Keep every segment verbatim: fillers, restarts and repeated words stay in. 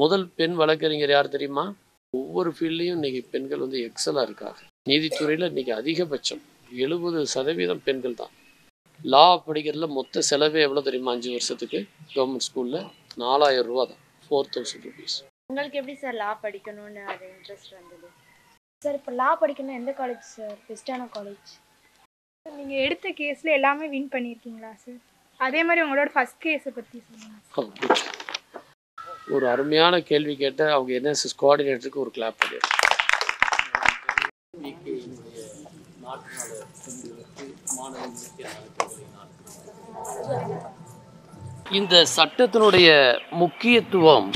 முதல் பெண் வழக்கறிஞர் யார் தெரியுமா? ஒவ்வொரு ஃபீல்ட்லையும் இன்னைக்கு பெண்கள் வந்து எக்ஸலாக இருக்காங்க. நீதித்துறையில் இன்னைக்கு அதிகபட்சம் எழுபது சதவீதம் பெண்கள் தான். லா படிக்கிறதுல மொத்த செலவே எவ்வளோ தெரியுமா? அஞ்சு வருஷத்துக்கு கவர்மெண்ட் ஸ்கூலில் நாலாயிரம் ரூபா தான், ஃபோர் தௌசண்ட் ருபீஸ். உங்களுக்கு எப்படி சார் லா படிக்கணும்னு அது இன்ட்ரெஸ்ட் வந்தது சார்? இப்போ லா படிக்கணும்னா எந்த காலேஜ் சார் பெஸ்ட்டான காலேஜ்? நீங்கள் எடுத்த கேஸில் எல்லாமே வின் பண்ணியிருக்கீங்களா சார்? அதே மாதிரி உங்களோட ஃபஸ்ட் கேஸை பற்றி சொல்லுங்கள். ஒரு அருமையான கேள்வி கேட்ட அவங்க என்எஸ்எஸ் கோஆர்டினேட்டருக்கு ஒரு கிளாப் பண்ணி இந்த சட்டத்தினுடைய முக்கியத்துவம்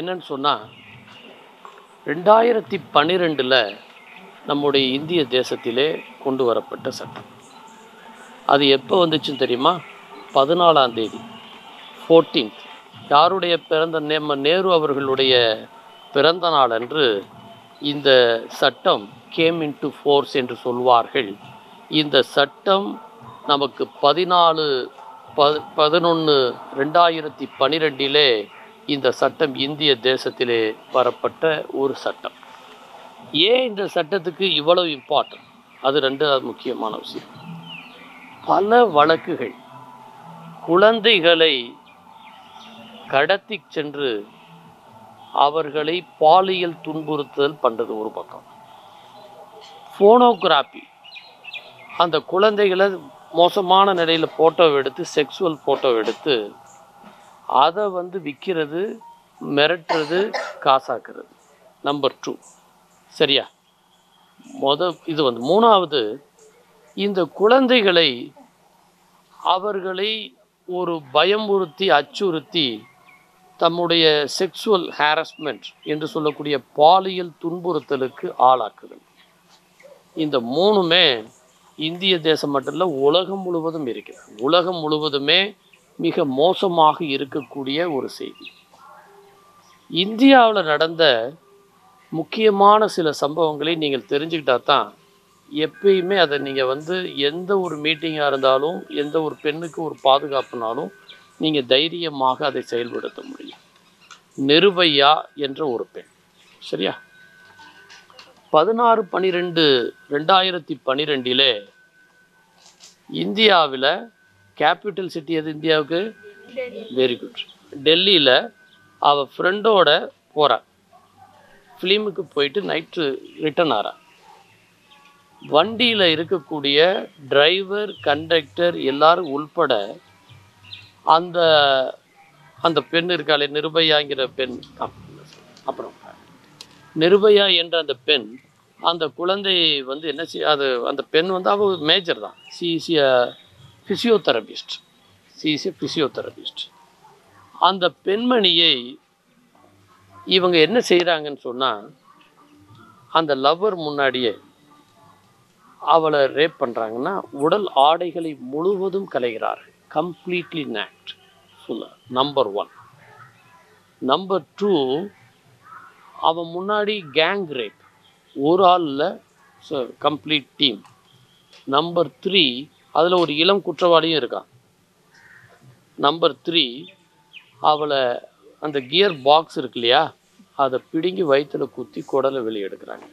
என்னன்னு சொன்னால், ரெண்டாயிரத்தி பன்னிரெண்டில் நம்முடைய இந்திய தேசத்திலே கொண்டு வரப்பட்ட சட்டம். அது எப்போ வந்துச்சுன்னு தெரியுமா? பதினாலாம் தேதி ஃபோர்டீன்த், யாருடைய பிறந்த நேம நேரு அவர்களுடைய பிறந்த நாள் அன்று இந்த சட்டம் கேம் இன்டு ஃபோர்ஸ் என்று சொல்வார்கள். இந்த சட்டம் நமக்கு பதினாலு ப பதினொன்று ரெண்டாயிரத்தி பன்னிரெண்டிலே இந்த சட்டம் இந்திய தேசத்திலே வரப்பட்ட ஒரு சட்டம். ஏன் இந்த சட்டத்துக்கு இவ்வளவு இம்பார்ட்டன்ட்? அது ரெண்டாவது முக்கியமான விஷயம். பல வழக்குகள் குழந்தைகளை கடத்தி சென்று அவர்களை பாலியல் துன்புறுத்தல் பண்ணுறது ஒரு பக்கம், ஃபோனோகிராஃபி அந்த குழந்தைகளை மோசமான நிலையில் ஃபோட்டோ எடுத்து செக்ஸுவல் ஃபோட்டோ எடுத்து அதை வந்து விற்கிறது, மிரட்டுறது, காசாக்குறது நம்பர் டூ. சரியா? மொத இது வந்து மூணாவது, இந்த குழந்தைகளை அவர்களை ஒரு பயமுறுத்தி அச்சுறுத்தி தம்முடைய செக்ஸுவல் ஹாரஸ்மெண்ட் என்று சொல்லக்கூடிய பாலியல் துன்புறுத்தலுக்கு ஆளாக்குறது. இந்த மூணுமே இந்திய தேசம் மட்டும் இல்லை, உலகம் முழுவதும் இருக்கிறது. உலகம் முழுவதுமே மிக மோசமாக இருக்கக்கூடிய ஒரு செய்தி. இந்தியாவில் நடந்த முக்கியமான சில சம்பவங்களை நீங்கள் தெரிஞ்சுக்கிட்டா தான் எப்பயுமே அதை நீங்கள் வந்து எந்த ஒரு மீட்டிங்காக இருந்தாலும் எந்த ஒரு பெண்ணுக்கு ஒரு பாதுகாப்புனாலும் நீங்கள் தைரியமாக அதை செயல்படுத்த முடியும். நிருபையா என்ற ஒரு பெண், சரியா, பதினாறு பன்னிரெண்டு ரெண்டாயிரத்தி பன்னிரெண்டிலே இந்தியாவில் கேபிட்டல் சிட்டி எது இந்தியாவுக்கு? Very good. டெல்லியில் அவள் ஃப்ரெண்டோட போகிறாள், ஃபிலிமுக்கு போயிட்டு நைட்டு ரிட்டர்ன் ஆறா. வண்டியில் இருக்கக்கூடிய டிரைவர், கண்டக்டர் எல்லாரும் உள்பட அந்த அந்த பெண் இருக்காளே நிருபையாங்கிற பெண், அப்புறம் நிருபையா என்ற அந்த பெண் அந்த குழந்தையை வந்து என்ன செய் அது அந்த பெண் வந்து அவள் மேஜர் தான், சிஇசிய ஃபிசியோதெரபிஸ்ட், சிஇசிய ஃபிசியோதெரபிஸ்ட். அந்த பெண்மணியை இவங்க என்ன செய்கிறாங்கன்னு சொன்னால், அந்த லவ்வர் முன்னாடியே அவளை ரேப் பண்ணுறாங்கன்னா உடல் ஆடைகளை முழுவதும் கலைகிறார்கள், கம்ப்ளீட்லி நேக்ட் சொல்ல நம்பர் ஒன். நம்பர் டூ, அவன் முன்னாடி கேங் ரேப், ஒரு ஆளில் கம்ப்ளீட் டீம். நம்பர் த்ரீ, அதில் ஒரு இளம் குற்றவாளியும் இருக்கான். நம்பர் த்ரீ, அவளை அந்த கியர் பாக்ஸ் இருக்கு இல்லையா அதை பிடுங்கி வயிற்றில் குத்தி குடலை வெளியே எடுக்கிறாங்க,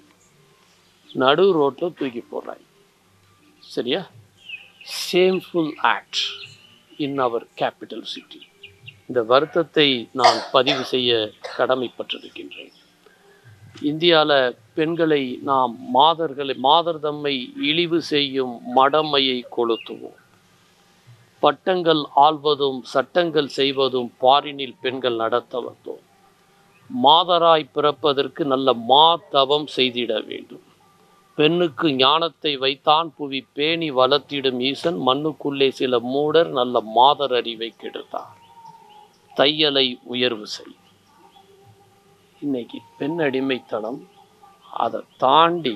நடு ரோட்டில் தூக்கி போடுறாங்க. சரியா? Shameful act in our capital city. இந்த வருத்தத்தை நான் பதிவு செய்ய கடமைப்பட்டிருக்கின்றேன். இந்தியாவில் பெண்களை நாம் மாதர்களை மாதர் தம்மை இழிவு செய்யும் மடமையை கொளுத்துவோம். பட்டங்கள் ஆள்வதும் சட்டங்கள் செய்வதும் பாரினில் பெண்கள் நடத்த வந்தோம். மாதராய் பிறப்பதற்கு நல்ல மாதவம் செய்திட வேண்டும். பெண்ணுக்கு ஞானத்தை வைத்தான் புவி பேணி வளர்த்திடும் ஈசன், மண்ணுக்குள்ளே சில மூடர் நல்ல மாதர் அறிவை கெடுத்தார். தையலை உயர்வு செய். இன்னைக்கு பெண் அடிமைத்தனம், அதை தாண்டி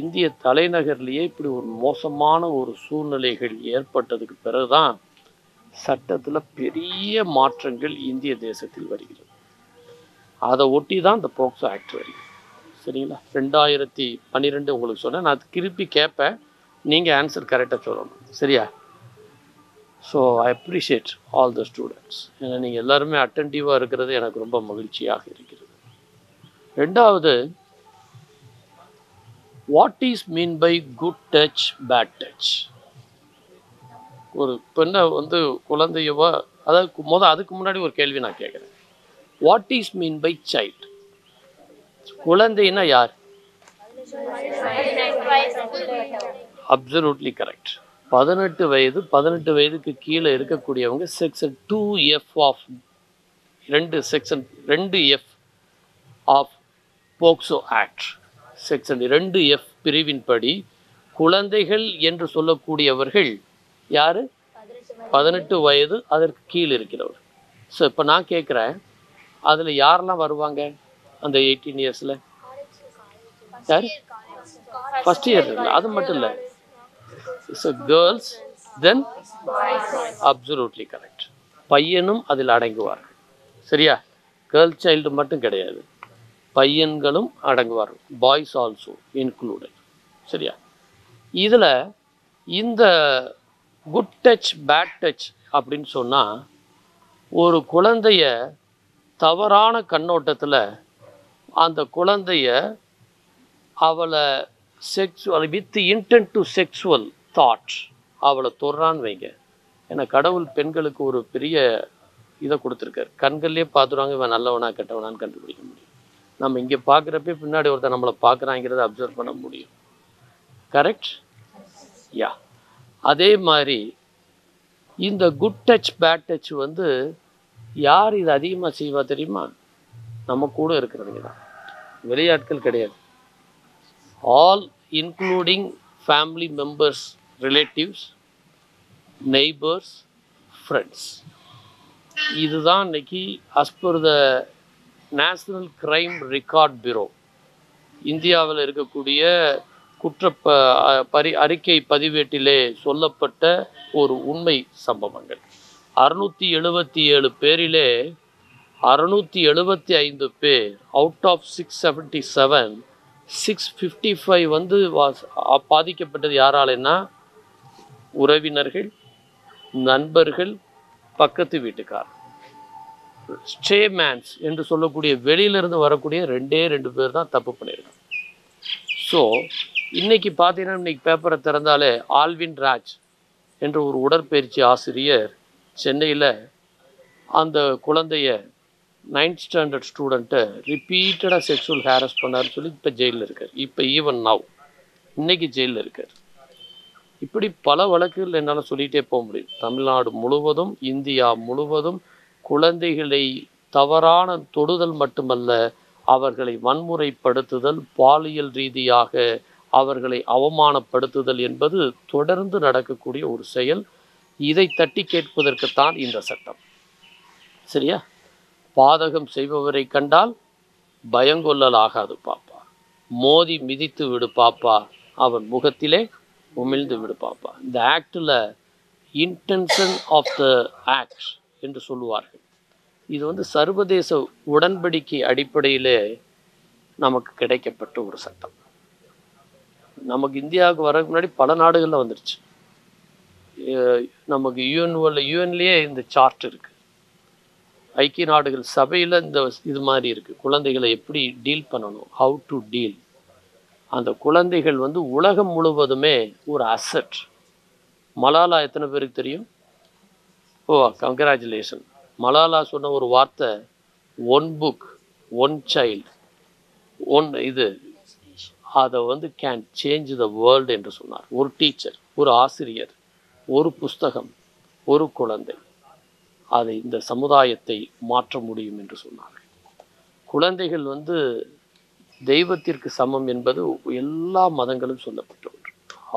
இந்திய தலைநகர்லேயே இப்படி ஒரு மோசமான ஒரு சூழ்நிலைகள் ஏற்பட்டதுக்கு பிறகுதான் சட்டத்தில் பெரிய மாற்றங்கள் இந்திய தேசத்தில் வருகிறது. அதை ஒட்டி தான் இந்த போக்சோ ஆக்ட் வருகிறது. சரிங்களா? ரெண்டாயிரத்தி பன்னிரெண்டு உங்களுக்கு சொன்னேன், நான் திருப்பி கேட்பேன், நீங்கள் ஆன்சர் கரெக்டாக சொல்லணும். சரியா? So I appreciate all the students. And I am attentive to everyone. What is meant by good touch, bad touch? What is meant by child? Absolutely correct. பதினெட்டு வயது பதினெட்டு வயதுக்கு கீழே இருக்கக்கூடியவங்க செக்ஷன் two F ஆஃப் ரெண்டு section two F of POCSO act section two F பிரிவின்படி குழந்தைகள் என்று சொல்லக்கூடியவர்கள் யாரு பதினெட்டு வயது அதற்கு கீழே இருக்கிறவர். சோ இப்போ நான் கேக்குறேன் அதுல யாரெல்லாம் வருவாங்க அந்த eighteen இயர்ஸ்ல சார் ஃபர்ஸ்ட் இயர் அது மட்டும் இல்ல. So girls, then boys. Absolutely correct. Paiyanum adil adanguvar. Seriya, girl child mattum kedaiyadu. Paiyangalum adanguvar. Boys also included. Seriya. Idhila indha good touch, bad touch appdin sonna oru kulandaiya thavarana kannottathila andha kulandaiya avala sexual with the intent to sexual thought அவளை தோறான் வைங்க. ஏன்னா கடவுள் பெண்களுக்கு ஒரு பெரிய இதை கொடுத்துருக்காரு. கண்கள்லேயே பார்த்துருவாங்க இவன் நல்லவனா கெட்டவனான்னு கண்டுபிடிக்க முடியும். நம்ம இங்கே பார்க்குறப்ப பின்னாடி ஒருத்தர் நம்மளை பார்க்குறாங்கிறத அப்சர்வ் பண்ண முடியும். கரெக்ட் யா. அதே மாதிரி இந்த குட் டச் பேட் டச் வந்து யார் இது அதிகமாக செய்வா தெரியுமா? நம்ம கூட இருக்கிறவங்க தான். வெளியாட்கள் கிடையாது. All including family members, relatives, neighbors, friends. This is as per the National Crime Record Bureau. India is a very important thing. six seventy-seven out of six seventy-seven, six fifty-five வந்து பாதிக்கப்பட்டது யாராலன்னா உறவினர்கள், நண்பர்கள், பக்கத்து வீட்டுக்கார். ஸ்டே மேன்ஸ் என்று சொல்லக்கூடிய வெளியிலிருந்து வரக்கூடிய ரெண்டே ரெண்டு பேர் தான் தப்பு பண்ணியிருக்காங்க. ஸோ இன்னைக்கு பார்த்தீங்கன்னா இன்னைக்கு பேப்பரை திறந்தாலே ஆல்வின் ராஜ் என்ற ஒரு உடற்பயிற்சி ஆசிரியர் சென்னையில் அந்த குழந்தைய ninth standard student repeated a sexual harassment and சொல்லி இப்ப jail இருக்கார். இப்ப even now இன்னைக்கு jail இருக்கார். இப்படி பல வழக்குகள் என்னால சொல்லிட்டே போக முடியும். தமிழ்நாடு முழுவதும் இந்தியா முழுவதும் குழந்தைகளை தவறான தொடுதல் மட்டுமல்ல அவர்களை வன்முறைப்படுத்துதல், பாலியல் ரீதியாக அவர்களை அவமானப்படுத்துதல் என்பது தொடர்ந்து நடக்கக்கூடிய ஒரு செயல். இதை தட்டி கேட்பதற்கு தான் இந்த சட்டம். சரியா? பாதகம் செய்பவரை கண்டால் பயங்கொள்ளல் ஆகாது பாப்பா, மோதி மிதித்து விடு பாப்பா, அவன் முகத்திலே உமிழ்ந்து விடு பாப்பா. இந்த ஆக்டில் இன்டென்ஷன் ஆஃப் த ஆக்ட் என்று சொல்லுவார்கள். இது வந்து சர்வதேச உடன்படிக்கை அடிப்படையிலே நமக்கு கிடைக்கப்பட்ட ஒரு சட்டம். நமக்கு இந்தியாவுக்கு வரக்கு முன்னாடி பல நாடுகளில் வந்துருச்சு. நமக்கு யூஎன்ல யூஎன்லேயே இந்த சார்ட் இருக்குது. ஐக்கிய நாடுகள் சபையில் இந்த இது மாதிரி இருக்குது. குழந்தைகளை எப்படி டீல் பண்ணணும், ஹவு டு டீல். அந்த குழந்தைகள் வந்து உலகம் முழுவதுமே ஒரு அசட். மலாலா எத்தனை பேருக்கு தெரியும்? ஓ கங்க்ராச்சுலேஷன். மலாலா சொன்ன ஒரு வார்த்தை one book one child one இது அதை வந்து கேன் சேஞ்ச் த வேர்ல்டு என்று சொன்னார். ஒரு டீச்சர், ஒரு ஆசிரியர், ஒரு புஸ்தகம், ஒரு குழந்தை அதை இந்த சமுதாயத்தை மாற்ற முடியும் என்று சொன்னார்கள். குழந்தைகள் வந்து தெய்வத்திற்கு சமம் என்பது எல்லா மதங்களும் சொல்லப்பட்டு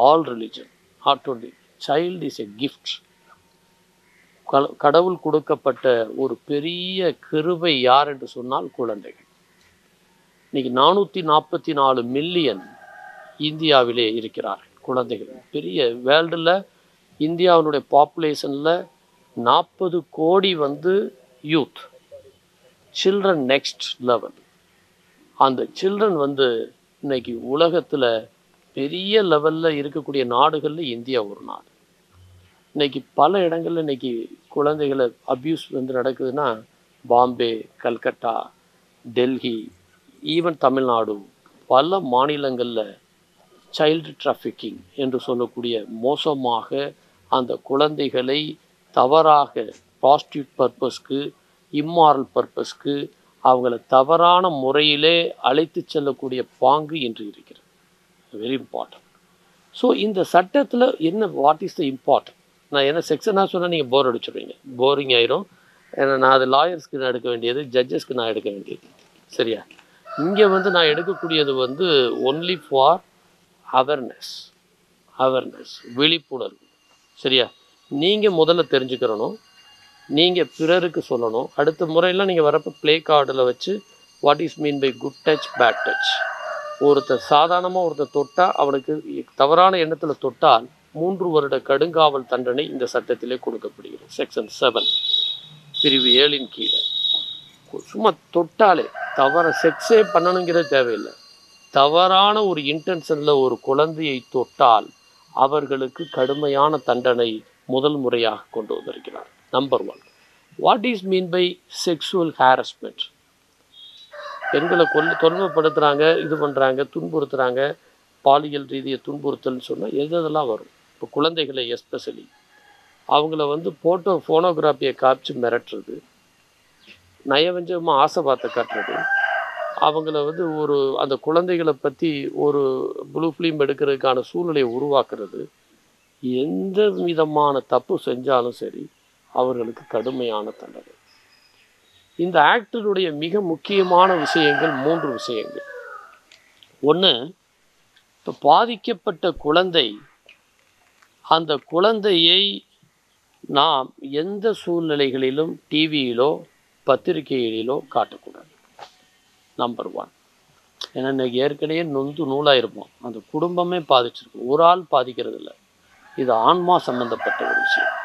all religion not only child is a gift. கடவுள் கொடுக்கப்பட்ட ஒரு பெரிய கிருபை யார் என்று சொன்னால் குழந்தைகள். இன்னைக்கு நானூற்றி நாற்பத்தி நாலு மில்லியன் இந்தியாவிலே இருக்கிறார்கள் குழந்தைகள். பெரிய வேர்ல்டில் இந்தியாவினுடைய பாப்புலேஷனில் நாற்பது கோடி வந்து யூத் சில்ட்ரன் நெக்ஸ்ட் லெவல். அந்த சில்ட்ரன் வந்து இன்னைக்கு உலகத்தில் பெரிய லெவலில் இருக்கக்கூடிய நாடுகளில் இந்தியா ஒரு நாடு. இன்னைக்கு பல இடங்களில் இன்னைக்கு குழந்தைகளை அப்யூஸ் வந்து நடக்குதுன்னா பாம்பே, கல்கட்டா, டெல்லி, ஈவன் தமிழ்நாடு, பல மாநிலங்களில் சைல்டு டிராஃபிக்கிங் என்று சொல்லக்கூடிய மோசமாக அந்த குழந்தைகளை தவறாக ப்ராஸ்டியூட் பர்பஸ்க்கு, இம்மாரல் பர்பஸ்க்கு அவங்கள தவறான முறையிலே அழைத்து செல்லக்கூடிய பாங்கு என்று இருக்கிறது. Very important. ஸோ இந்த சட்டத்தில் என்ன, வாட் இஸ் த இம்பார்ட்டன்ட்? நான் என்ன செக்ஷனாக சொன்னால் நீங்கள் போர் அடிச்சுடுவீங்க, போரிங் ஆயிரும். ஏன்னா நான் அது லாயர்ஸ்க்கு நான் எடுக்க வேண்டியது, ஜட்ஜஸ்க்கு நான் எடுக்க வேண்டியது, சரியா? இங்கே வந்து நான் எடுக்கக்கூடியது வந்து ஒன்லி ஃபார் அவேர்னஸ், அவேர்னஸ் விழிப்புணர்வு, சரியா? நீங்கள் முதல்ல தெரிஞ்சுக்கிறணும், நீங்கள் பிறருக்கு சொல்லணும். அடுத்த முறையெல்லாம் நீங்கள் வரப்போ ப்ளே கார்டில் வச்சு what is mean by good touch, bad touch. ஒருத்தர் சாதாரணமாக ஒருத்தர் தொட்டால், அவனுக்கு தவறான எண்ணத்தில் தொட்டால் மூன்று வருட கடுங்காவல் தண்டனை இந்த சட்டத்திலே கொடுக்கப்படுகிறது. செக்ஷன் செவன் பிரிவு ஏழின் கீழே சும்மா தொட்டாலே தவற, செக்ஸே பண்ணணுங்கிறதே தேவையில்லை, தவறான ஒரு இன்டென்ஷனில் ஒரு குழந்தையை தொட்டால் அவர்களுக்கு கடுமையான தண்டனை முதல் முறையாக கொண்டு வந்திருக்கிறார். Number one, what is mean by sexual harassment? பெண்களை கொல் தொன்மைப்படுத்துகிறாங்க, இது பண்ணுறாங்க, துன்புறுத்துகிறாங்க, பாலியல் ரீதியை துன்புறுத்தல்னு சொன்னால் எது இதெல்லாம் வரும். இப்போ குழந்தைகளை எஸ்பெஷலி அவங்கள வந்து ஃபோட்டோ ஃபோனோகிராஃபியை காய்ச்சி மிரட்டுறது, நயவஞ்சமாக ஆசை பார்த்து காட்டுறது, அவங்கள வந்து ஒரு அந்த குழந்தைகளை பற்றி ஒரு ப்ளூ ஃபிலிம் எடுக்கிறதுக்கான சூழ்நிலையை உருவாக்குறது, எந்த விதமான தப்பு செஞ்சாலும் சரி அவர்களுக்கு கடுமையான தண்டனை. இந்த ஆக்டினுடைய மிக முக்கியமான விஷயங்கள் மூன்று விஷயங்கள். ஒன்று, இப்போ பாதிக்கப்பட்ட குழந்தை, அந்த குழந்தையை நாம் எந்த சூழ்நிலைகளிலும் டிவியிலோ பத்திரிகைகளிலோ காட்டக்கூடாது. நம்பர் ஒன், ஏன்னா இன்னைக்கு ஏற்கனவே நொந்து நூலாக இருப்போம், அந்த குடும்பமே பாதிச்சிருக்கும், ஒரு ஆள் பாதிக்கிறது இல்லை, இது ஆன்மா சம்மந்தப்பட்ட ஒரு விஷயம்.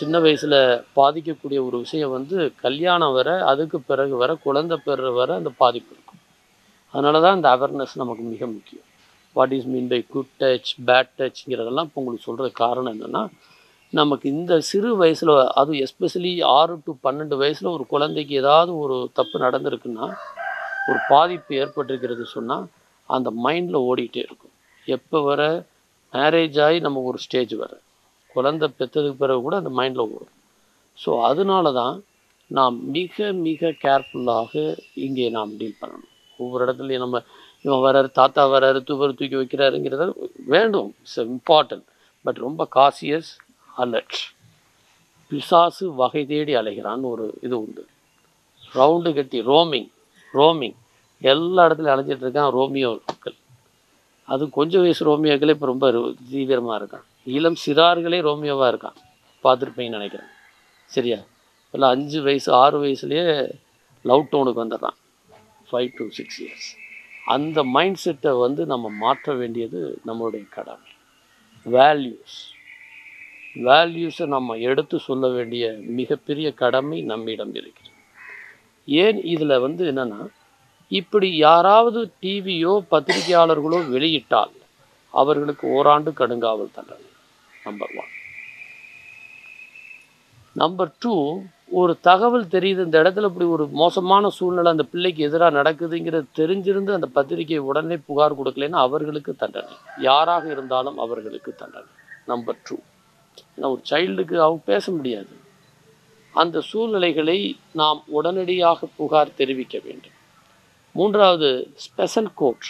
சின்ன வயசில் பாதிக்கக்கூடிய ஒரு விஷயம் வந்து கல்யாணம் வர, அதுக்கு பிறகு வர, குழந்தை பிறகு வர அந்த பாதிப்பு இருக்கும். அதனால தான் இந்த அவேர்னஸ் நமக்கு மிக முக்கியம். What is mean by good touch, bad டச்ங்கிறதெல்லாம் இப்போ உங்களுக்கு சொல்கிற காரணம் என்னென்னா, நமக்கு இந்த சிறு வயசில், அது எஸ்பெஷலி ஆறு டு பன்னெண்டு வயசில் ஒரு குழந்தைக்கு ஏதாவது ஒரு தப்பு நடந்திருக்குன்னா, ஒரு பாதிப்பு ஏற்பட்டிருக்கிறது சொன்னால் அந்த மைண்டில் ஓடிக்கிட்டே இருக்கும். எப்போ வர மேரேஜ் ஆகி நம்ம ஒரு ஸ்டேஜ் வர, குழந்தை பெற்றதுக்கு பிறகு கூட அந்த மைண்டில் ஓடும். ஸோ அதனால தான் நாம் மிக மிக கேர்ஃபுல்லாக இங்கே நாம் டீல் பண்ணணும். ஒவ்வொரு இடத்துலையும் நம்ம இவன் வராரு, தாத்தா வராரு, தூவர் தூக்கி வைக்கிறாருங்கிறத வேண்டும், இட்ஸ் இம்பார்ட்டன்ட். பட் ரொம்ப காசியஸ், அலர்ட். பிசாசு வகை தேடி அலைகிறான்னு ஒரு இது உண்டு, ரவுண்டு கட்டி ரோமிங், ரோமிங் எல்லா இடத்துலையும் அலைஞ்சிட்டு இருக்கான் ரோமியோக்கள். அது கொஞ்சம் வயசு ரோமியோக்களே இப்போ ரொம்ப தீவிரமாக இருக்கான், இளம் சிறார்களே ரோமியோவாக இருக்கான், பார்த்துருப்பீங்கன்னு நினைக்கிறேன், சரியா? இல்லை அஞ்சு வயசு ஆறு வயசுலேயே லவ் டோனுக்கு வந்துடுறான், ஃபைவ் டு சிக்ஸ் இயர்ஸ். அந்த மைண்ட் செட்டை வந்து நம்ம மாற்ற வேண்டியது நம்மளுடைய கடமை. வேல்யூஸ், வேல்யூஸை நம்ம எடுத்து சொல்ல வேண்டிய மிகப்பெரிய கடமை நம்மிடம் இருக்கிறது. ஏன் இதில் வந்து என்னென்னா, இப்படி யாராவது டிவியோ பத்திரிகையாளர்களோ வெளியிட்டால் அவர்களுக்கு ஓராண்டு கடுங்காவல் தண்டனை. Number one. நம்பர் டூ, ஒரு தகவல் தெரியுது, இந்த இடத்துல இப்படி ஒரு மோசமான சூழ்நிலை அந்த பிள்ளைக்கு எதிராக நடக்குதுங்கிறது தெரிஞ்சிருந்து அந்த பத்திரிகையை உடனே புகார் கொடுக்கலைன்னா அவர்களுக்கு தண்டனை, யாராக இருந்தாலும் அவர்களுக்கு தண்டனை. நம்பர் டூ, ஏன்னா ஒரு சைல்டுக்கு அவங்க பேச முடியாது, அந்த சூழ்நிலைகளை நாம் உடனடியாக புகார் தெரிவிக்க வேண்டும். மூன்றாவது, ஸ்பெஷல் கோர்ட்,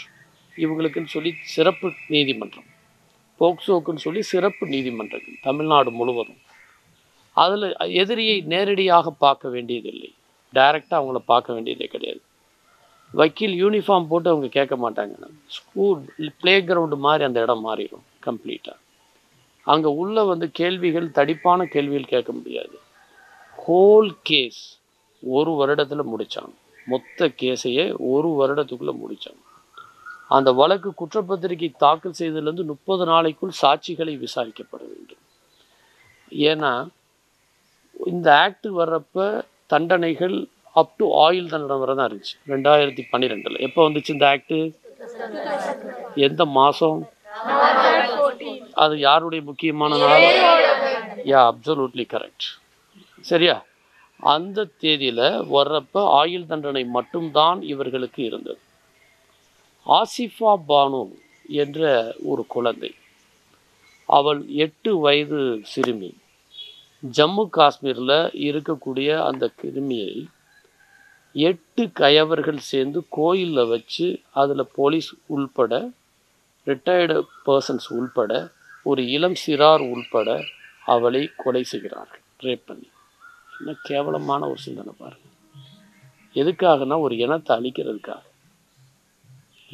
இவங்களுக்குன்னு சொல்லி சிறப்பு நீதிமன்றம், போக்சோக்குன்னு சொல்லி சிறப்பு நீதிமன்றங்கள் தமிழ்நாடு முழுவதும். அதில் எதிரியை நேரடியாக பார்க்க வேண்டியதில்லை, டைரெக்டாக அவங்கள பார்க்க வேண்டியதே கிடையாது. வக்கீல் யூனிஃபார்ம் போட்டு அவங்க கேட்க மாட்டாங்க, ஸ்கூல் பிளே கிரவுண்டு மாதிரி அந்த இடம் மாறிடும் கம்ப்ளீட்டாக. அங்கே உள்ள வந்து கேள்விகள், தடிப்பான கேள்விகள் கேட்க முடியாது. ஹோல் கேஸ் ஒரு வருடத்தில் முடித்தாங்க, மொத்த கேஸையே ஒரு வருடத்துக்குள்ளே முடித்தாங்க. அந்த வழக்கு குற்றப்பத்திரிகை தாக்கல் செய்ததுலேருந்து முப்பது நாளைக்குள் சாட்சிகளை விசாரிக்கப்பட வேண்டும். ஏன்னா இந்த ஆக்ட் வர்றப்போ தண்டனைகள் அப் டு ஆயுள் தண்டனை வரை தான் இருந்துச்சு. ரெண்டாயிரத்தி பன்னிரெண்டில் எப்போ வந்துச்சு இந்த ஆக்டு, எந்த மாதம், அது யாருடைய முக்கியமான நாள், Yeah, absolutely correct. சரியா, அந்த தேதியில் வர்றப்ப ஆயுள் தண்டனை மட்டும்தான் இவர்களுக்கு இருந்தது. ஆசிஃபா பானு என்ற ஒரு குழந்தை, அவள் எட்டு வயது சிறுமி, ஜம்மு காஷ்மீரில் இருக்கக்கூடிய அந்த கிருமியை எட்டு கயவர்கள் சேர்ந்து கோயிலில் வச்சு அதில் போலீஸ் உள்பட ரிட்டையர்டு பர்சன்ஸ் உள்பட ஒரு இளம் சிறார் உள்பட அவளை கொலை செய்கிறார்கள், ரேப் பண்ணி. என்ன கேவலமான ஒரு சிந்தனை பாருங்கள். எதுக்காகனா ஒரு இனத்தை அழிக்கிறதுக்காக.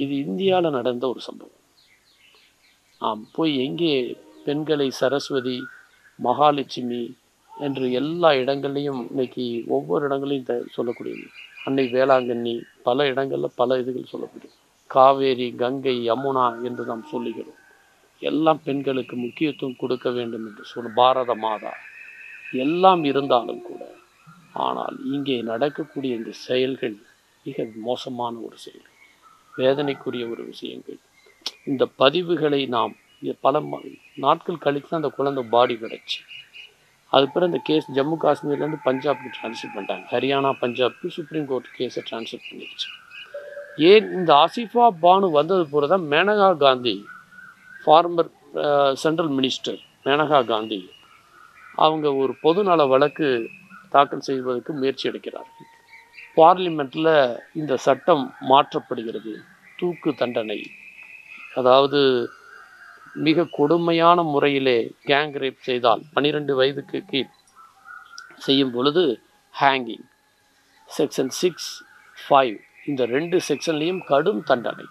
இது இந்தியாவில் நடந்த ஒரு சம்பவம். ஆம், போய் எங்கே பெண்களை சரஸ்வதி மகாலட்சுமி என்று எல்லா இடங்கள்லையும் இன்னைக்கு ஒவ்வொரு இடங்களையும் த சொல்லக்கூடியது. அன்னை வேளாங்கண்ணி பல இடங்களில் பல இதுகள் சொல்லக்கூடியது. காவேரி, கங்கை, யமுனா என்று நாம் சொல்லுகிறோம். எல்லாம் பெண்களுக்கு முக்கியத்துவம் கொடுக்க வேண்டும் என்று சொல் பாரத மாதா எல்லாம் இருந்தாலும் கூட, ஆனால் இங்கே நடக்கக்கூடிய இந்த செயல்கள் மிக மோசமான ஒரு செயல்கள், வேதனைக்குரிய ஒரு விஷயங்கள். இந்த பதிவுகளை நாம் பல நாட்கள் கழித்து தான் அந்த குழந்தை பாடி கிடச்சி. அது பிறகு இந்த கேஸ் ஜம்மு காஷ்மீர்லேருந்து பஞ்சாப்க்கு ட்ரான்ஸ்ஃபர் பண்ணிட்டாங்க. ஹரியானா, பஞ்சாப்க்கு சுப்ரீம் கோர்ட் கேஸை ட்ரான்ஸ்ஃபர் பண்ணிடுச்சு. ஏன் இந்த ஆசிஃபா பானு வந்தது போல தான் Maneka Gandhi, former central minister Maneka Gandhi, அவங்க ஒரு பொதுநல வழக்கு தாக்கல் செய்வதற்கு முயற்சி எடுக்கிறார்கள். பார்லிமெண்ட்டில் இந்த சட்டம் மாற்றப்படுகிறது. தூக்கு தண்டனை, அதாவது மிக கொடுமையான முறையிலே கேங் ரேப் செய்தால் பன்னிரெண்டு வயதுக்கு கீழ் செய்யும் பொழுது ஹேங்கிங், செக்ஷன் சிக்ஸ் ஃபைவ் இந்த ரெண்டு செக்ஷன்லேயும் கடும் தண்டனை,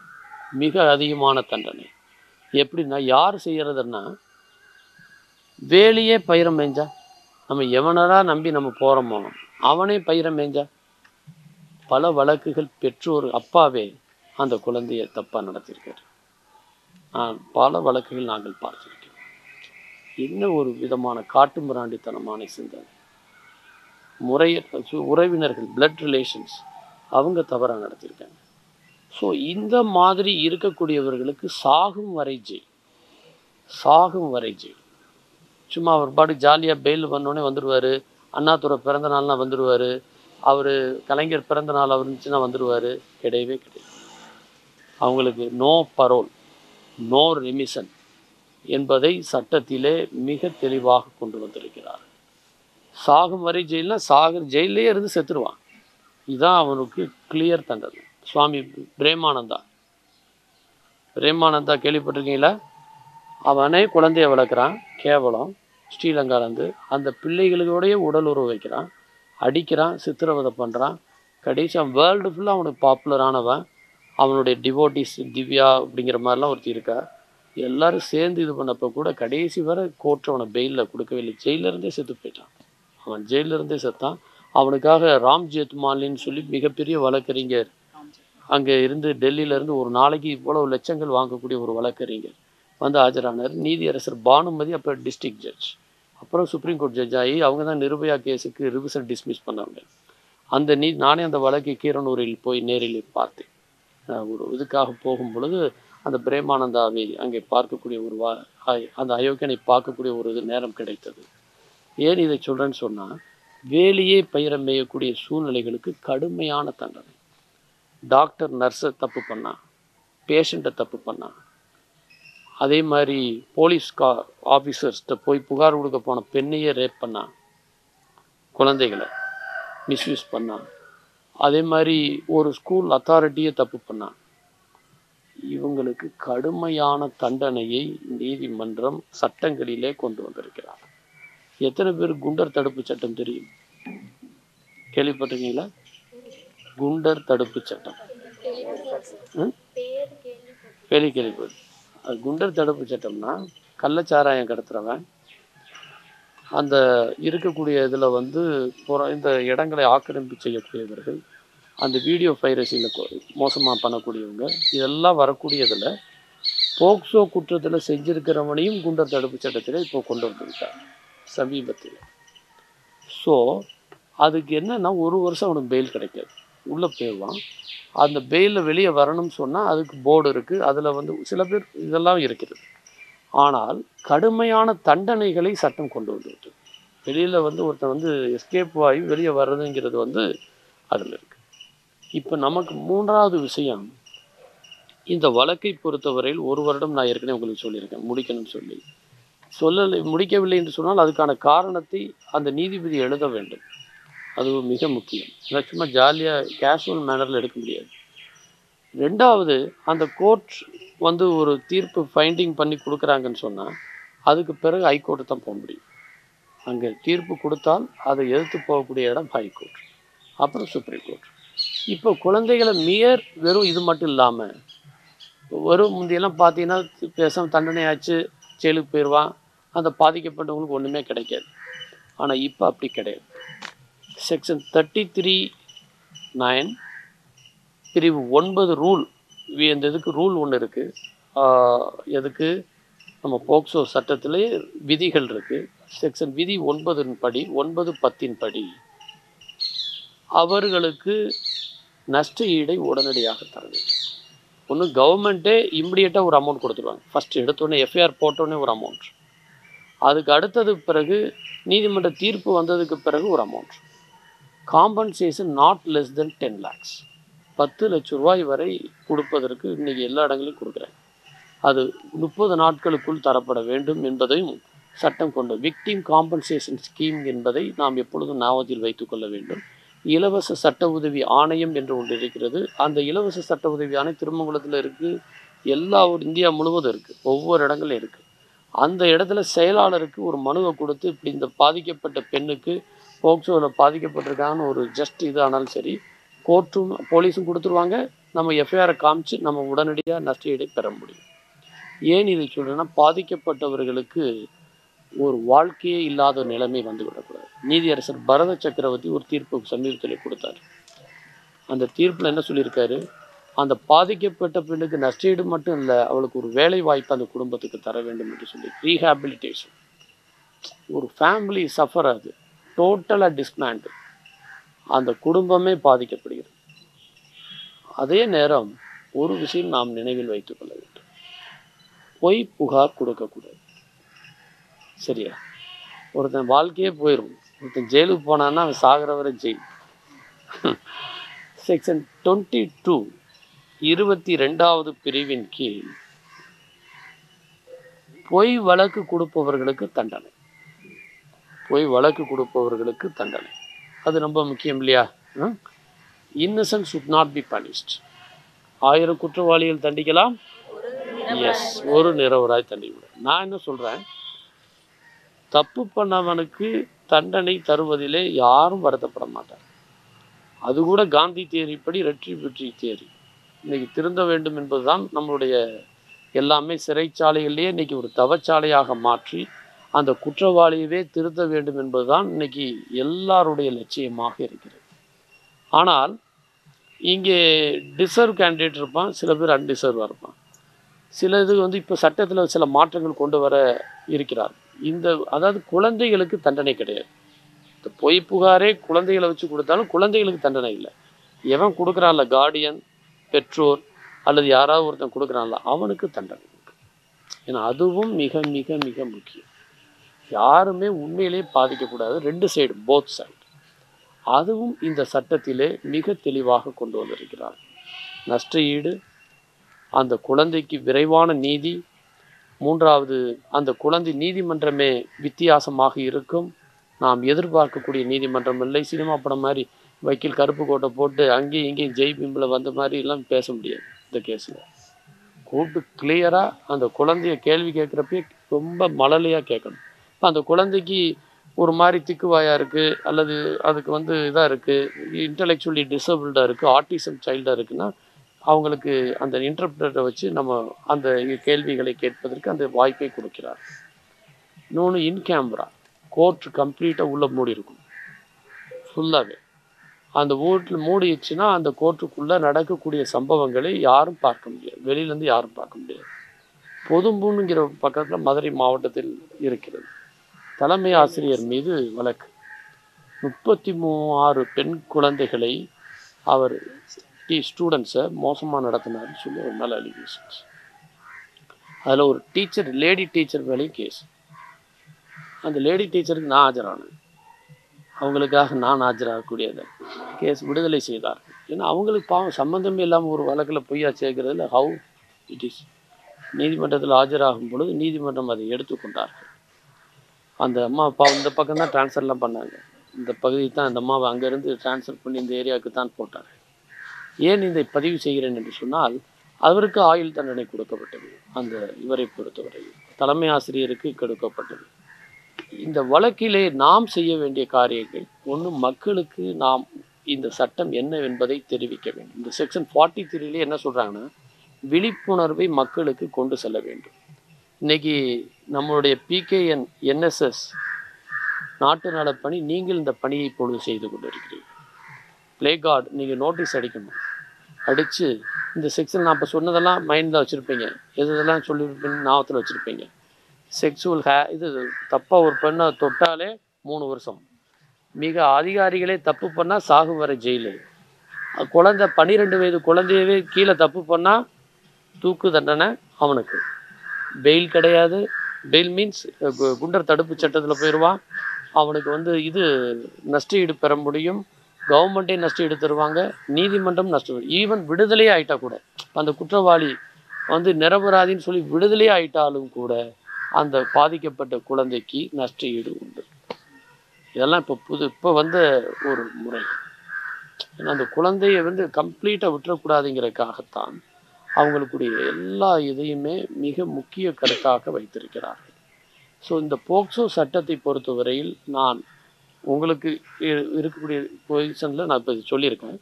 மிக அதிகமான தண்டனை. எப்படின்னா, யார் செய்கிறதுன்னா வேலையே பயிரம் மேய்ஞ்சா, நம்ம எவனடா நம்பி நம்ம போகிறோமோ அவனே பயிரம் மேய்ஞ்சா. பல வழக்குகள் பெற்றோர் அப்பாவே அந்த குழந்தையை தப்பாக நடத்தியிருக்காரு. பல வழக்குகள் நாங்கள் பார்த்துருக்கோம். என்ன ஒரு விதமான காட்டுமிராண்டித்தனமான சிந்தனை. முறைய உறவினர்கள், பிளட் ரிலேஷன்ஸ், அவங்க தவறாக நடத்தியிருக்காங்க. ஸோ இந்த மாதிரி இருக்கக்கூடியவர்களுக்கு சாகும் வரை ஜெயில், சாகும் வரை ஜெயில். சும்மா அவர் பாடு ஜாலியாக பெயில் பண்ணோடனே வந்துடுவார். அண்ணாதுரை பிறந்த நாள்னா வந்துடுவார். அவர் கலைஞர் பிறந்த நாள் அவர் இருந்துச்சுன்னா வந்துடுவார். கிடையவே கிடையாது. அவங்களுக்கு நோ பரோல், நோ ரெமிஷன் என்பதை சட்டத்திலே மிக தெளிவாக கொண்டு வந்திருக்கிறார். சாகும் வரை ஜெயில்னா சாகர் ஜெயிலே இருந்து செத்துருவான். இதுதான் அவனுக்கு கிளியர் தண்டனை. சுவாமி பிரேமானந்தா, பிரேமானந்தா கேள்விப்பட்டிருக்கீங்களா? அவனே குழந்தைய வளர்க்குறான், கேவலம். ஸ்ரீலங்காலேருந்து அந்த பிள்ளைகளோடைய உடல் உறவு வைக்கிறான், அடிக்கிறான், சித்திரவதை பண்ணுறான். கடைசி அவன் வேர்ல்டு ஃபுல்லாக அவனுக்கு பாப்புலரானவன். அவனுடைய டிவோட்டிஸ் திவ்யா அப்படிங்கிற மாதிரிலாம் ஒருத்தி இருக்கா. எல்லோரும் சேர்ந்து இது பண்ணப்போ கூட கடைசி வரை கோர்ட் அவனை பெயிலில் கொடுக்கவே இல்லை. ஜெயிலிருந்தே செத்து போயிட்டான். அவன் ஜெயிலிருந்தே செத்தான். அவனுக்காக ராம் ஜெத்மாலின்னு சொல்லி மிகப்பெரிய வழக்கறிஞர், அங்கே இருந்து டெல்லியிலேருந்து ஒரு நாளைக்கு இவ்வளோ லட்சங்கள் வாங்கக்கூடிய ஒரு வழக்கறிஞர் வந்து ஆஜரானார். நீதியரசர் பானுமதி அப்போ டிஸ்ட்ரிக்ட் ஜட்ஜ், அப்புறம் சுப்ரீம் கோர்ட் ஜட்ஜ் ஆகி அவங்க தான் நிர்பயா கேஸுக்கு ரிவிஷன் டிஸ்மிஸ் பண்ணாங்க. அந்த நீ நானே அந்த வழக்கை கீரனூரில் போய் நேரில் பார்த்தேன். ஒரு இதுக்காக போகும் பொழுது அந்த பிரேமானந்தாவை அங்கே பார்க்கக்கூடிய ஒரு வா அந்த அயோக்கியனை பார்க்கக்கூடிய ஒரு இது நேரம் கிடைத்தது. ஏன் இதை சொல்கிறேன்னு சொன்னால், வேலையே பயிர மேயக்கூடிய சூழ்நிலைகளுக்கு கடுமையான தண்டனை. டாக்டர் நர்ஸை தப்பு பண்ணான், பேஷண்ட்டை தப்பு பண்ணான். அதே மாதிரி போலீஸ் கா ஆஃபீஸர்ஸ்கிட்ட போய் புகார் கொடுக்க போன பெண்ணையே ரேப் பண்ணான், குழந்தைகளை மிஸ்யூஸ் பண்ணான். அதே மாதிரி ஒரு ஸ்கூல் அத்தாரிட்டியே தப்பு பண்ணான். இவங்களுக்கு கடுமையான தண்டனையை நீதிமன்றம் சட்டங்களிலே கொண்டு வந்திருக்கிறார். எத்தனை பேர் குண்டர் தடுப்பு சட்டம் தெரியும்? கேள்விப்பட்டிருக்கீங்களா? குண்டர் தடுப்பு சட்டம் கேள்வி கேள்விப்படு. அது குண்டர் தடுப்பு சட்டம்னா, கள்ளச்சாராயம் கடத்துறவன் அந்த இருக்கக்கூடிய இதில் வந்து இந்த இடங்களை ஆக்கிரமிப்பு செய்யக்கூடியவர்கள், அந்த வீடியோ பைரசியில் மோசமாக பண்ணக்கூடியவங்க, இதெல்லாம் வரக்கூடியதில் போக்சோ குற்றத்தில் செஞ்சுருக்கிறவனையும் குண்டர் தடுப்பு சட்டத்தில் இப்போ கொண்டு வந்துருக்காங்க சமீபத்தில். ஸோ அதுக்கு என்னென்னா, ஒரு வருஷம் அவனுக்கு பெயில் கிடைக்காது, உள்ளே போயிடுவான். அந்த பெயிலில் வெளியே வரணும்னு சொன்னால் அதுக்கு போர்டு இருக்குது. அதில் வந்து சில பேர் இதெல்லாம் இருக்கிறது. ஆனால் கடுமையான தண்டனைகளை சட்டம் கொண்டு வந்துள்ளது. வெளியில் வந்து ஒருத்தர் வந்து எஸ்கேப் ஆகி வெளியே வர்றதுங்கிறது வந்து அதில் இருக்குது. இப்போ நமக்கு மூன்றாவது விஷயம், இந்த வழக்கை பொறுத்தவரையில் ஒரு வருடம் நான் ஏற்கனவே உங்களுக்கு சொல்லியிருக்கேன் முடிக்கணும்னு சொல்லி. சொல்லலை முடிக்கவில்லை என்று சொன்னால் அதுக்கான காரணத்தை அந்த நீதிபதி எழுத வேண்டும். அது மிக முக்கியம். ஏன்னா சும்மா ஜாலியாக கேஷுவல் மேனரில் எடுக்க முடியாது. ரெண்டாவது, அந்த கோர்ட் வந்து ஒரு தீர்ப்பு ஃபைண்டிங் பண்ணி கொடுக்குறாங்கன்னு சொன்னால் அதுக்கு பிறகு ஹைகோர்ட்டு தான் போக முடியும். அங்கே தீர்ப்பு கொடுத்தால் அதை எதிர்த்து போகக்கூடிய இடம் ஹைகோர்ட், அப்புறம் சுப்ரீம் கோர்ட். இப்போ குழந்தைகளை மியர் வெறும் இது மட்டும் இல்லாமல் வெறும் முந்தையெல்லாம் பார்த்தீங்கன்னா பேசாமல் தண்டனையாச்சு ஜெயிலுக்கு போயிடுவான், அந்த பாதிக்கப்பட்டவங்களுக்கு ஒன்றுமே கிடைக்காது. ஆனால் இப்போ அப்படி கிடையாது. செக்ஷன் தேர்ட்டி த்ரீ நைன் பிரிவு ஒன்பது ரூல், இந்த இதுக்கு ரூல் ஒன்று இருக்குது. எதுக்கு நம்ம போக்சோ சட்டத்திலே விதிகள் இருக்குது. செக்ஷன் விதி ஒன்பதின் படி, ஒன்பது பத்தின் படி அவர்களுக்கு நஷ்ட ஈடை உடனடியாக தர வேண்டும். ஒன்று கவர்மெண்ட்டே இம்மிடியேட்டாக ஒரு அமௌண்ட் கொடுத்துருவாங்க. ஃபஸ்ட்டு எடுத்தோடனே எஃப்ஐஆர் போட்டோடனே ஒரு அமௌண்ட், அதுக்கு அடுத்தது பிறகு நீதிமன்ற தீர்ப்பு வந்ததுக்கு பிறகு ஒரு amount. Compensation not less than ten lakhs, பத்து லட்ச ரூபாய் வரை கொடுப்பதற்கு இன்றைக்கி எல்லா இடங்களையும் கொடுக்குறாங்க. அது முப்பது நாட்களுக்குள் தரப்பட வேண்டும் என்பதையும் சட்டம் கொண்டு விக்டிம் காம்பன்சேஷன் ஸ்கீம் என்பதை நாம் எப்பொழுதும் ஞாபகத்தில் வைத்துக்கொள்ள வேண்டும். இலவச சட்ட உதவி ஆணையம் என்று ஒன்று இருக்கிறது. அந்த இலவச சட்ட உதவி ஆணையம் திருமங்கலத்தில் இருக்குது, எல்லா ஒரு இந்தியா முழுவதும் இருக்குது, ஒவ்வொரு இடங்களும் இருக்குது. அந்த இடத்துல செயலாளருக்கு ஒரு மனுவை கொடுத்து இப்படி இந்த பாதிக்கப்பட்ட பெண்ணுக்கு போக்சோவில் பாதிக்கப்பட்டிருக்கான்னு ஒரு ஜஸ்ட் இது ஆனாலும் சரி, கோர்ட்டும் போலீஸும் கொடுத்துருவாங்க. நம்ம எஃப்ஐஆரை காமிச்சு நம்ம உடனடியாக நஷ்டஈடை பெற முடியும். ஏன் இதை சொல்கிறேன்னா, பாதிக்கப்பட்டவர்களுக்கு ஒரு வாழ்க்கையே இல்லாத நிலைமை வந்துவிடக்கூடாது. நீதியரசர் பரத சக்கரவர்த்தி ஒரு தீர்ப்பு சமீபத்தில் கொடுத்தார். அந்த தீர்ப்பில் என்ன சொல்லியிருக்காரு, அந்த பாதிக்கப்பட்ட பெண்ணுக்கு நஷ்டஈடு மட்டும் இல்லை, அவளுக்கு ஒரு வேலை வாய்ப்பு அந்த குடும்பத்துக்கு தர வேண்டும் என்று சொல்லி ரீஹாபிலிட்டேஷன். ஒரு ஃபேமிலி சஃபர், அது டோட்டலாக டிஸ்மேண்டில், அந்த குடும்பமே பாதிக்கப்படுகிறது. அதே நேரம் ஒரு விஷயம் நாம் நினைவில் வைத்துக்கொள்ள வேண்டும், பொய் புகார் கொடுக்கக்கூடாது. சரியா, ஒருத்தன் வாழ்க்கையே போயிடும், ஒருத்தன் ஜெயிலுக்கு போனான்னா அவன் சாகிற வரை ஜெயில். செக்ஷன் டுவெண்ட்டி டூ இருபத்தி ரெண்டாவது பிரிவின் கீழ் பொய் வழக்கு கொடுப்பவர்களுக்கு தண்டனை, பொய் வழக்கு கொடுப்பவர்களுக்கு தண்டனை. அது ரொம்ப முக்கியம் இல்லையா? Innocent should not be punished. ஆயிரம் குற்றவாளிகள் தண்டிக்கலாம், எஸ், ஒரு நிரவராய் தண்டிவிடும். நான் என்ன சொல்கிறேன், தப்பு பண்ணவனுக்கு தண்டனை தருவதிலே யாரும் வருத்தப்பட மாட்டார். அது கூட காந்தி தியரிப்படி ரெட்ரிபியூட்டரி தியரி இன்றைக்கி திருந்த வேண்டும் என்பது தான். நம்மளுடைய எல்லாமே சிறைச்சாலைகள்லேயே இன்றைக்கி ஒரு தவச்சாலையாக மாற்றி அந்த குற்றவாளியவே திருத்த வேண்டும் என்பது தான் இன்றைக்கி எல்லாருடைய லட்சியமாக இருக்கிறது. ஆனால் இங்கே டிசர்வ் கேண்டிடேட் இருப்பான், சில பேர் அன்டிசர்வாக இருப்பான். சில இது வந்து இப்போ சட்டத்தில் சில மாற்றங்கள் கொண்டு வர இருக்கிறார். இந்த அதாவது குழந்தைகளுக்கு தண்டனை கிடையாது. இந்த பொய் புகாரே குழந்தைகளை வச்சு கொடுத்தாலும் குழந்தைகளுக்கு தண்டனை இல்லை. எவன் கொடுக்குறான்ல, கார்டியன், பெற்றோர் அல்லது யாராவது ஒருத்தன் கொடுக்குறான்ல, அவனுக்கு தண்டனை. ஏன்னா அதுவும் மிக மிக மிக முக்கியம். யாருமே உண்மையிலேயே பாதிக்கக்கூடாது, ரெண்டு சைடு, போத் சைடு. அதுவும் இந்த சட்டத்திலே மிக தெளிவாக கொண்டு வந்திருக்கிறார். நஷ்ட ஈடு, அந்த குழந்தைக்கு விரைவான நீதி. மூன்றாவது, அந்த குழந்தை நீதிமன்றமே வித்தியாசமாக இருக்கும். நாம் எதிர்பார்க்கக்கூடிய நீதிமன்றம் இல்லை. சினிமா படம் மாதிரி வக்கீல் கருப்பு கோட்டை போட்டு அங்கேயும் இங்கேயும் ஜெய் பிம்பில் வந்த மாதிரிலாம் பேச முடியாது. இந்த கேஸில் கூப்பிட்டு கிளியராக அந்த குழந்தைய கேள்வி கேட்குறப்பே ரொம்ப மழலையாக கேட்கணும். இப்போ அந்த குழந்தைக்கு ஒரு மாதிரி திக்குவாயாக இருக்குது, அல்லது அதுக்கு வந்து இதாக இருக்குது, இன்டலெக்சுவலி டிசபிள்டாக இருக்குது, ஆர்டிசம் சைல்டாக இருக்குன்னா அவங்களுக்கு அந்த இன்டர்பிரேட்டரை வச்சு நம்ம அந்த கேள்விகளை கேட்பதற்கு அந்த வாய்ப்பை கொடுக்கிறார். இன்னொன்று, இன் கேமரா கோர்ட் கம்ப்ளீட்டாக உள்ளே மூடி இருக்கும். ஃபுல்லாகவே அந்த வீட்டில் மூடிடுச்சுன்னா அந்த கோர்ட்டுக்குள்ளே நடக்கக்கூடிய சம்பவங்களை யாரும் பார்க்க முடியாது, வெளியிலேருந்து யாரும் பார்க்க முடியாது. பொதும்புங்கிற பக்கத்தில் மதுரை மாவட்டத்தில் இருக்கிறது. தலைமை ஆசிரியர் மீது வழக்கு, முப்பத்தி மூணாறு பெண் குழந்தைகளை அவர் ஸ்டூடெண்ட்ஸை மோசமாக நடத்தினார்னு சொல்லி ஒரு நல்ல அலிகேஷன்ஸ். அதில் ஒரு டீச்சர் லேடி டீச்சர் மேலேயும் கேஸ். அந்த லேடி டீச்சருக்கு நான் ஆஜரானேன், அவங்களுக்காக நான் ஆஜராகக்கூடியது கேஸ் விடுதலை செய்தார். ஏன்னா அவங்களுக்கு பாவம் சம்மந்தமே இல்லாமல் ஒரு வழக்கில் பொய்யா சேர்க்கிறதுல ஹவு இட் இஸ். நீதிமன்றத்தில் ஆஜராகும் பொழுது நீதிமன்றம் அதை எடுத்துக்கொண்டார்கள். அந்த அம்மா பாவம் இந்த பக்கம் தான் டிரான்ஸ்ஃபர்லாம் பண்ணாங்க, இந்த பகுதி தான் அந்த அம்மாவை அங்கேருந்து டிரான்ஸ்ஃபர் பண்ணி இந்த ஏரியாவுக்கு தான் போட்டாங்க. ஏன் இதை பதிவு செய்கிறேன் என்று சொன்னால், அவருக்கு ஆயுள் தண்டனை கொடுக்கப்பட்டது. அந்த இவரை பொறுத்தவரை தலைமை ஆசிரியருக்கு கொடுக்கப்பட்டது. இந்த வழக்கிலே நாம் செய்ய வேண்டிய காரியங்கள் ஒன்று, மக்களுக்கு நாம் இந்த சட்டம் என்னவென்பதை தெரிவிக்க வேண்டும். இந்த செக்ஷன் ஃபார்ட்டி த்ரீலே என்ன சொல்கிறாங்கன்னா, விழிப்புணர்வை மக்களுக்கு கொண்டு செல்ல வேண்டும். இன்றைக்கி நம்மளுடைய பிகேஎன் என்எஸ்எஸ் நாட்டு நலப்பணி, நீங்கள் இந்த பணியை இப்பொழுது செய்து கொண்டு இருக்கிறீர்கள். பிளே கார்டு நீங்கள் நோட்டீஸ் அடிக்கணும், அடித்து இந்த செக்ஷன் நான் இப்போ சொன்னதெல்லாம் மைண்டில் வச்சுருப்பீங்க, எதெல்லாம் சொல்லியிருப்பீங்க ஞாபகத்தில் வச்சுருப்பீங்க. செக்ஸுவல் ஹே இது தப்பாக ஒரு பெண்ணை தொட்டாலே மூணு வருஷம், மிக அதிகாரிகளே தப்பு பண்ணால் சாகு வர ஜெயிலு, குழந்தை பன்னிரெண்டு வயது குழந்தையவே கீழே தப்பு பண்ணால் தூக்கு தண்டனை, அவனுக்கு பெயில் கிடையாது. பெயில் மீன்ஸ் குண்டர் தடுப்பு சட்டத்தில் போயிடுவான், அவனுக்கு வந்து இது நஷ்டஈடு பெற முடியும், கவர்மெண்ட்டே நஷ்டம் எடுத்துருவாங்க, நீதிமன்றம் நஷ்டம். ஈவன் விடுதலையே ஆகிட்டா கூட, அந்த குற்றவாளி வந்து நிரபராதின்னு சொல்லி விடுதலையே ஆகிட்டாலும் கூட அந்த பாதிக்கப்பட்ட குழந்தைக்கு நஷ்ட ஈடு உண்டு. இதெல்லாம் இப்போ புது இப்போ வந்த ஒரு முறை. ஏன்னா அந்த குழந்தையை வந்து கம்ப்ளீட்டாக விட்டுறக்கூடாதுங்கிறதுக்காகத்தான் அவங்களுக்குடைய எல்லா இதையுமே மிக முக்கிய கருத்தாக வைத்திருக்கிறார்கள். ஸோ இந்த போக்சோ சட்டத்தை பொறுத்தவரையில் நான் உங்களுக்கு இருக்கக்கூடிய பொசிஷனில் நான் இப்போ சொல்லியிருக்கேன்.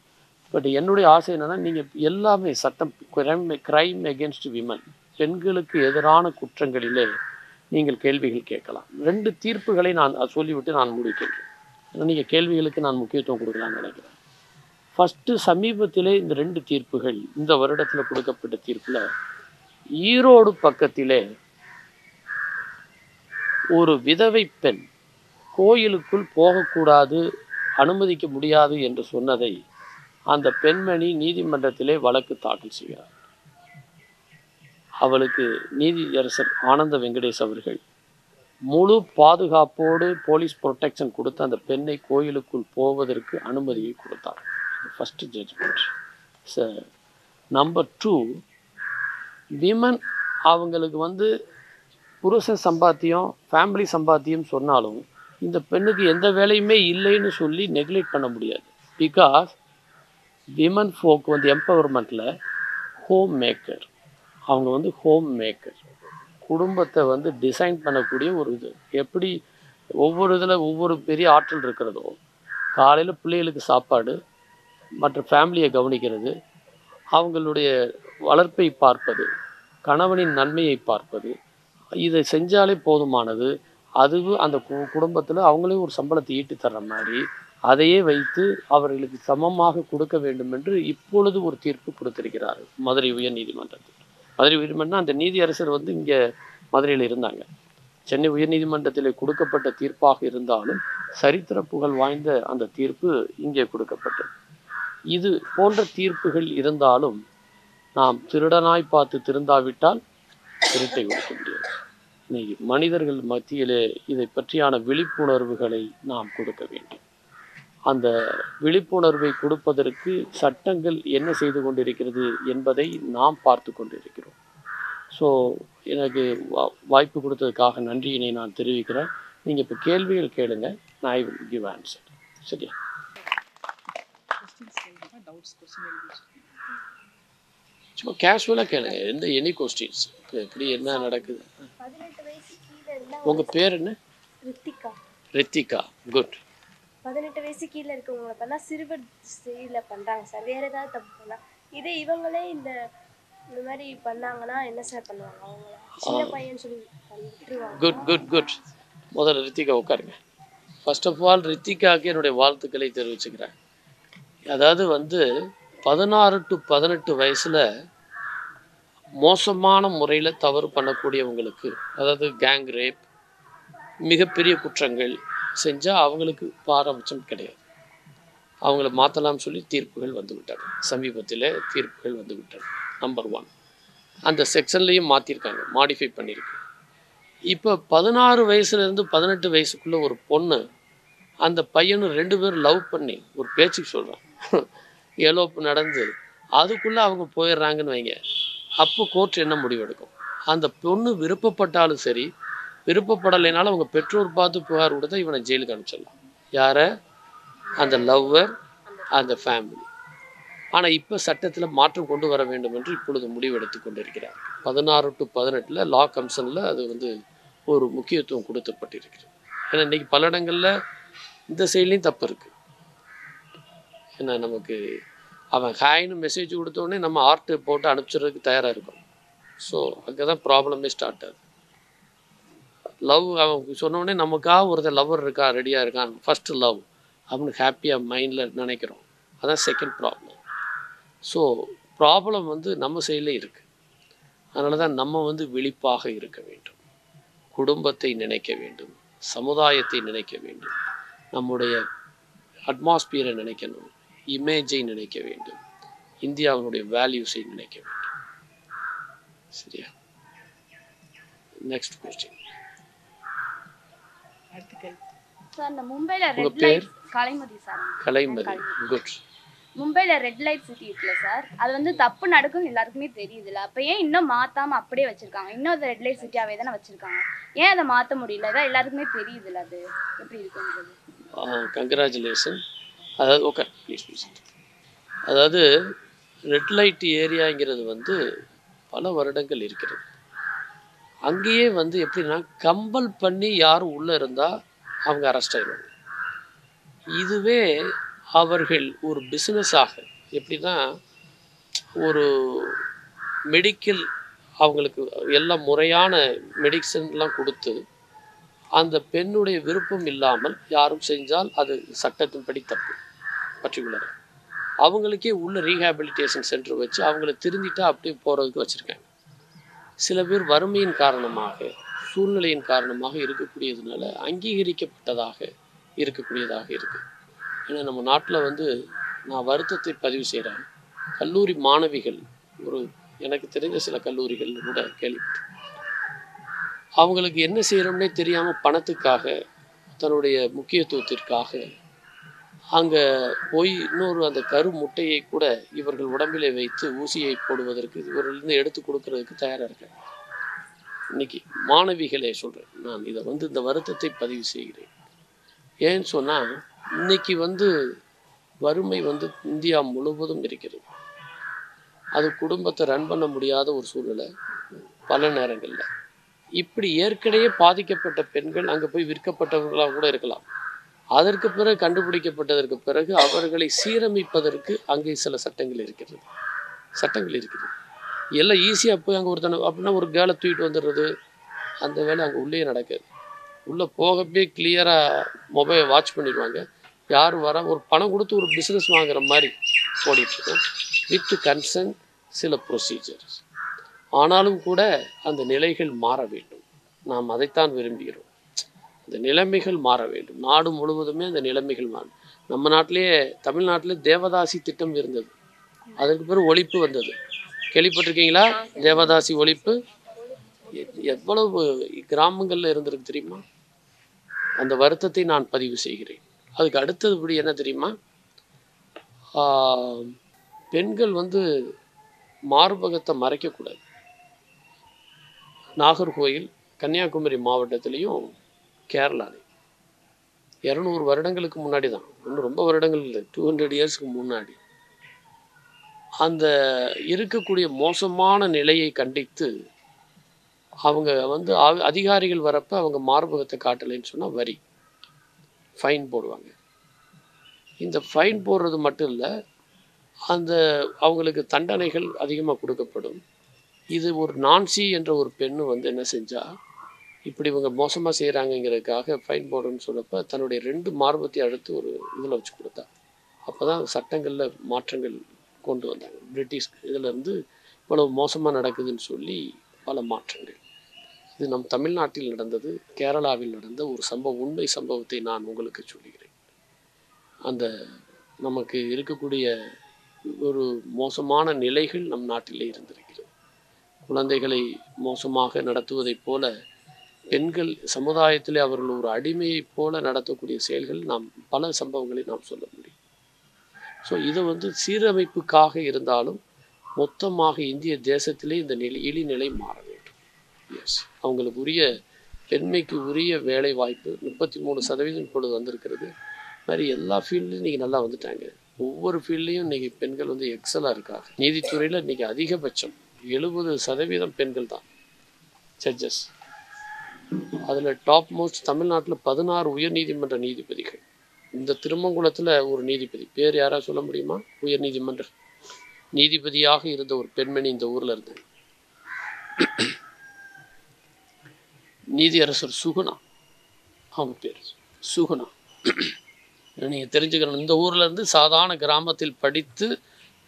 பட் என்னுடைய ஆசை என்னென்னா, நீங்கள் எல்லாமே சட்டம் கிரைம் கிரைம் எகென்ஸ்ட் விமன், பெண்களுக்கு எதிரான குற்றங்களிலே நீங்கள் கேள்விகள் கேட்கலாம். ரெண்டு தீர்ப்புகளை நான் சொல்லிவிட்டு நான் முடிக்கிறேன், ஏன்னா நீங்கள் கேள்விகளுக்கு நான் முக்கியத்துவம் கொடுக்கலாம்னு நினைக்கிறேன். ஃபஸ்ட்டு சமீபத்திலே இந்த ரெண்டு தீர்ப்புகள், இந்த வருடத்தில் கொடுக்கப்பட்ட தீர்ப்பில் ஈரோடு பக்கத்திலே ஒரு விதவை பெண் கோயிலுக்குள் போகக்கூடாது, அனுமதிக்க முடியாது என்று சொன்னதை அந்த பெண்மணி நீதிமன்றத்திலே வழக்கு தாக்கல் செய்கிறார். அவளுக்கு நீதியரசர் ஆனந்த வெங்கடேஷ் அவர்கள் முழு பாதுகாப்போடு போலீஸ் ப்ரொடெக்ஷன் கொடுத்து அந்த பெண்ணை கோயிலுக்குள் போவதற்கு அனுமதியை கொடுத்தார். First judgement. Sir number two, women அவங்களுக்கு வந்து புருஷ சம்பாத்தியம் ஃபேமிலி சம்பாத்தியம் சொன்னாலும் இந்த பெண்ணுக்கு எந்த வேலையுமே இல்லைன்னு சொல்லி நெக்லெக்ட் பண்ண முடியாது. பிகாஸ் விமன் ஃபோக் வந்து எம்பவர்மெண்ட்டில் ஹோம் மேக்கர், அவங்க வந்து ஹோம் மேக்கர், குடும்பத்தை வந்து டிசைன் பண்ணக்கூடிய ஒரு இது. எப்படி ஒவ்வொரு இதில் ஒவ்வொரு பெரிய ஆற்றல் இருக்கிறதோ, காலையில் பிள்ளைகளுக்கு சாப்பாடு, மற்ற ஃபேமிலியை கவனிக்கிறது, அவங்களுடைய வளர்ப்பை பார்ப்பது, கணவனின் நன்மையை பார்ப்பது, இதை செஞ்சாலே போதுமானது. அதுவும் அந்த கு குடும்பத்தில் அவங்களே ஒரு சம்பளத்தை ஈட்டு தர்ற மாதிரி அதையே வைத்து அவர்களுக்கு சமமாக கொடுக்க வேண்டும் என்று இப்பொழுது ஒரு தீர்ப்பு கொடுத்திருக்கிறார் மதுரை உயர் நீதிமன்றத்தில். மதுரை உயர்நீதிமன்றம், அந்த நீதியரசர் வந்து இங்கே மதுரையில் இருந்தாங்க. சென்னை உயர்நீதிமன்றத்தில் கொடுக்கப்பட்ட தீர்ப்பாக இருந்தாலும் சரித்திர புகழ் வாய்ந்த அந்த தீர்ப்பு இங்கே கொடுக்கப்பட்டது. இது போன்ற தீர்ப்புகள் இருந்தாலும் நாம் திருடனாய் பார்த்து திருந்தாவிட்டால் திருட்டை கொடுக்க முடியாது. இன்னைக்கு மனிதர்கள் மத்தியிலே இதை பற்றியான விழிப்புணர்வுகளை நாம் கொடுக்க வேண்டும். அந்த விழிப்புணர்வை கொடுப்பதற்கு சட்டங்கள் என்ன செய்து கொண்டிருக்கிறது என்பதை நாம் பார்த்து கொண்டிருக்கிறோம். ஸோ எனக்கு வாய்ப்பு கொடுத்ததுக்காக நன்றியினை நான் தெரிவிக்கிறேன். நீங்கள் இப்போ கேள்விகள் கேளுங்க, நான் ஐ வில் கிவ் ஆன்சர். சரியா? சும்மா கேஷுவலாக கேளுங்க, எந்த எனி கொஸ்டின்ஸ். எப்படி என்ன நடக்குது? உங்க பேர் என்ன? ரித்திகா. ரித்திகா, குட். பதினெட்டு வயசு கீழே இருக்கவங்களை பண்ணா சிறுவர் சிறையில் பண்றாங்க சார். வேற ஏதாவது தப்பு பண்ணா இதே இவங்களே இந்த இந்த மாதிரி பண்ணாங்கன்னா என்ன சார் பண்ணுவாங்க? அவங்க சின்ன பையன் சொல்லி விட்டுருவாங்க. Good good good. முதல்ல ரித்திகா உட்காருங்க. ஃபர்ஸ்ட் ஆஃப் ஆல் ரித்திகாவுக்கு என்னுடைய வாழ்த்துக்களை தெரிவிச்சுக்கிறேன். அதாவது வந்து பதினாறு டு பதினெட்டு வயசுல மோசமான முறையில் தவறு பண்ணக்கூடியவங்களுக்கு, அதாவது கேங் ரேப், மிகப்பெரிய குற்றங்கள் செஞ்சால் அவங்களுக்கு பாரபட்சம் கிடையாது, அவங்கள மாற்றலாம்னு சொல்லி தீர்ப்புகள் வந்துவிட்டாங்க. சமீபத்தில் தீர்ப்புகள் வந்துவிட்டாங்க. Number one. அந்த செக்ஷன்லையும் மாற்றிருக்காங்க, மாடிஃபை பண்ணியிருக்கு. இப்போ பதினாறு வயசுலேருந்து பதினெட்டு வயசுக்குள்ளே ஒரு பொண்ணு அந்த பையனும் ரெண்டு பேரும் லவ் பண்ணி ஒரு பேச்சுக்கு சொல்கிறான், எலோப்பு நடந்து அதுக்குள்ளே அவங்க போயிடுறாங்கன்னு வைங்க. அப்போ கோர்ட் என்ன முடிவெடுக்கும்? அந்த பொண்ணு விருப்பப்பட்டாலும் சரி, விருப்பப்படலைனாலும் அவங்க பெற்றோர் பார்த்து புகார் கொடுத்தா இவனை ஜெயிலுக்கு அனுப்பிச்சிடலாம். யாரை? அந்த லவ்வர், அந்த ஃபேமிலி. ஆனால் இப்போ சட்டத்தில் மாற்றம் கொண்டு வர வேண்டும் என்று இப்பொழுது முடிவெடுத்து கொண்டிருக்கிறார். பதினாறு டு பதினெட்டில் லா கமிஷனில் அது வந்து ஒரு முக்கியத்துவம் கொடுக்கப்பட்டிருக்கிறது. ஏன்னா இன்றைக்கி பல இடங்களில் இந்த சைட்லேயும் தப்பு இருக்குது. ஏன்னா நமக்கு அவன் ஹாய்னு மெசேஜ் கொடுத்தோடனே நம்ம ஆர்ட்டு போட்டு அனுப்பிச்சிடுறதுக்கு தயாராக இருக்கும். ஸோ அங்கே தான் ப்ராப்ளமே ஸ்டார்ட் ஆகுது. லவ் அவன் சொன்னோடனே நமக்காக ஒருத்தர் லவ்வர் இருக்கா, ரெடியாக இருக்கான், ஃபஸ்ட்டு லவ் அப்படின்னு ஹாப்பியாக மைண்டில் நினைக்கிறோம். அதான் செகண்ட் ப்ராப்ளம். ஸோ ப்ராப்ளம் வந்து நம்ம சைடில் இருக்குது. அதனால தான் நம்ம வந்து விழிப்பாக இருக்க வேண்டும், குடும்பத்தை நினைக்க வேண்டும், சமுதாயத்தை நினைக்க வேண்டும், நம்முடைய அட்மாஸ்பியரை நினைக்கணும், இமேஜை நினைக்க வேண்டும், இந்தியாவினுடைய வேல்யூஸை நினைக்க வேண்டும். சரியா? Next question. மும்பைல ரெட் லைட் சிட்டி இருக்குல்ல சார், அது வந்து தப்பு நடக்கும் எல்லாருக்குமே தெரியுதுல. அப்ப ஏன் இன்னும் மாத்தாம அப்படியே வச்சிருக்காங்க? இன்னும் அது ரெட் லைட் சிட்டியாவே தானே வச்சிருக்காங்க, ஏன் அதை மாற்ற முடியல? அதான் எல்லாருக்குமே தெரியுதுல, அது எப்படி இருக்குன்றது. கங்க்ராச்சுலேஷன். அதாவது ஓகே, ப்ளீஸ் ப்ளீஸ். அதாவது ரெட் லைட் ஏரியாங்கிறது வந்து பல வருடங்கள் இருக்கிறது. அங்கேயே வந்து எப்படின்னா கம்பல் பண்ணி யாரும் உள்ளே இருந்தால் அவங்க அரெஸ்ட் ஆகிடுவாங்க. இதுவே அவர்கள் ஒரு பிஸ்னஸாக எப்படின்னா ஒரு மெடிக்கல், அவங்களுக்கு எல்லாம் முறையான மெடிசன்லாம் கொடுத்து அந்த பெண்ணுடைய விருப்பம் இல்லாமல் யாரும் செஞ்சால் அது சட்டத்தின்படி தப்பு. பர்டிகுலராக அவங்களுக்கே உள்ள ரீஹாபிலிட்டேஷன் சென்டர் வச்சு அவங்கள திருந்திட்டா அப்படியே போகிறதுக்கு வச்சுருக்காங்க. சில பேர் வறுமையின் காரணமாக, சூழ்நிலையின் காரணமாக இருக்கக்கூடியதுனால அங்கீகரிக்கப்பட்டதாக இருக்கக்கூடியதாக இருக்குது. ஏன்னா நம்ம நாட்டில் வந்து நான் வருத்தத்தை பதிவு செய்கிறேன், கல்லூரி மாணவிகள், ஒரு எனக்கு தெரிஞ்ச சில கல்லூரிகள் கூட கேள்விப்பட்டேன், அவங்களுக்கு என்ன செய்கிறோம்னே தெரியாமல் பணத்துக்காக, தன்னுடைய முக்கியத்துவத்திற்காக அங்கே போய் இன்னொரு அந்த கரு முட்டையை கூட இவர்கள் உடம்பிலே வைத்து ஊசியை போடுவதற்கு இவர்களிருந்து எடுத்து கொடுக்கறதுக்கு தயாராக இருக்காங்க. இன்னைக்கு மாணவிகளே சொல்கிறேன், நான் இதை வந்து இந்த வருத்தத்தை பதிவு செய்கிறேன். ஏன்னு சொன்னால் இன்னைக்கு வந்து வறுமை வந்து இந்தியா முழுவதும் இருக்கிறது. அது குடும்பத்தை ரன் பண்ண முடியாத ஒரு சூழ்நிலை பல நேரங்களில். இப்படி ஏற்கனவே பாதிக்கப்பட்ட பெண்கள் அங்கே போய் விற்கப்பட்டவர்களாக கூட இருக்கலாம். அதற்கு பிறகு கண்டுபிடிக்கப்பட்டதற்கு பிறகு அவர்களை சீரமைப்பதற்கு அங்கே சில சட்டங்கள் இருக்கிறது, சட்டங்கள் இருக்கிறது. எல்லாம் ஈஸியாக போய் அங்கே ஒருத்தனை அப்படின்னா ஒரு கேலை தூக்கிட்டு வந்துடுறது, அந்த வேலை அங்கே உள்ளே நடக்காது. உள்ளே போகவே கிளியராக மொபைலை வாட்ச் பண்ணிடுவாங்க. யார் வர ஒரு பணம் கொடுத்து ஒரு பிஸ்னஸ் வாங்குகிற மாதிரி ஓடிட்டுருக்கோம், வித் கன்சர்ன் சில ப்ரொசீஜர்ஸ். ஆனாலும் கூட அந்த நிலைகள் மாற வேண்டும். நாம் அதைத்தான் விரும்புகிறோம், அந்த நிலைமைகள் மாற வேண்டும். நாடு முழுவதுமே அந்த நிலைமைகள் மாறும். நம்ம நாட்டிலேயே, தமிழ்நாட்டிலே தேவதாசி திட்டம் இருந்தது, அதற்கு பிறகு ஒழிப்பு வந்தது. கேள்விப்பட்டிருக்கீங்களா? தேவதாசி ஒழிப்பு எவ்வளவு கிராமங்களில் இருந்திருக்கு தெரியுமா? அந்த வருத்தத்தை நான் பதிவு செய்கிறேன். அதுக்கு அடுத்தது இப்படி என்ன தெரியுமா, பெண்கள் வந்து மார்பகத்தை மறைக்கக்கூடாது. நாகர்கோயில், கன்னியாகுமரி மாவட்டத்திலையும் கேரளாலையும் இரநூறு வருடங்களுக்கு முன்னாடி தான், இன்னும் ரொம்ப வருடங்கள் இல்லை, டூ ஹண்ட்ரட் இயர்ஸ்க்கு முன்னாடி அந்த இருக்கக்கூடிய மோசமான நிலையை கண்டித்து அவங்க வந்து அதிகாரிகள் வரப்போ அவங்க மார்பகத்தை காட்டலைன்னு சொன்னால் வரி ஃபைன் போடுவாங்க. இந்த ஃபைன் போடுறது மட்டும் இல்லை, அந்த அவங்களுக்கு தண்டனைகள் அதிகமாக கொடுக்கப்படும். இது ஒரு நான்சி என்ற ஒரு பெண்ணு வந்து என்ன செஞ்சால், இப்படி இவங்க மோசமாக செய்கிறாங்கங்கிறதுக்காக ஃபைன் போடுறேன்னு சொல்லப்போ தன்னுடைய ரெண்டு மார்பகத்தை அடுத்து ஒரு இதில் வச்சு கொடுத்தா. அப்போ தான் சட்டங்களில் மாற்றங்கள் கொண்டு வந்தாங்க. பிரிட்டிஷ் இதிலேருந்து இவ்வளவு மோசமாக நடக்குதுன்னு சொல்லி பல மாற்றங்கள். இது நம் தமிழ்நாட்டில் நடந்தது, கேரளாவில் நடந்த ஒரு சம்பவம், உண்மை சம்பவத்தை நான் உங்களுக்கு சொல்கிறேன். அந்த நமக்கு இருக்கக்கூடிய ஒரு மோசமான நிலைகள் நம் நாட்டிலே இருந்திருக்கிறது. குழந்தைகளை மோசமாக நடத்துவதைப் போல பெண்கள் சமுதாயத்திலே அவர்கள் ஒரு அடிமையைப் போல நடத்தக்கூடிய செயல்கள் நாம் பல சம்பவங்களை நாம் சொல்ல முடியும். ஸோ இது வந்து சீரமைப்புக்காக இருந்தாலும் மொத்தமாக இந்திய தேசத்திலே இந்த நிலை இழிநிலை மாற வேண்டும். எஸ், அவங்களுக்கு உரிய பெண்மைக்கு உரிய வேலை வாய்ப்பு முப்பத்தி மூணு சதவீதம் இப்பொழுது வந்திருக்கிறது. மாதிரி எல்லா ஃபீல்ட்லையும் இன்றைக்கி நல்லா வந்துட்டாங்க. ஒவ்வொரு ஃபீல்ட்லேயும் இன்றைக்கி பெண்கள் வந்து எக்ஸலாக இருக்காங்க. நீதித்துறையில் இன்றைக்கி அதிகபட்சம் எழுபது சதவீதம் பெண்கள் தான் ஜட்ஜஸ். அதில் டாப் மோஸ்ட் தமிழ்நாட்டில் பதினாறு உயர் நீதிமன்ற நீதிபதிகள். இந்த திருமங்குளத்தில் ஒரு நீதிபதி பேர் யாராவது சொல்ல முடியுமா? உயர் நீதிமன்ற நீதிபதியாக இருந்த ஒரு பெண்மணி இந்த ஊரில் இருந்தாங்க, நீதியரசர் சுகுணா. அவங்க பேர் சுகுணா. நீங்கள் தெரிஞ்சுக்கணும், இந்த ஊரில் இருந்து சாதாரண கிராமத்தில் படித்து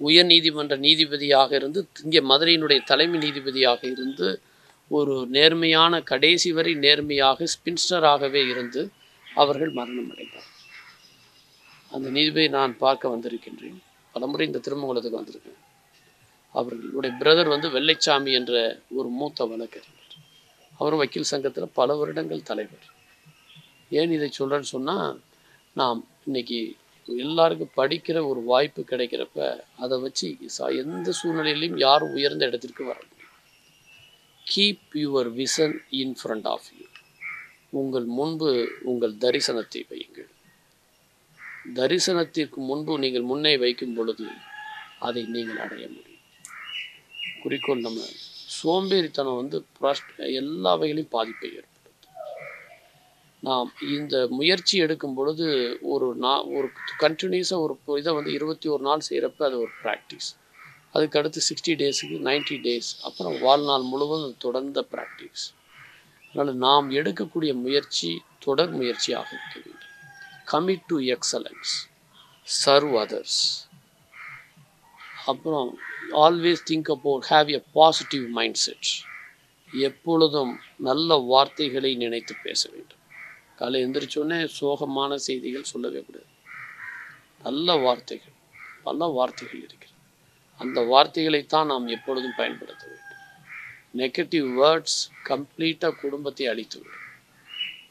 உயர் நீதிமன்ற நீதிபதியாக இருந்து இங்கே மதுரையினுடைய தலைமை நீதிபதியாக இருந்து ஒரு நேர்மையான கடைசி வரை நேர்மையாக ஸ்பின்ஸ்டராகவே இருந்து அவர்கள் மரணம் அடைந்தார். அந்த நீதிபதியை நான் பார்க்க வந்திருக்கின்றேன். பலமுறை இந்த திருமங்கலத்துக்கு வந்திருக்கேன். அவர்களுடைய பிரதர் வந்து வெள்ளைச்சாமி என்ற ஒரு மூத்த வழக்கறிஞர். அவரும் வக்கீல் சங்கத்தில் பல வருடங்கள் தலைவர். ஏன் இதை சொல்கிறேன்னு சொன்னால், நாம் இன்றைக்கி எல்லாருக்கும் படிக்கிற ஒரு வாய்ப்பு கிடைக்கிறப்ப அதை வச்சு எந்த சூழ்நிலையிலையும் யாரும் உயர்ந்த இடத்திற்கு வர முடியும். Keep your vision in front of you. உங்கள் முன்பு உங்கள் தரிசனத்தை வையுங்கள். தரிசனத்திற்கு முன்பு நீங்கள் முன்னே வைக்கும் பொழுது அதை நீங்கள் அடைய முடியும். குறிக்கோள் நம்ம சோம்பேறித்தனம் வந்து எல்லா வகையிலையும் பாதிப்பை ஏற்படுத்தும். நாம் இந்த முயற்சி எடுக்கும் பொழுது ஒரு நா ஒரு கண்டினியூஸாக ஒரு இதை வந்து இருபத்தி ஒரு நாள் செய்கிறப்ப அது ஒரு ப்ராக்டிஸ். அதுக்கு அடுத்து சிக்ஸ்டி டேஸுக்கு நைன்டி டேஸ் அப்புறம் வாழ்நாள் முழுவதும் தொடர்ந்த ப்ராக்டிஸ். அதனால் நாம் எடுக்கக்கூடிய முயற்சி தொடர் முயற்சியாக இருக்க வேண்டும். Commit to excellence, serve others, அப்புறம் always think about have a positive mind set. எப்பொழுதும் நல்ல வார்த்தைகளை நினைத்து பேச வேண்டும். காலை எழுந்திரிச்சோடனே சோகமான செய்திகள் சொல்லவே கூடாது. நல்ல வார்த்தைகள், பல வார்த்தைகள் இருக்கிறது. அந்த வார்த்தைகளைத்தான் நாம் எப்பொழுதும் பயன்படுத்த வேண்டும். நெகட்டிவ் வேர்ட்ஸ் கம்ப்ளீட்டாக குடும்பத்தை அழித்து விடும்.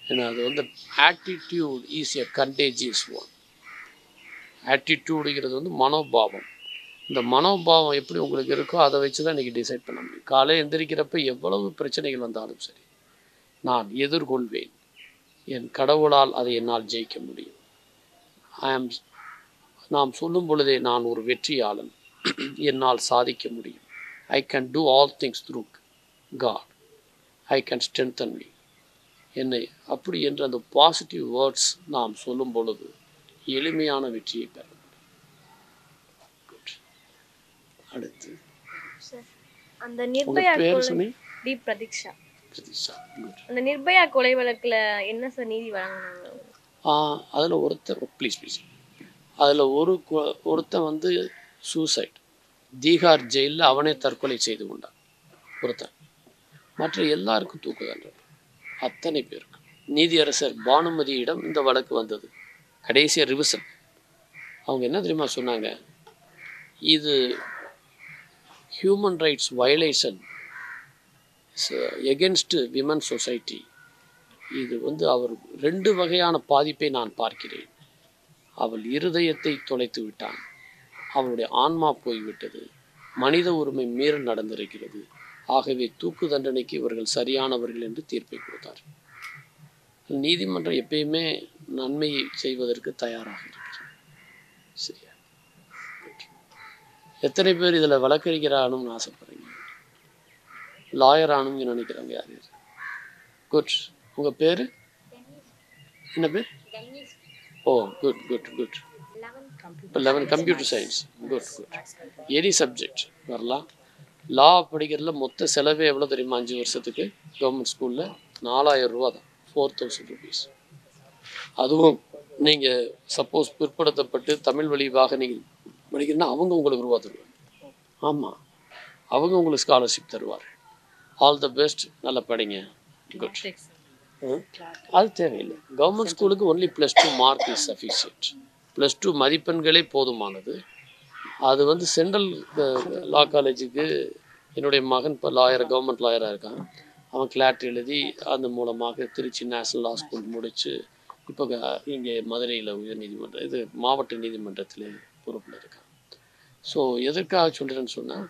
ஏன்னா அது வந்து attitude is a contagious one. ஆட்டிடியூடுங்கிறது வந்து மனோபாவம். இந்த மனோபாவம் எப்படி உங்களுக்கு இருக்கோ அதை வச்சு தான் இன்றைக்கி டிசைட் பண்ண முடியும். காலை எந்திரிக்கிறப்ப எவ்வளவு பிரச்சனைகள் வந்தாலும் சரி, நான் எதிர்கொள்வேன், என் கடவுளால் அதை என்னால் ஜெயிக்க முடியும், ஐ ஆம் நாம் சொல்லும் பொழுதே நான் ஒரு வெற்றியாளன், என்னால் சாதிக்க முடியும், I can do all things through God, I can strengthen me என்னை, அப்படி என்ற அந்த பாசிட்டிவ் வேர்ட்ஸ் நாம் சொல்லும் பொழுது எளிமையான வெற்றியை பெற முடியும். அடுத்து அந்த நிர்பயா கொலை பிரதிக்ஷா பிரதிக்ஷா அந்த நிர்பயா கொலை வழக்கில் என்ன சார் நீதி வழங்கினாங்க? அதில் ஒருத்தர் ப்ளீஸ் ப்ளீஸ் அதில் ஒரு ஒருத்தன் வந்து சூசைட், தீகார் ஜெயிலில் அவனே தற்கொலை செய்து கொண்டான் ஒருத்தன். மற்ற எல்லாருக்கும் தூக்கு தண்டனை, அத்தனை பேருக்கு. நீதியரசர் பானுமதியிடம் இந்த வழக்கு வந்தது. கடைசியாக ரிவிசன் அவங்க என்ன தெரியுமா சொன்னாங்க, இது human rights violation against women society. இது வந்து அவர் ரெண்டு வகையான பாதிப்பை நான் பார்க்கிறேன். அவள் இருதயத்தை தொலைத்து விட்டான், அவனுடைய ஆன்மா போய்விட்டது, மனித உரிமை மீறல் நடந்திருக்கிறது, ஆகவே தூக்கு தண்டனைக்கு இவர்கள் சரியானவர்கள் என்று தீர்ப்பை கொடுத்தார். நீதிமன்றம் எப்பயுமே நன்மையை செய்வதற்கு தயாராக இருக்கிறது. சரியா? எத்தனை பேர் இதில் வழக்கறிஞர் ஆகணும்னு ஆசைப்படுறீங்க, லாயர் ஆகணும்னு நினைக்கிறாங்க? யார் யார்? குட். உங்கள் பேர் என்ன பேர்? Oh good good good eleven computer science. Good good any subject வரலாம். லா படிக்கிறதுல மொத்த செலவே எவ்வளோ தெரியுமா? அஞ்சு வருஷத்துக்கு கவர்மெண்ட் ஸ்கூலில் நாலாயிரம் ரூபா தான், ஃபோர் தௌசண்ட் ருபீஸ். அதுவும் நீங்கள் சப்போஸ் பிற்படுத்தப்பட்டு தமிழ் வழியாக நீங்கள் படிக்கிறீங்கன்னா அவங்க உங்களுக்கு ரூபா தருவாங்க. ஆமாம், அவங்க உங்களுக்கு ஸ்காலர்ஷிப் தருவார். ஆல் த பெஸ்ட், நல்லா படிங்க. குட். அது தேவையில்லை. கவர்மெண்ட் ஸ்கூலுக்கு only plus two mark is sufficient. Plus two மதிப்பெண்களே போதுமானது. அது வந்து சென்ட்ரல் லா காலேஜுக்கு என்னுடைய மகன் இப்போ லாயர் கவர்மெண்ட் லாயராக இருக்கான். அவன் கிளாட் எழுதி அந்த மூலமாக திருச்சி நேஷ்னல் லா ஸ்கூல் முடித்து இப்போ இங்கே மதுரையில் உயர் நீதிமன்றம் இது மாவட்ட நீதிமன்றத்தில் பொறுப்பில் இருக்கான். ஸோ எதற்காக சொல்கிறேன்னு சொன்னால்,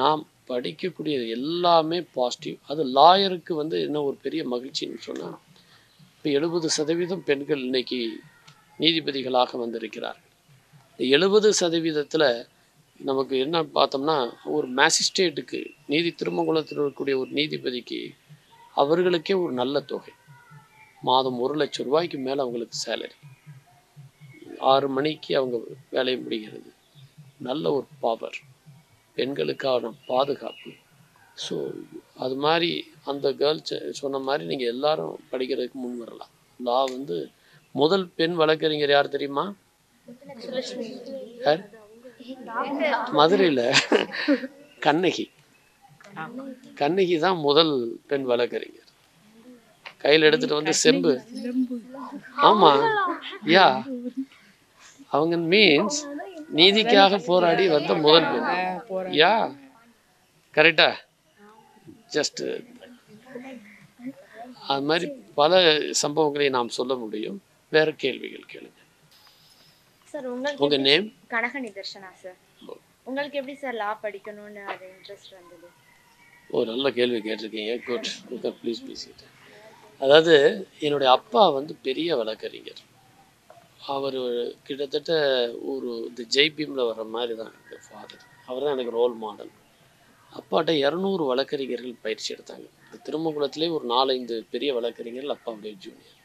நாம் படிக்கக்கூடிய எல்லாமே பாசிட்டிவ். அது லாயருக்கு வந்து என்ன ஒரு பெரிய மகிழ்ச்சின்னு சொன்னால், இப்போ எழுபது சதவீதம் பெண்கள் இன்றைக்கி நீதிபதிகளாக வந்திருக்கிறார்கள். இந்த எழுபது சதவீதத்தில் நமக்கு என்ன பார்த்தோம்னா, ஒரு மேஜிஸ்ட்ரேட்டுக்கு நீதி திருமங்கலத்தில் இருக்கக்கூடிய ஒரு நீதிபதிக்கு அவர்களுக்கே ஒரு நல்ல தொகை, மாதம் ஒரு லட்ச ரூபாய்க்கு மேலே அவங்களுக்கு சேலரி, ஆறு மணிக்கு அவங்க வேலையை முடிகிறது, நல்ல ஒரு பவர், பெண்களுக்கான பாதுகாப்பு. ஸோ அது மாதிரி அந்த கேர்ள்ஸ் சொன்ன மாதிரி நீங்கள் எல்லாரும் படிக்கிறதுக்கு முன் வரலாம். லா வந்து முதல் பெண் வழக்கறிஞர் யார் தெரியுமா? யார்? மதுரையில் கண்ணகி. கண்ணகி தான் முதல் பெண் வழக்கறிஞர். கையில் எடுத்துட்டு வந்து செம்பு. ஆமாம் யா, அவங்க மீன்ஸ் நீதிக்காக போராடி வந்த முதல் பெண். யா கரெக்டா? ஜஸ்ட் அது மாதிரி பல சம்பவங்களை நாம் சொல்ல முடியும். வேற கேள்விகள் கேளுங்க. சார் உங்க நேம்? கனக நிதர்ஷனா. சார் உங்களுக்கு எப்படி சார் லா படிக்கணும்னு அது இன்ட்ரெஸ்ட் வந்தது? ஓ, நல்ல கேள்வி கேட்டிருக்கீங்க. Good good please please. அதாவது என்னுடைய அப்பா வந்து பெரிய வழக்கறிஞர். அவர் கிட்டத்தட்ட ஒரு இந்த ஜெய்பீமில் வர்ற மாதிரி தான் எனக்கு ஃபாதர். அவர் தான் எனக்கு ரோல் மாடல். அப்பாட்ட இரநூறு வழக்கறிஞர்கள் பயிற்சி எடுத்தாங்க. இந்த திருமங்குளத்திலே ஒரு நாலஞ்சு பெரிய வழக்கறிஞர்கள் அப்பாவுடைய ஜூனியர்.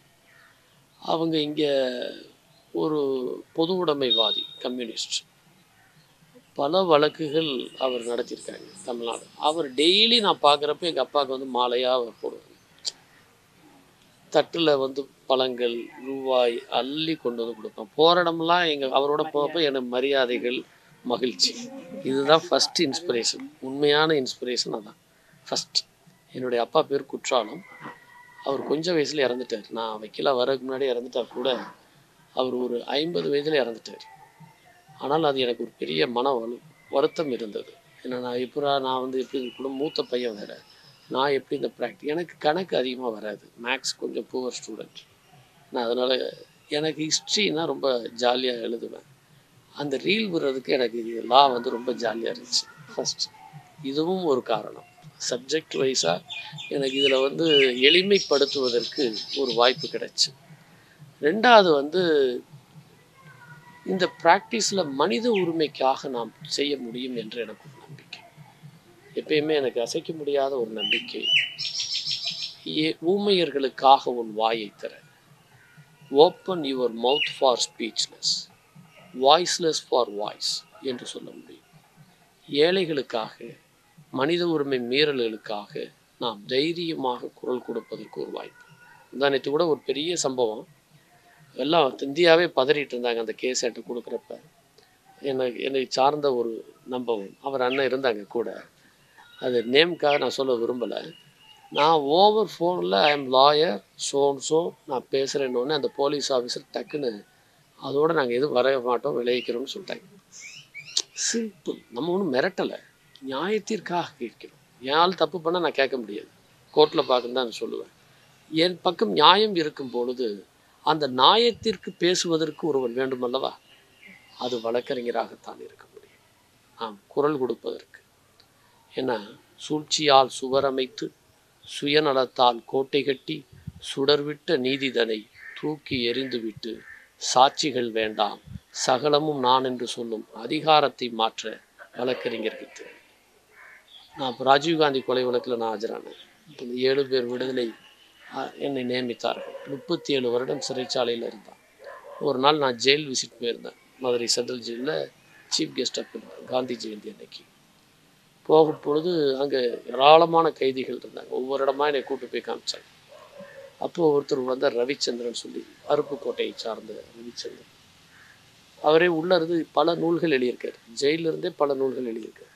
அவங்க இங்கே ஒரு பொது உடைமைவாதி கம்யூனிஸ்ட். பல வழக்குகள் அவர் நடத்தியிருக்காங்க தமிழ்நாடு. அவர் டெய்லி நான் பார்க்குறப்ப எங்கள் அப்பாவுக்கு வந்து மாலையாக போடுவாங்க. தட்டில் வந்து பழங்கள் ரூபாய் அள்ளி கொண்டு வந்து கொடுப்பேன். போகிற இடமெல்லாம் எங்கள் அவரோட போகிறப்ப எனக்கு மரியாதைகள், மகிழ்ச்சி. இதுதான் ஃபஸ்ட்டு இன்ஸ்பிரேஷன், உண்மையான இன்ஸ்பிரேஷன். அதான் ஃபஸ்ட். என்னுடைய அப்பா பேர் குற்றாலம். அவர் கொஞ்சம் வயசில் இறந்துட்டார். நான் வக்கீலாக வரதுக்கு முன்னாடி இறந்துட்டா கூட அவர் ஒரு ஐம்பது வயதில் இறந்துட்டார். ஆனால் அது எனக்கு ஒரு பெரிய மன வலு வருத்தம் இருந்தது. ஏன்னா நான் எப்படா நான் வந்து எப்படி கூட மூத்த பையன் வேறு, நான் எப்படி இந்த ப்ராக்டிக் எனக்கு கணக்கு அதிகமாக வராது, மேக்ஸ் கொஞ்சம் புவர் ஸ்டூடெண்ட் நான். அதனால் எனக்கு ஹிஸ்ட்ரின்னா ரொம்ப ஜாலியாக எழுதுவேன். அந்த ரீல் விடுறதுக்கு எனக்கு லா வந்து ரொம்ப ஜாலியாக இருந்துச்சு ஃபஸ்ட். இதுவும் ஒரு காரணம். சப்ஜெக்ட் வைஸாக எனக்கு இதில் வந்து எளிமைப்படுத்துவதற்கு ஒரு வாய்ப்பு கிடைச்சி. ரெண்டாவது வந்து இந்த ப்ராக்டிஸில் மனித உரிமைக்காக நாம் செய்ய முடியும் என்று எனக்கு ஒரு நம்பிக்கை, எப்பயுமே எனக்கு அசைக்க முடியாத ஒரு நம்பிக்கை. ஊமையர்களுக்காக உன் வாயை தர, open your mouth for speechless, voiceless for voice என்று சொல்ல முடியும். ஏழைகளுக்காக, மனித உரிமை மீறல்களுக்காக நாம் தைரியமாக குரல் கொடுப்பதற்கு ஒரு வாய்ப்பு. இதானே கூட ஒரு பெரிய சம்பவம். எல்லாம் இந்தியாவே பதறிட்டு இருந்தாங்க அந்த கேஸ் என்கிட்ட கொடுக்குறப்ப. எனக்கு என்னை சார்ந்த ஒரு நம்பவும் அவர் அண்ணன் இருந்தாங்க கூட. அது நேம்காக நான் சொல்ல விரும்பலை. நான் ஓவர் ஃபோனில் ஐ எம் லாயர் சோன்ஸோ நான் பேசுகிறேன்னொன்னே அந்த போலீஸ் ஆஃபீஸர் டக்குன்னு அதோடு நாங்கள் எதுவும் வரைய மாட்டோம், விளைவிக்கிறோம்னு சொல்லிட்டாங்க. சிம்பிள். நம்ம ஒன்றும் மிரட்டலை, நியாயத்திற்காக கேட்கிறோம். யாரால் தப்பு பண்ணால் நான் கேட்க முடியாது, கோர்ட்டில் பார்க்குன்னு தான் நான் சொல்லுவேன். என் பக்கம் நியாயம் இருக்கும் பொழுது அந்த நியாயத்திற்கு பேசுவதற்கு ஒருவன் வேண்டுமல்லவா? அது வழக்கறிஞராகத்தான் இருக்க முடியும் நாம் குரல் கொடுப்பதற்கு. ஏன்னா சூழ்ச்சியால் சுவரமைத்து, சுயநலத்தால் கோட்டை கட்டி, சுடர்விட்ட நீதிதனை தூக்கி எறிந்துவிட்டு, சாட்சிகள் வேண்டாம் சகலமும் நான் என்று சொல்லும் அதிகாரத்தை மாற்ற வழக்கறிஞர்கள் தேவை. நான் இப்போ ராஜீவ்காந்தி கொலை வழக்கில் நான் ஆஜரானேன். இந்த ஏழு பேர் விடுதலை என்னை நியமித்தார்கள். முப்பத்தி ஏழு வருடம் சிறைச்சாலையில் இருந்தான். ஒரு நாள் நான் ஜெயில் விசிட் போயிருந்தேன். மதுரை சென்ட்ரல் ஜெயிலில் சீஃப் கெஸ்டாக இருந்தேன் காந்தி ஜெயந்தி அன்னைக்கு. போகும் பொழுது அங்கே ஏராளமான கைதிகள் இருந்தாங்க. ஒவ்வொரு இடமா என்னை கூப்பிட்டு போய் காமிச்சாங்க. அப்போது ஒருத்தர் வந்தார், ரவிச்சந்திரன் சொல்லி, அருப்புக்கோட்டையை சார்ந்த ரவிச்சந்திரன். அவரே உள்ளே இருந்து பல நூல்கள் எழுதியிருக்கார். ஜெயிலிருந்தே பல நூல்கள் எழுதியிருக்கார்.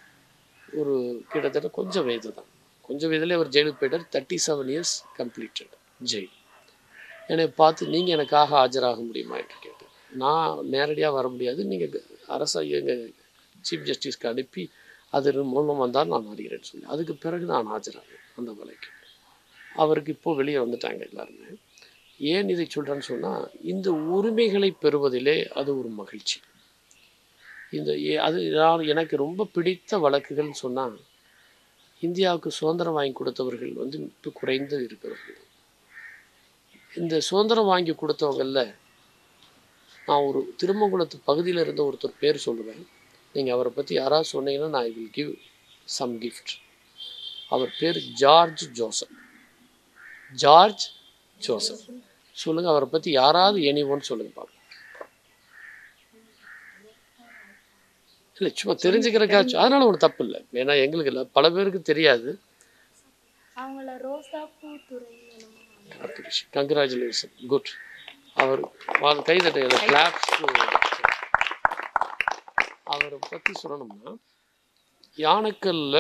ஒரு கிட்டத்தட்ட கொஞ்சம் வயது தான், கொஞ்சம் வயதிலே அவர் ஜெயிலுக்கு போயிட்டார். Thirty seven years completed jail. என்னை பார்த்து, நீங்கள் எனக்காக ஆஜராக முடியுமா என்று கேட்டார். நான் நேரடியாக வர முடியாது, நீங்கள் அரசு எங்கள் சீஃப் ஜஸ்டிஸ்க்கு அனுப்பி அது மூலமாக தான் நான் அறிகிறேன்னு சொல்லி அதுக்கு பிறகு நான் ஆஜராக அந்த வேலைக்கு. அவருக்கு இப்போது வெளியே வந்துட்டாங்க எல்லாருமே. ஏன் இதை சொல்கிறேன்னு சொன்னால், இந்த உரிமைகளை பெறுவதிலே அது ஒரு மகிழ்ச்சி. இந்த அது நான் எனக்கு ரொம்ப பிடித்த வழக்குகள்னு சொன்னால், இந்தியாவுக்கு சுதந்திரம் வாங்கி கொடுத்தவர்கள் வந்து இப்போ குறைந்து இருக்கிறவர்கள். இந்த சுதந்திரம் வாங்கி கொடுத்தவங்களில் நான் ஒரு திருமங்குளத்து பகுதியில் இருந்த ஒருத்தர் பேர் சொல்லுவேன். நீங்கள் அவரை பற்றி யாராவது சொன்னீங்கன்னா நான் I will give some gift. அவர் பேர் ஜார்ஜ் ஜோசப். ஜார்ஜ் ஜோசப் சொல்லுங்கள். அவரை பற்றி யாராவது எனிவோன்னு சொல்லுங்கள் பாருங்கள். இல்லை, சும்மா தெரிஞ்சுக்கிறக்காச்சும். அதனால் ஒன்றும் தப்பு இல்லை. ஏன்னா எங்களுக்கு இல்லை, பல பேருக்கு தெரியாது. Congratulation, good. அவர் கைதட்ட கிளாப்ஸ். அவரை பற்றி சொல்லணும்னா, யானைக்கல்ல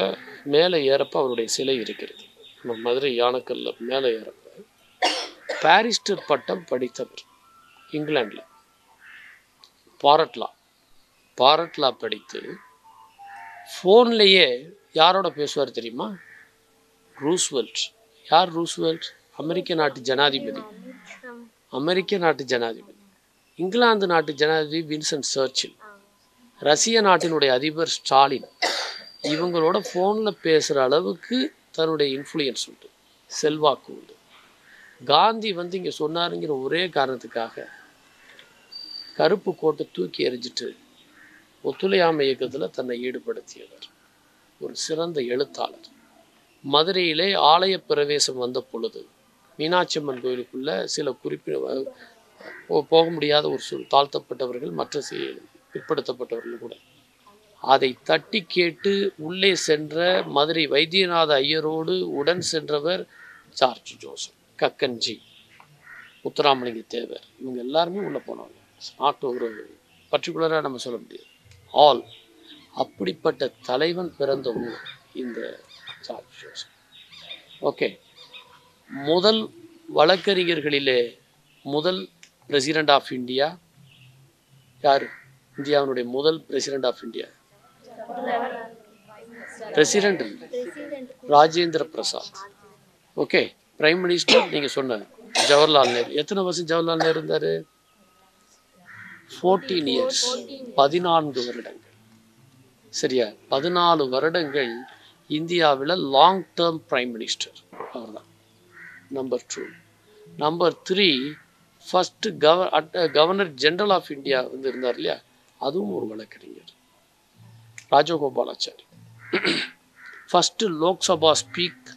மேலே ஏறப்ப அவருடைய சிலை இருக்கிறது. நம்ம மதுரை யானைக்கல்ல மேலே ஏறப்ப பாரிஸ்டர் பட்டம் படித்தவர், இங்கிலாண்டில் பாரட்லா பாரட்லா படித்து ஃபோன்லேயே யாரோட பேசுவார் தெரியுமா? ரூஸ்வெல்ட். யார் ரூஸ்வெல்ட்? அமெரிக்க நாட்டு ஜனாதிபதி. அமெரிக்க நாட்டு ஜனாதிபதி. இங்கிலாந்து நாட்டு ஜனாதிபதி வின்சென்ட் சர்ச்சில். ரஷ்ய நாட்டினுடைய அதிபர் ஸ்டாலின். இவங்களோட ஃபோனில் பேசுகிற அளவுக்கு தன்னுடைய இன்ஃப்ளூயன்ஸ் உண்டு, செல்வாக்கு உண்டு. காந்தி வந்து இங்கே சொன்னாருங்கிற ஒரே காரணத்துக்காக கருப்பு கோட்டை தூக்கி எறிஞ்சிட்டு ஒத்துழையாமை இயக்கத்தில் தன்னை ஈடுபடுத்தியவர். ஒரு சிறந்த எழுத்தாளர். மதுரையிலே ஆலய பிரவேசம் வந்த பொழுது மீனாட்சி அம்மன் கோயிலுக்குள்ள சில குறிப்பிட்ட போக முடியாத ஒரு சொல் தாழ்த்தப்பட்டவர்கள், மற்ற பிற்படுத்தப்பட்டவர்கள் கூட அதை தட்டி கேட்டு உள்ளே சென்ற மதுரை வைத்தியநாத ஐயரோடு உடன் சென்றவர் ஜார்ஜ் ஜோசப், கக்கன்ஜி, முத்துராமலிங்க தேவர். இவங்க எல்லாருமே உள்ளே போனவங்க. நாட்டு ஒரு பர்டிகுலராக நம்ம சொல்ல முடியாது, ஆல். அப்படிப்பட்ட தலைவன் பிறந்த ஊர் இந்த ஜார்ஜ் ஜோசப். ஓகே, முதல் வழக்கறிஞர்களிலே முதல் பிரசிடெண்ட் ஆஃப் இந்தியா யார்? இந்தியாவினுடைய முதல் president of India president Rajendra Prasad. Okay, prime minister நீங்கள் சொன்னார் ஜவஹர்லால் நேரு. எத்தனை வருஷம் ஜவஹர்லால் நேரு இருந்தார்? ஃபோர்டீன் இயர்ஸ், பதினான்கு வருடங்கள். சரியா? பதினாலு வருடங்கள் இந்தியாவில் லாங் டேர்ம் பிரைம் மினிஸ்டர் அவர் தான். Number two. Number three, first cover at governor general of India வந்து இருந்தார் இல்லையா, அதுவும் ஒரு வழக்கறிஞர், ராஜகோபாலாச்சாரி. ஃபஸ்ட்டு லோக்சபா ஸ்பீக்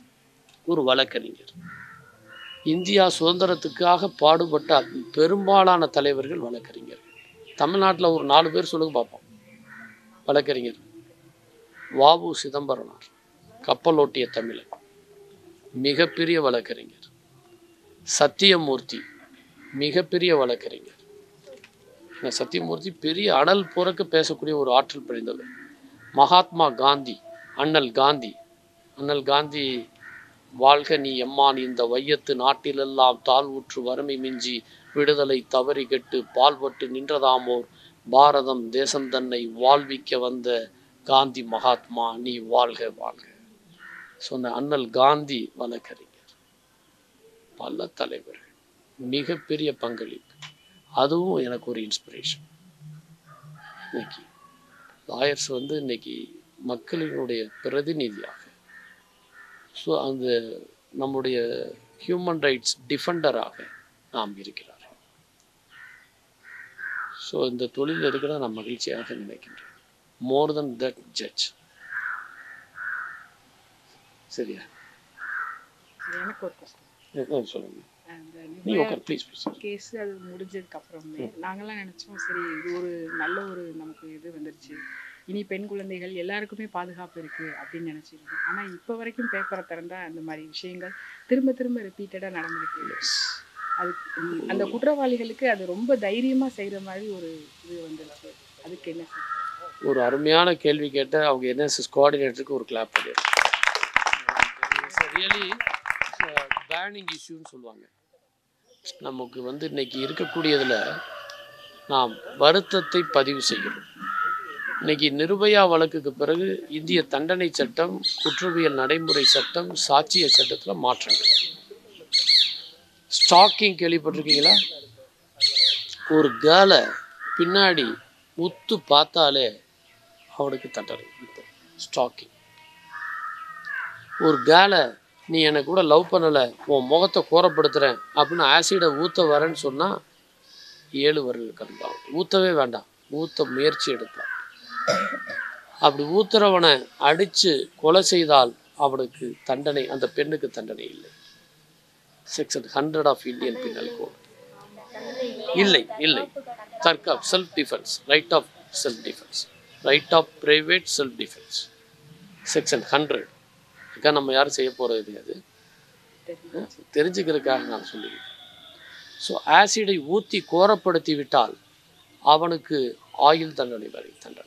ஒரு வழக்கறிஞர். இந்தியா சுதந்திரத்துக்காக பாடுபட்ட பெரும்பாலான தலைவர்கள் வழக்கறிஞர். தமிழ்நாட்டில் ஒரு நாலு பேர் சொல்லுங்க பார்ப்போம் வழக்கறிஞர். வாவு சிதம்பரனார், கப்பலோட்டிய தமிழன், மிகப்பெரிய வழக்கறிஞர். சத்தியமூர்த்தி, மிகப்பெரிய வழக்கறிஞர். சத்தியமூர்த்தி பெரிய அனல் புறக்க பேசக்கூடிய ஒரு ஆற்றல் பிரிந்தவர். மகாத்மா காந்தி, அண்ணல் காந்தி. அண்ணல் காந்தி வாழ்க நீ எம்மான் இந்த வையத்து நாட்டிலெல்லாம் தாழ்வுற்று வறுமை மிஞ்சி விடுதலை தவறி கெட்டு பால்பட்டு நின்றதாமோர் பாரதம் தேசம் தன்னை வாழ்விக்க வந்த காந்தி மகாத்மா நீ வாழ்க வாழ்க சொன்ன அண்ணல் காந்தி வழக்கறிஞர். பல தலைவர்கள் மிகப்பெரிய பங்களிப்பு. அதுவும் எனக்கு ஒரு இன்ஸ்பிரேஷன். இன்னைக்கு லாயர்ஸ் வந்து இன்னைக்கு மக்களினுடைய பிரதிநிதியாக, ஸோ அந்த நம்முடைய ஹியூமன் ரைட்ஸ் டிஃபெண்டராக நாம் இருக்கிறார்கள். ஸோ இந்த தொழிலில் இருக்கிற நான் மகிழ்ச்சியாக நினைக்கின்றேன். More then that judge. சரியா? சொல்லுங்க. கேஸ் அது முடிஞ்சதுக்கு அப்புறமே நாங்கள்லாம் நினச்சோம், சரி இது ஒரு நல்ல ஒரு நமக்கு இது வந்துருச்சு, இனி பெண் குழந்தைகள் எல்லாருக்குமே பாதுகாப்பு இருக்குது அப்படின்னு நினச்சிருக்கோம். ஆனால் இப்போ வரைக்கும் பேப்பரை திறந்தால் அந்த மாதிரி விஷயங்கள் திரும்ப திரும்ப ரிப்பீட்டடாக நடந்துருக்கு. அது அந்த குற்றவாளிகளுக்கு அது ரொம்ப தைரியமாக செய்கிற மாதிரி ஒரு இது வந்துருக்கு. அதுக்கு என்ன? ஒரு அருமையான கேள்வி கேட்ட அவங்க என்எஸ்எஸ் கோஆர்டினேட்டருக்கு ஒரு கிளாப் பண்ணிடுது. ரியலி பேனிங் இஷ்யூன்னு சொல்லுவாங்க. நமக்கு வந்து இன்றைக்கி இருக்கக்கூடியதில் நாம் வருத்தத்தை பதிவு செய்யணும். இன்னைக்கு நிர்பயா வழக்குக்கு பிறகு இந்திய தண்டனை சட்டம், குற்றவியல் நடைமுறை சட்டம், சாட்சிய சட்டத்தில் மாற்றங்கள். ஸ்டாக்கிங் கேள்விப்பட்டிருக்கீங்களா? ஒரு கேர்ளை பின்னாடி முத்து பார்த்தாலே அவனுக்கு தண்டனை. ஸ்டாக்கிங். ஒரு கேர்ளை நீ என்னை கூட லவ் பண்ணலை, உன் முகத்தை கோரப்படுத்துகிறேன் அப்படின்னு ஆசிடை ஊற்ற வரேன்னு சொன்னால் ஏழு வருடம் கண்டான். ஊற்றவே வேண்டாம், ஊற்ற முயற்சி எடுத்தான். அப்படி ஊத்துறவனை அடித்து கொலை செய்தால் அவனுக்கு தண்டனை, அந்த பெண்ணுக்கு தண்டனை இல்லை. Section hundred of Indian penal code இல்லை. இல்லை தற்காப்பு, self defence, right of self defence, right of private self defence, section hundred. அக்கா நம்ம யாரும் செய்ய போகிறது கிடையாது, தெரிஞ்சுக்கிறதுக்காக நான் சொல்லுவேன். ஸோ ஆசிடை ஊற்றி கோரப்படுத்தி விட்டால் அவனுக்கு ஆயுள் தண்டனை வரை தண்டனை.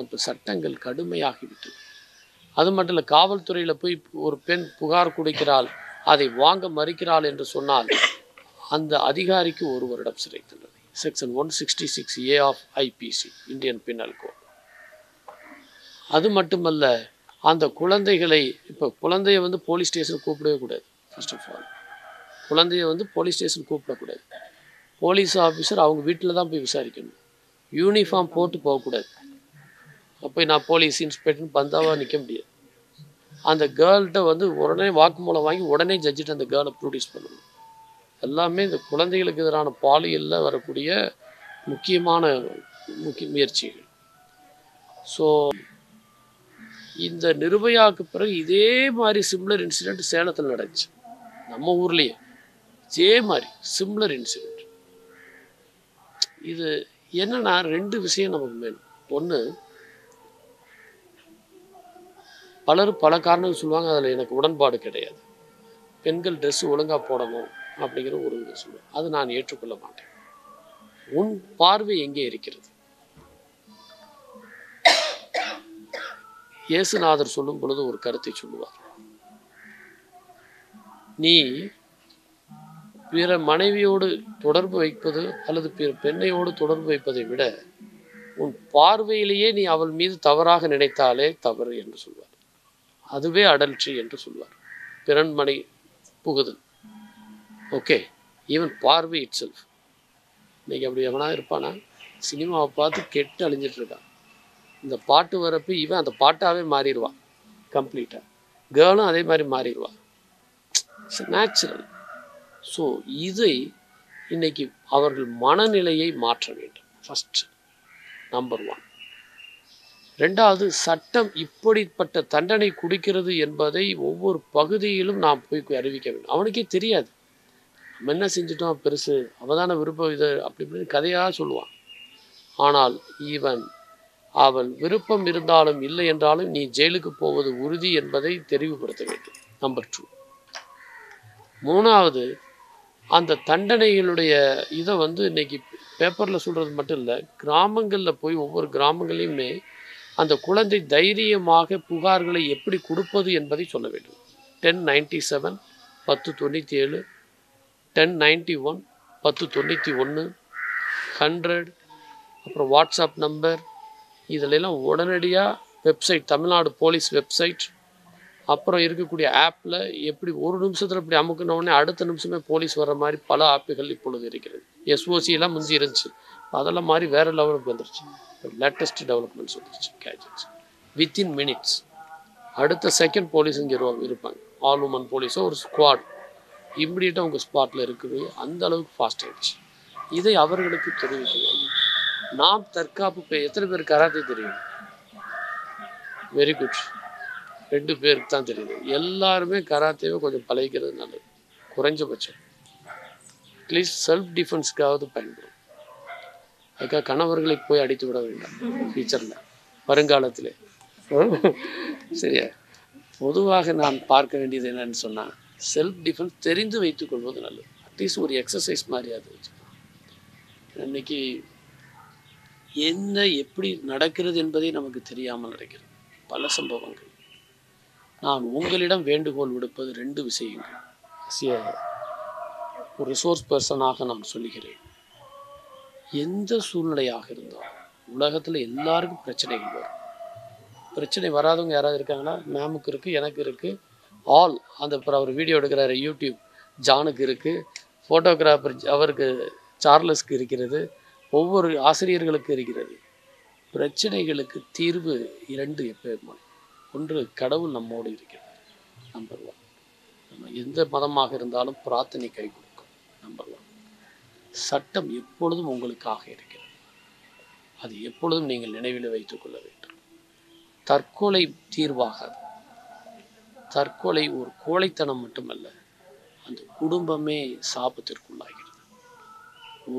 இப்போ சட்டங்கள் கடுமையாகிவிட்டது. அது மட்டும் இல்லை, காவல்துறையில் போய் ஒரு பெண் புகார் கொடுக்கிறாள், அதை வாங்க மறுக்கிறாள் என்று சொன்னால் அந்த அதிகாரிக்கு ஒரு வருடம் சிறை தண்டனை. Section one sixty six A of IPC Indian penal code. அது மட்டுமல்ல, அந்த குழந்தைகளை இப்போ குழந்தைய வந்து போலீஸ் ஸ்டேஷன் கூப்பிடவே கூடாது. ஃபர்ஸ்ட் ஆஃப் ஆல் குழந்தைய வந்து போலீஸ் ஸ்டேஷன் கூப்பிடக்கூடாது. போலீஸ் ஆஃபீஸர் அவங்க வீட்டில் தான் போய் விசாரிக்கணும். யூனிஃபார்ம் போட்டு போகக்கூடாது. அப்போ நான் போலீஸ் இன்ஸ்பெக்டர்னு பந்தாவாக நிற்க முடியாது. அந்த கேர்ள்கிட்ட வந்து உடனே வாக்குமூலம் வாங்கி உடனே ஜட்ஜிட்டு அந்த கேர்ளை ப்ரொடியூஸ் பண்ணணும். எல்லாமே இந்த குழந்தைகளுக்கு எதிரான பாலியலில் வரக்கூடிய முக்கியமான முக்கிய முயற்சிகள். ஸோ இந்த நிர்பயாவுக்கு பிறகு இதே மாதிரி சிம்லர் இன்சிடெண்ட் சேலத்தில் நடந்துச்சு. நம்ம ஊர்லேயே இதே மாதிரி சிம்லர் இன்சிடெண்ட். இது என்னன்னா ரெண்டு விஷயம் நமக்கு வேணும். ஒன்று, பலரும் பல காரணங்கள் சொல்லுவாங்க, அதில் எனக்கு உடன்பாடு கிடையாது. பெண்கள் ட்ரெஸ்ஸு ஒழுங்காக போடணும் அப்படிங்கிற ஒரு சொல்லுவேன், அது நான் ஏற்றுக்கொள்ள மாட்டேன். உன் பார்வை எங்கே இருக்கிறது? இயேசுநாதர் சொல்லும் பொழுது ஒரு கருத்தை சொல்லுவார், நீ பிற மனைவியோடு தொடர்பு வைப்பது அல்லது பிற பெண்ணையோடு தொடர்பு வைப்பதை விட உன் பார்வையிலேயே நீ அவள் மீது தவறாக நினைத்தாலே தவறு என்று சொல்வார். அதுவே அடல்ட்ரி என்று சொல்வார், பிறன்மனை புகுதல். ஓகே, ஈவன் பார்வை இட் செல்ஃப். இன்னைக்கு அப்படி எவனா இருப்பானா? சினிமாவை பார்த்து கெட்டு அழிஞ்சிட்டு இருக்கான். இந்த பாட்டு வரப்போ இவன் அந்த பாட்டாகவே மாறிடுவான் கம்ப்ளீட்டாக. கேர்ளும் அதே மாதிரி மாறிடுவான். It's natural. ஸோ இதை இன்னைக்கு அவர்கள் மனநிலையை மாற்ற வேண்டும். First number one. ரெண்டாவது, சட்டம் இப்படிப்பட்ட தண்டனை கொடுக்கிறது என்பதை ஒவ்வொரு பகுதியிலும் நாம் போய் அறிவிக்க வேண்டும். அவனுக்கே தெரியாது நம்ம என்ன செஞ்சுட்டோம், பெருசு அவதான விருப்பம் இது அப்படி இப்படின்னு கதையாக சொல்லுவான். ஆனால் இவன் அவள் விருப்பம் இருந்தாலும் இல்லை என்றாலும் நீ ஜெயிலுக்கு போவது உறுதி என்பதை தெரிவுபடுத்த வேண்டும். Number two. மூணாவது, அந்த தண்டனைகளுடைய இதை வந்து இன்னைக்கு பேப்பரில் சொல்கிறது மட்டும் இல்லை, கிராமங்களில் போய் ஒவ்வொரு கிராமங்களையுமே அந்த குழந்தை தைரியமாக புகார்களை எப்படி கொடுப்பது என்பதை சொல்ல வேண்டும். டென் நைன்டி செவன் பத்து தொண்ணூற்றி ஏழு டென் நைன்டி ஒன் பத்து தொண்ணூற்றி ஒன்று ஹண்ட்ரட், அப்புறம் வாட்ஸ்அப் நம்பர், இதிலெல்லாம் உடனடியாக வெப்சைட், தமிழ்நாடு போலீஸ் வெப்சைட், அப்புறம் இருக்கக்கூடிய ஆப்பில் எப்படி ஒரு நிமிஷத்தில் இப்படி அமுக்கின உடனே அடுத்த நிமிஷமே போலீஸ் வர மாதிரி பல ஆப்புகள் இப்பொழுது இருக்கிறது. எஸ்ஓசியெல்லாம் முந்தி இருந்துச்சு, அதெல்லாம் மாதிரி வேறு லெவலுக்கு வந்துருச்சு. லேட்டஸ்ட் டெவலப்மெண்ட்ஸ் வந்துருச்சு. கேஜெட்ஸ் வித்தின் மினிட்ஸ், அடுத்த செகண்ட் போலீஸ் இங்கே இருப்பாங்க. ஆல் உமன் போலீஸோ ஒரு ஸ்குவாட் இம்மிடியேட்டாக உங்கள் ஸ்பாட்டில் இருக்குது. அந்த அளவுக்கு ஃபாஸ்ட் ஆகிடுச்சு. இதை அவர்களுக்கு தெரிவிக்கிறாங்க. நாம் தற்காப்பு, எத்தனை பேர் கராத்தே தெரியும்? வெரி குட், ரெண்டு பேருக்கு தான் தெரியுது. எல்லாருமே கராத்தேவை கொஞ்சம் பழகிக்கிறது நல்லது. குறைஞ்சபட்சம் அட்லீஸ்ட் செல்ஃப் டிஃபென்ஸ்க்காவது பயன்படும். அதுக்காக கணவர்களை போய் அடித்து விட வேண்டாம் ஃபியூச்சரில், வருங்காலத்திலே. சரியா? பொதுவாக நான் பார்க்க வேண்டியது என்னன்னு சொன்னால், செல்ஃப் டிஃபென்ஸ் தெரிந்து வைத்துக்கொள்வது நல்லது. அட்லீஸ்ட் ஒரு எக்ஸசைஸ் மாதிரியாவது வச்சுக்கலாம். இன்றைக்கி என்ன எப்படி நடக்கிறது என்பதை நமக்கு தெரியாமல் நடக்கிறது பல சம்பவங்கள். நான் உங்களிடம் வேண்டுகோள் விடுப்பது ரெண்டு விஷயங்கள். ஒரு ரிசோர்ஸ் பர்சனாக நான் சொல்லுகிறேன், எந்த சூழ்நிலையாக இருந்தாலும் உலகத்துல எல்லாருக்கும் பிரச்சனைகள் வரும். பிரச்சனை வராதவங்க யாராவது இருக்காங்கன்னா, மேமுக்கு இருக்குது, எனக்கு இருக்குது, ஆல் அந்த அவர் வீடியோ எடுக்கிறாரு யூடியூப் ஜானுக்கு இருக்குது, ஃபோட்டோகிராஃபர் அவருக்கு சார்லஸ்க்கு இருக்கிறது, ஒவ்வொரு ஆசிரியர்களுக்கு இருக்கிறது. பிரச்சனைகளுக்கு தீர்வு இரண்டு எப்போதுமே. ஒன்று, கடவுள் நம்மோடு இருக்கிறார், நம்பர் ஒன். நம்ம எந்த மதமாக இருந்தாலும் பிரார்த்தனை கை கொடுக்கும், நம்பர் ஒன். சட்டம் எப்பொழுதும் உங்களுக்காக இருக்கிறது, அது எப்பொழுதும் நீங்கள் நினைவில் வைத்துக் கொள்ள வேண்டும். தற்கொலை தீர்வாகாது. தற்கொலை ஒரு கோழைத்தனம் மட்டுமல்ல, அந்த குடும்பமே சாபத்திற்குள்ளாகிறது.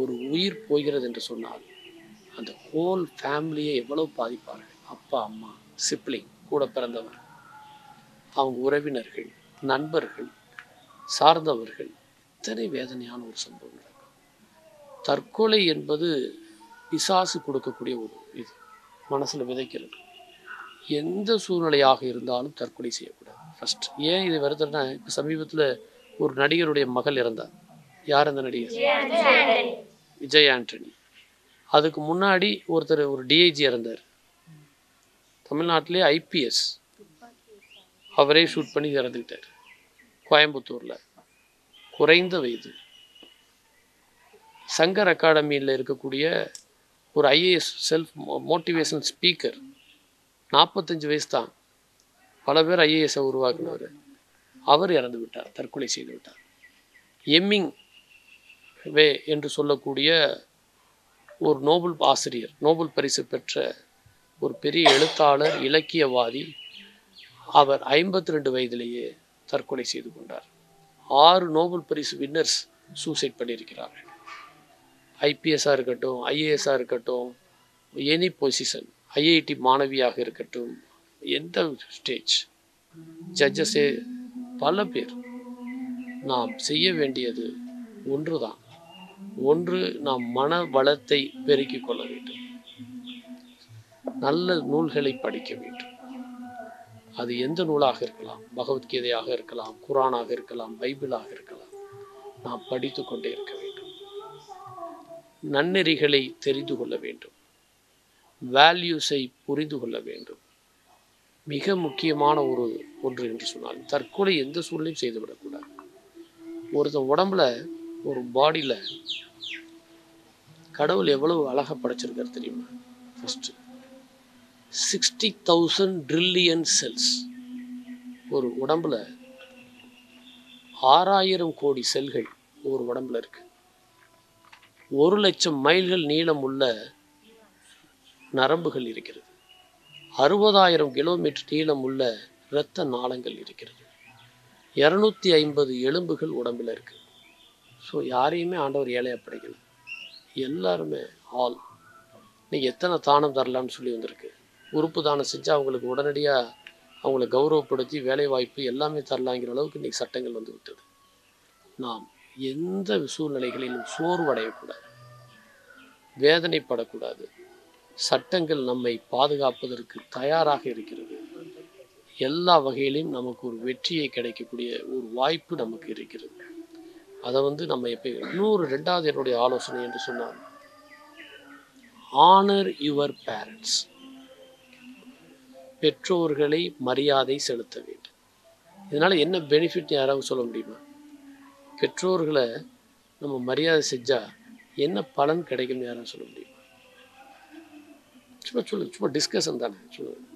ஒரு உயிர் போகிறது என்று சொன்னால் அந்த ஹோல் ஃபேமிலியை எவ்வளவு பாதிப்பார்கள். அப்பா, அம்மா, சிப்ளிங், கூட பிறந்தவர், அவங்க உறவினர்கள், நண்பர்கள், சார்ந்தவர்கள், இத்தனை வேதனையான ஒரு சம்பவம் நடக்கும். தற்கொலை என்பது பிசாசு கொடுக்கக்கூடிய ஒரு இது, மனசில் விதைக்கிறது. எந்த சூழ்நிலையாக இருந்தாலும் தற்கொலை செய்யக்கூடாது ஃபர்ஸ்ட். ஏன் இதை வருதுன்னா, இப்போ சமீபத்தில் ஒரு நடிகருடைய மகள் இறந்தார். யார் அந்த நடிகர்? விஜய் ஆண்டனி. அதுக்கு முன்னாடி ஒருத்தர் ஒரு டிஐஜி இறந்தார் தமிழ்நாட்டிலே, ஐபிஎஸ், அவரே ஷூட் பண்ணி இறந்துக்கிட்டார் கோயம்புத்தூரில், குறைந்த வயது. சங்கர் அகாடமியில் இருக்கக்கூடிய ஒரு ஐஏஎஸ் செல்ஃப் மோட்டிவேஷன் ஸ்பீக்கர், நாற்பத்தஞ்சு வயசு தான், பல பேர் ஐஏஎஸை உருவாக்குனவர், அவர் இறந்து விட்டார், தற்கொலை செய்து விட்டார். எம்மிங் வே என்று சொல்லக்கூடிய ஒரு நோபல் ஆசிரியர், நோபல் பரிசு பெற்ற ஒரு பெரிய எழுத்தாளர், இலக்கியவாதி, அவர் ஐம்பத்தி ரெண்டு வயதிலேயே தற்கொலை செய்து கொண்டார். ஆறு நோபல் பரிசு வின்னர்ஸ் சூசைட் பண்ணியிருக்கிறார்கள். ஐபிஎஸ்ஸாக இருக்கட்டும், ஐஏஎஸ்ஸாக இருக்கட்டும், எனி பொசிஷன், ஐஐடி மாணவியாக இருக்கட்டும், எந்த ஸ்டேஜ், ஜட்ஜஸே, பல பேர். நாம் செய்ய வேண்டியது ஒன்று தான். ஒன்று, நாம் மன வளத்தை பெருக்கிக் கொள்ள வேண்டும், நல்ல நூல்களை படிக்க வேண்டும். அது எந்த நூலாக இருக்கலாம், பகவத்கீதையாக இருக்கலாம், குரானாக இருக்கலாம், பைபிளாக இருக்கலாம், நாம் படித்து கொண்டே இருக்க வேண்டும். நன்னெறிகளை தெரிந்து கொள்ள வேண்டும், வேல்யூஸை புரிந்து கொள்ள வேண்டும். மிக முக்கியமான ஒரு ஒன்று என்று சொன்னால், தற்கொலை எந்த சூழ்நிலையும் செய்துவிடக்கூடாது. ஒருத்தன் உடம்புல, ஒரு பாடியில் கடவுள் எவ்வளவு அழகாக படைச்சிருக்கார் தெரியுமா? First sixty thousand trillion cells. ஒரு உடம்புல ஆறாயிரம் கோடி செல்கள் ஒரு உடம்புல இருக்கு. ஒரு லட்சம் மைல்கள் நீளம் உள்ள நரம்புகள் இருக்கிறது. அறுபதாயிரம் கிலோமீட்டர் நீளம் உள்ள இரத்த நாளங்கள் இருக்கிறது. இரநூத்தி ஐம்பது எலும்புகள் உடம்பில் இருக்குது. ஸோ யாரையுமே ஆண்டவர் ஏழையாக படைக்கல, எல்லாருமே ஆல். இன்னைக்கு எத்தனை தானம் தரலான்னு சொல்லி வந்திருக்கு. உறுப்பு தானம் செஞ்சால் அவங்களுக்கு உடனடியாக அவங்கள கௌரவப்படுத்தி வேலைவாய்ப்பு எல்லாமே தரலாங்கிற அளவுக்கு இன்றைக்கி சட்டங்கள் வந்து விட்டது. நாம் எந்த சூழ்நிலைகளிலும் சோர்வடையக்கூடாது, வேதனைப்படக்கூடாது. சட்டங்கள் நம்மை பாதுகாப்பதற்கு தயாராக இருக்கிறது. எல்லா வகையிலையும் நமக்கு ஒரு வெற்றியை கிடைக்கக்கூடிய ஒரு வாய்ப்பு நமக்கு இருக்கிறது. அதை வந்து நம்ம எப்போ இன்னொரு ரெண்டாவது என்னுடைய ஆலோசனை என்று சொன்னார், ஆனர் யுவர் பேரண்ட்ஸ். பெற்றோர்களை மரியாதை செலுத்த வேண்டும். இதனால் என்ன பெனிஃபிட் யாராவது சொல்ல முடியுமா? பெற்றோர்களை நம்ம மரியாதை செஞ்சால் என்ன பலன் கிடைக்கும்னு யாராவது சொல்ல முடியுமா? சும்மா சொல்லு, சும்மா டிஸ்கஷன் தானே சொல்லுங்க.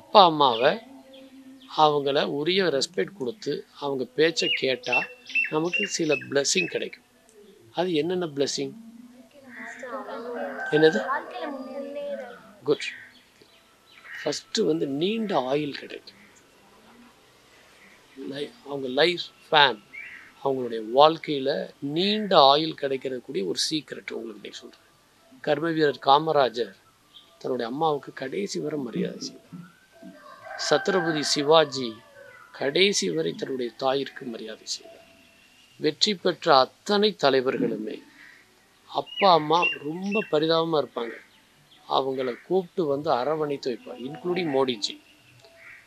அப்பா அம்மாவை அவங்கள உரிய ரெஸ்பெக்ட் கொடுத்து அவங்க பேச்சை கேட்டால் நமக்கு சில பிளெஸ்ஸிங் கிடைக்கும். அது என்னென்ன பிளெஸ்ஸிங்? என்னது? குட். ஃபஸ்ட்டு வந்து நீண்ட ஆயில் கிடைக்கும். லை அவங்க லைஃப் ஃபேன், அவங்களுடைய வாழ்க்கையில் நீண்ட ஆயில் கிடைக்கிறக்கூடிய ஒரு சீக்ரெட் உங்களுக்கு நீங்கள் சொல்கிறேன். கர்ம வீரர் காமராஜர் தன்னுடைய அம்மாவுக்கு கடைசி வரை மரியாதை செய்தார். சத்ரபதி சிவாஜி கடைசி வரை தன்னுடைய தாயிற்கு மரியாதை செய்தார். வெற்றி பெற்ற அத்தனை தலைவர்களுமே அப்பா அம்மா ரொம்ப பரிதாபமாக இருப்பாங்க, அவங்கள கூப்பிட்டு வந்து அரவணைத்து வைப்பார். இன்க்ளூடிங் மோடிஜி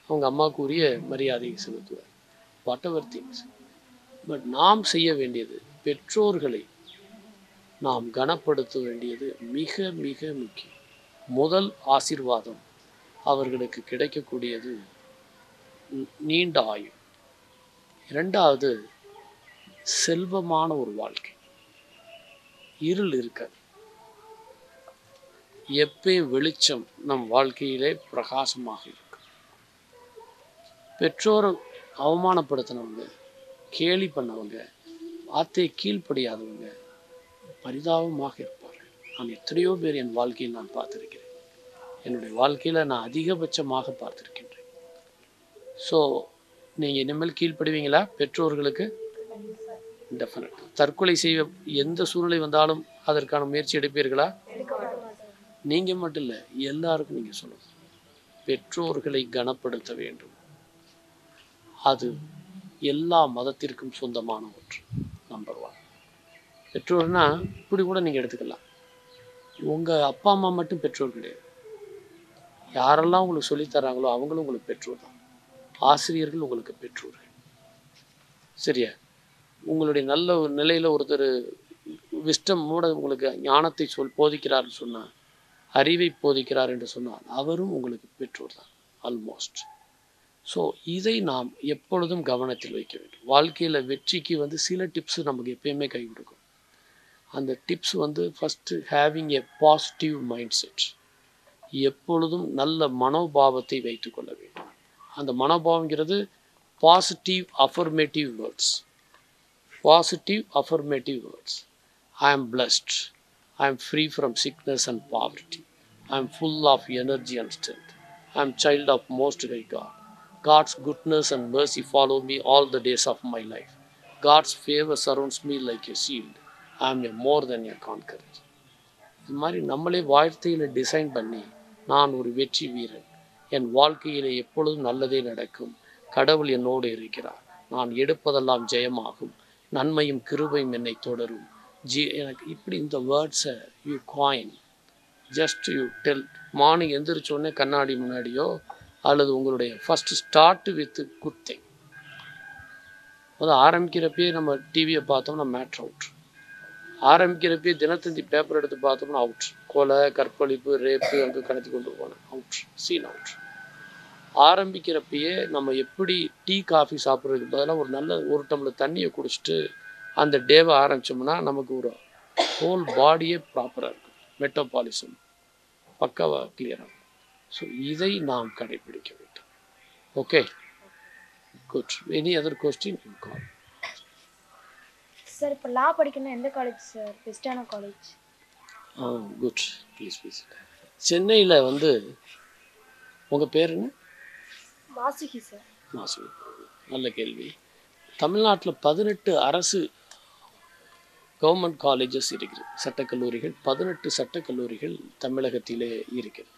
அவங்க அம்மாவுக்கு உரிய மரியாதையை செலுத்துவார். What ever things. பட் நாம் செய்ய வேண்டியது, பெற்றோர்களை நாம் கனப்படுத்த வேண்டியது மிக மிக முக்கியம். முதல் ஆசீர்வாதம் அவர்களுக்கு கிடைக்கக்கூடியது நீண்ட ஆயுள். இரண்டாவது செல்வமான ஒரு வாழ்க்கை. இருள் இருக்காது, எப்பே வெளிச்சம் நம் வாழ்க்கையிலே பிரகாசமாக இருக்கும். பெற்றோரை அவமானப்படுத்தினவங்க, கேலி பண்ணவங்க, வார்த்தையை கீழ்ப்படியாதவங்க பரிதாபமாக இருப்பார்கள். நான் எத்தனையோ பேர் என் வாழ்க்கையில் நான் பார்த்துருக்கிறேன், என்னுடைய வாழ்க்கையில் நான் அதிகபட்சமாக பார்த்துருக்கின்றேன். ஸோ நீங்கள் இனிமேல் கீழ்ப்படுவீங்களா? பெற்றோர்களுக்கு டெஃபினட். தற்கொலை செய்ய எந்த சூழ்நிலை வந்தாலும் அதற்கான முயற்சி எடுப்பீர்களா? நீங்கள் மட்டும் இல்லை, எல்லாருக்கும் நீங்கள் சொல்லுங்கள். பெற்றோர்களை கனப்படுத்த வேண்டும். அது எல்லா மதத்திற்கும் சொந்தமான ஒன்று. நம்பர் ஒன், பெற்றோர்னால் இப்படி கூட நீங்கள் எடுத்துக்கலாம், உங்கள் அப்பா அம்மா மட்டும் பெற்றோர் கிடையாது. யாரெல்லாம் உங்களுக்கு சொல்லித்தராங்களோ அவங்களும் உங்களுக்கு பெற்றோர் தான். ஆசிரியர்கள் உங்களுக்கு பெற்றோர்கள். சரியா? உங்களுடைய நல்ல ஒரு நிலையில் ஒருத்தர் விஸ்டமோட உங்களுக்கு ஞானத்தை சொல் போதிக்கிறார்னு சொன்னால், அறிவை போதிக்கிறார் என்று சொன்னால் அவரும் உங்களுக்கு பெற்றோர் தான் ஆல்மோஸ்ட். ஸோ இதை நாம் எப்பொழுதும் கவனத்தில் வைக்க வேண்டும். வாழ்க்கையில் வெற்றிக்கு வந்து சில டிப்ஸு நமக்கு எப்பயுமே கை கொடுக்கும். அந்த டிப்ஸ் வந்து first having a positive mind set. எப்பொழுதும் நல்ல மனோபாவத்தை வைத்து கொள்ள வேண்டும். அந்த மனோபாவங்கிறது positive affirmative words. Positive affirmative words. I am blessed, I am free from sickness and poverty, I am full of energy and strength, I am child of most high God, God's goodness and mercy follow me all the days of my life. God's favor surrounds me like a shield. I am a more than a conqueror. இது மாதிரி நம்மளே வாழ்க்கையில் design பண்ணி, நான் ஒரு வெற்றி வீரன், என் வாழ்க்கையில் எப்பொழுதும் நல்லதே நடக்கும், கடவுள் என்னோடு இருக்கிறார், நான் எடுப்பதெல்லாம் ஜெயமாகும், நன்மையும் கிருபையும் என்னை தொடரும், ஜி எனக்கு இப்படி இந்த வேர்ட்ஸை you coin. Just you tell. Morning எந்திரிச்சோடனே கண்ணாடி முன்னாடியோ அல்லது உங்களுடைய first start with good thing. அது ஆரம்பிக்கிறப்பே நம்ம டிவியை பார்த்தோம்னா மேட்ரு அவுட், ஆரம்பிக்கிறப்பே தினத்தந்தி பேப்பர் எடுத்து பார்த்தோம்னா அவுட், கொலை கற்பழிப்பு ரேப்பு அங்கே கடத்தி கொண்டு போனேன் அவுட், சீன் அவுட். ஆரம்பிக்கிறப்பையே நம்ம எப்படி டீ காஃபி சாப்பிட்றதுக்கு பதிலாக ஒரு நல்ல ஒரு டம்ளர் தண்ணியை குடிச்சிட்டு அந்த டேவை ஆரம்பித்தோம்னா நமக்கு ஒரு ஹோல் பாடியே ப்ராப்பராக இருக்கும், மெட்டபாலிசம் பக்காவாக கிளியராக. ஸோ இதை நாம் கடைபிடிக்க வேண்டும். Okay, good. Any other question? Sir, இப்போ லா படிக்கணும், எந்த காலேஜ் சார் பெஸ்டான college? Ah, good. Please please. சென்னையில் வந்து உங்கள் பேர் என்ன? வாசுகி சார். வாசுகி, நல்ல கேள்வி. தமிழ்நாட்டில் பதினெட்டு அரசு கவர்மெண்ட் காலேஜஸ் இருக்கிறது, சட்டக்கல்லூரிகள். பதினெட்டு சட்டக்கல்லூரிகள் தமிழகத்திலே இருக்கிறது.